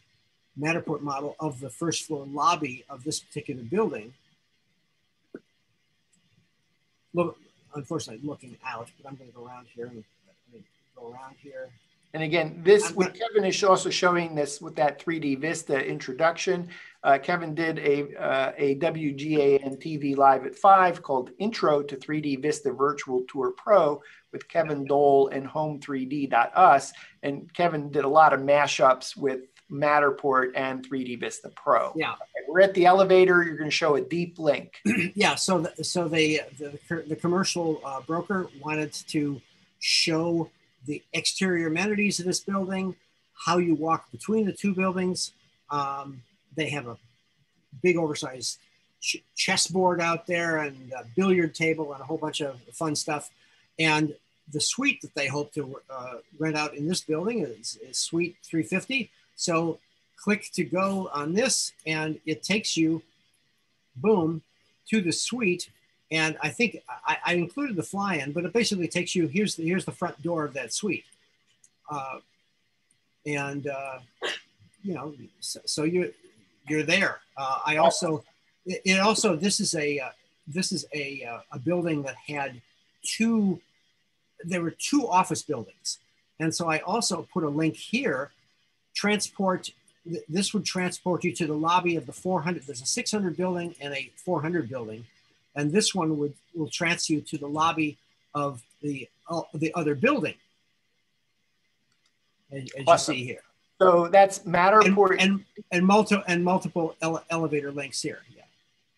Matterport model of the first floor lobby of this particular building. Look, unfortunately, looking out, but I'm going to go around here and go around here. And again, this what Kevin is also showing this with that three D Vista introduction. Uh, Kevin did a, uh, a W G A N T V Live at five called Intro to three D Vista Virtual Tour Pro with Kevin Dole and Home three D dot us. And Kevin did a lot of mashups with Matterport and three D Vista Pro. Yeah. Okay, we're at the elevator. You're going to show a deep link. Yeah. So, the, so they, the, the commercial uh, broker wanted to show the exterior amenities of this building, how you walk between the two buildings. Um, they have a big oversized ch chessboard out there and a billiard table and a whole bunch of fun stuff. And the suite that they hope to uh, rent out in this building is, is Suite three fifty. So click to go on this and it takes you, boom, to the suite. And I think I, I included the fly-in, but it basically takes you, here's the, here's the front door of that suite. Uh, and, uh, you know, so, so you're, you're there. Uh, I also, it, it also, this is a, uh, this is a, uh, a building that had two, there were two office buildings. And so I also put a link here, transport, th this would transport you to the lobby of the four hundred, there's a six hundred building and a four hundred building. And this one would, will transfer you to the lobby of the, uh, the other building, as, as awesome. You see here. So that's Matterport. And, and, and, multi, and multiple ele elevator links here, yeah.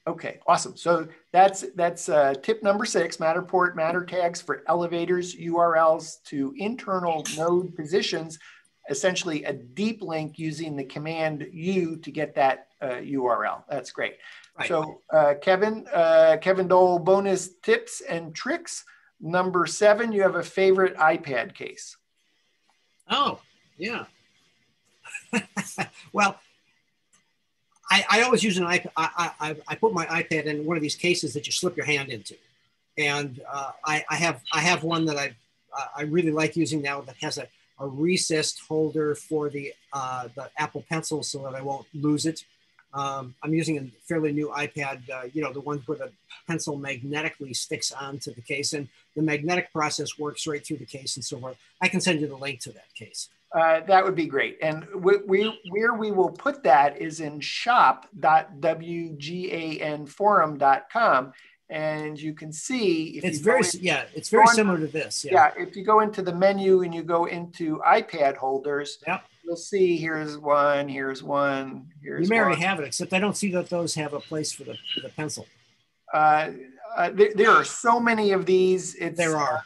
Okay, awesome. So that's, that's uh, tip number six, Matterport MatterTags for elevators, U R Ls to internal node positions, essentially a deep link using the command U to get that uh, U R L. That's great. Right. So uh, Kevin, uh, Kevin Dole, bonus tips and tricks. Number seven, you have a favorite iPad case. Oh, yeah. Well, I, I always use an iPad. I, I, I put my iPad in one of these cases that you slip your hand into. And uh, I, I, have, I have one that I, I really like using now that has a, a recessed holder for the, uh, the Apple Pencil so that I won't lose it. Um, I'm using a fairly new iPad, uh, you know, the one where the pencil magnetically sticks onto the case and the magnetic process works right through the case and so forth. I can send you the link to that case. Uh, that would be great. And we, we, where we will put that is in shop dot W G A N forum dot com. And you can see if it's very in, yeah it's very on, similar to this yeah. yeah if you go into the menu and you go into iPad holders, yeah, you'll see here's one, here's one, here's you may one. already have it, except I don't see that those have a place for the, for the pencil. Uh, uh there, there are so many of these. It's there are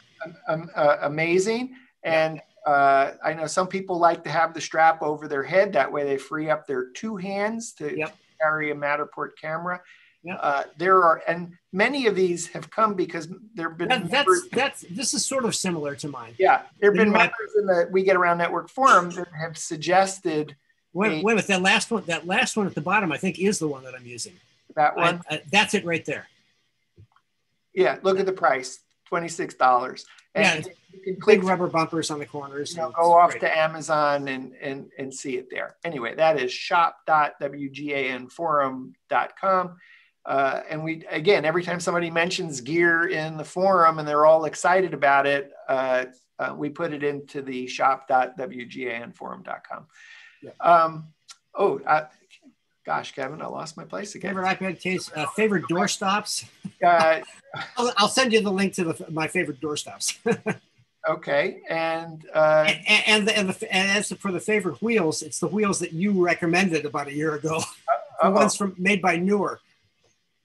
um, uh, amazing. And uh I know some people like to have the strap over their head, that way they free up their two hands to, yep. to carry a Matterport camera. Yeah. Uh, there are, and many of these have come because there have been. That, that's that's this is sort of similar to mine. Yeah, there have been members in the We Get Around Network Forum that have suggested. Wait, a, wait a minute, that last one, that last one at the bottom, I think, is the one that I'm using. That one. I, I, that's it right there. Yeah, look at the price, twenty-six dollars. And yeah, you can click rubber bumpers on the corners. You know, go off great. to Amazon and, and and see it there. Anyway, that is shop dot W G A N forum dot com. Uh, and we, again, every time somebody mentions gear in the forum and they're all excited about it, uh, uh, we put it into the shop dot W G A N forum dot com. Yeah. Um, oh, I, gosh, Kevin, I lost my place again. Favorite iPad case, uh, favorite doorstops. Uh, I'll, I'll send you the link to the, my favorite doorstops. Okay, and, uh, and and the, and, the, and as for the favorite wheels, it's the wheels that you recommended about a year ago. Uh, the ones from made by Neewer.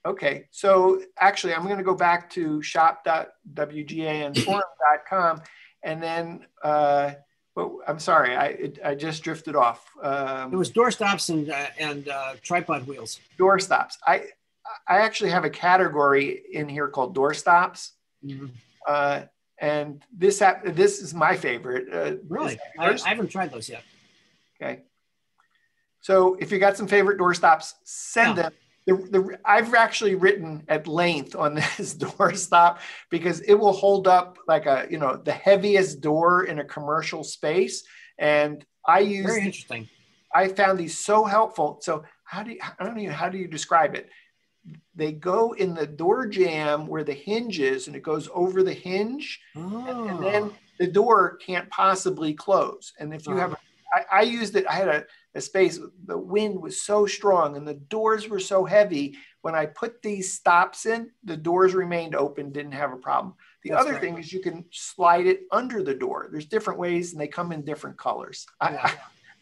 Okay, so actually, I'm going to go back to shop dot W G A N forum dot com, and then, uh, well, I'm sorry, I it, I just drifted off. Um, it was doorstops and uh, and uh, tripod wheels. Doorstops. I I actually have a category in here called doorstops, mm-hmm. uh, and this this is my favorite. Uh, really, I, I haven't tried those yet. Okay, So if you got some favorite doorstops, send yeah. them. The, the, I've actually written at length on this doorstop because it will hold up like a, you know, the heaviest door in a commercial space. And I use, very interesting. I found these so helpful. So how do you, I don't know, how do you describe it? They go in the door jamb where the hinge is and it goes over the hinge oh. and, and then the door can't possibly close. And if you oh. have, I, I used it, I had a, a space, the wind was so strong and the doors were so heavy. When I put these stops in, the doors remained open, didn't have a problem. The That's other right. thing is you can slide it under the door. There's different ways and they come in different colors. Yeah. I, I,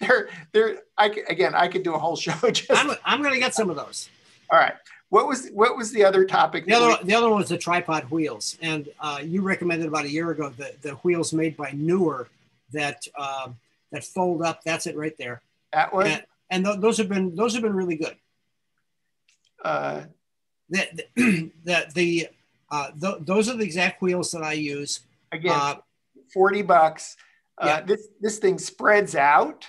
they're, they're, I, again, I could do a whole show. Just I'm, I'm going to get some of those. All right. What was, what was the other topic? The other, the other one was the tripod wheels. And uh, you recommended about a year ago the, the wheels made by Neewer that, uh, that fold up. That's it right there. That one, and, and th those have been those have been really good. Uh, the the, the, the uh, th those are the exact wheels that I use. Again, uh, forty bucks. Uh, yeah. This this thing spreads out,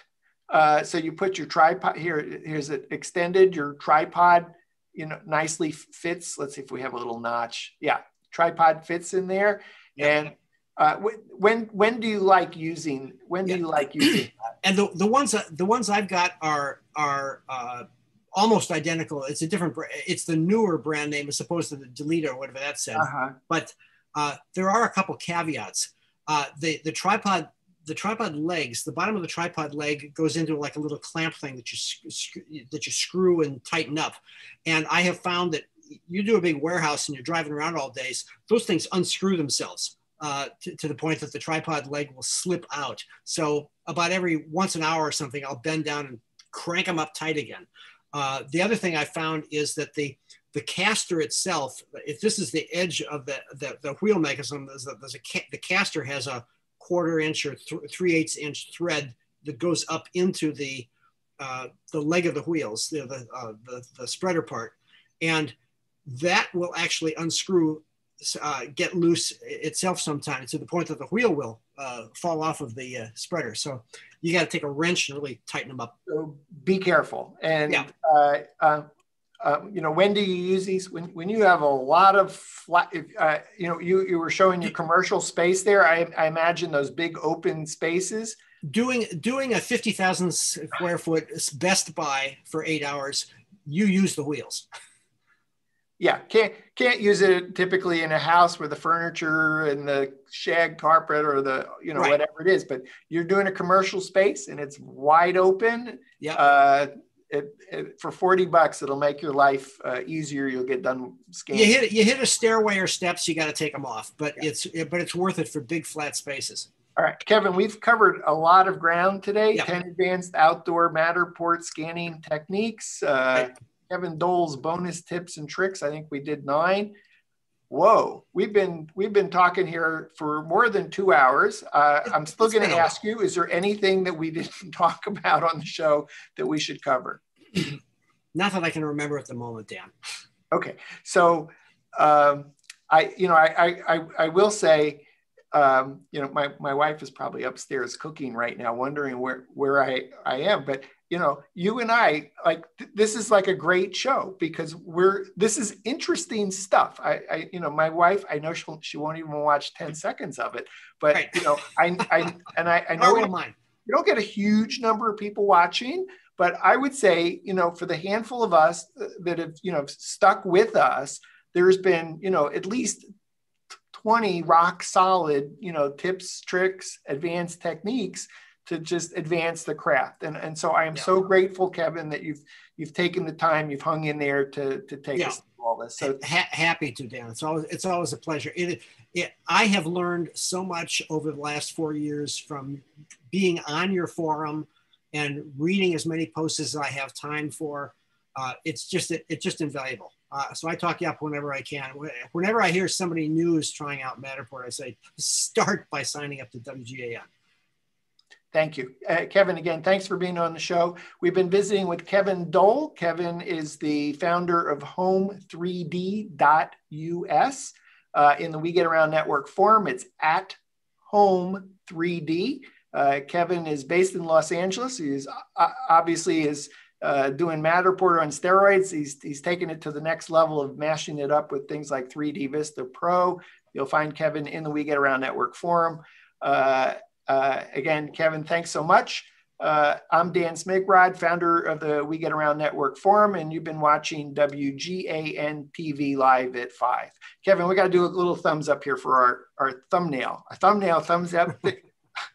uh, so you put your tripod here. Here's it extended. Your tripod, you know, nicely fits. Let's see if we have a little notch. Yeah, tripod fits in there. Yeah. And Uh, when when do you like using when do yeah. you like using that? And the the ones that, the ones I've got are are uh, almost identical. It's a different. It's the Neewer brand name as opposed to the Delete or whatever that said. Uh-huh. But uh, there are a couple caveats. Uh, the the tripod the tripod legs. The bottom of the tripod leg goes into like a little clamp thing that you that you screw and tighten up. And I have found that you do a big warehouse and you're driving around all day. Those things unscrew themselves. Uh, to, to the point that the tripod leg will slip out. So about every once an hour or something, I'll bend down and crank them up tight again. Uh, the other thing I found is that the, the caster itself, if this is the edge of the, the, the wheel mechanism, there's a, there's a ca the caster has a quarter inch or th three-eighths inch thread that goes up into the, uh, the leg of the wheels, you know, the, uh, the, the spreader part. And that will actually unscrew Uh, get loose itself sometimes to the point that the wheel will uh, fall off of the uh, spreader. So you got to take a wrench and really tighten them up. So be careful. And, yeah. uh, uh, uh, you know, when do you use these? When, when you have a lot of, flat, uh, you know, you, you were showing your commercial space there. I, I imagine those big open spaces. Doing, doing a fifty thousand square foot Best Buy for eight hours, you use the wheels. Yeah, can't can't use it typically in a house where the furniture and the shag carpet or the you know right. whatever it is. But you're doing a commercial space and it's wide open. Yeah, uh, it, it, for forty bucks, it'll make your life uh, easier. You'll get done scanning. You hit you hit a stairway or steps, you got to take them off. But yeah. it's it, but it's worth it for big flat spaces. All right, Kevin, we've covered a lot of ground today. Yeah. ten advanced outdoor Matterport scanning techniques. Uh, right. Kevin Dole's bonus tips and tricks. I think we did nine. Whoa, we've been we've been talking here for more than two hours. Uh, I'm still going to ask you: is there anything that we didn't talk about on the show that we should cover? Not that I can remember at the moment, Dan. Okay, so um, I, you know, I I I will say, um, you know, my my wife is probably upstairs cooking right now, wondering where where I I am, but. You know, you and I, like, th this is like a great show because we're, this is interesting stuff. I, I you know, my wife, I know she'll, she won't even watch ten seconds of it, but, right. you know, I, I and I, I know it, you don't get a huge number of people watching, but I would say, you know, for the handful of us that have, you know, stuck with us, there's been, you know, at least twenty rock solid, you know, tips, tricks, advanced techniques to just advance the craft. And, and so I am yeah. so grateful, Kevin, that you've, you've taken the time, you've hung in there to, to take yeah. us through all this. So ha happy to, Dan. It's always, it's always a pleasure. It, it, I have learned so much over the last four years from being on your forum and reading as many posts as I have time for. Uh, it's just, it, it's just invaluable. Uh, so I talk you up whenever I can. Whenever I hear somebody new is trying out Matterport, I say, start by signing up to W G A N. Thank you. Uh, Kevin, again, thanks for being on the show. We've been visiting with Kevin Dole. Kevin is the founder of home three D dot U S uh, in the We Get Around Network Forum. It's at Home three D. Uh, Kevin is based in Los Angeles. He is, uh, obviously his uh, doing Matterport on steroids. He's, he's taken it to the next level of mashing it up with things like three D Vista Pro. You'll find Kevin in the We Get Around Network Forum. Uh, uh, again, Kevin, thanks so much. Uh, I'm Dan Smigrod, founder of the We Get Around Network Forum, and you've been watching W G A N T V Live at five. Kevin, we got to do a little thumbs up here for our, our thumbnail. A thumbnail, thumbs up.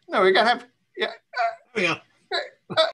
No, we got to have, yeah. Uh, yeah.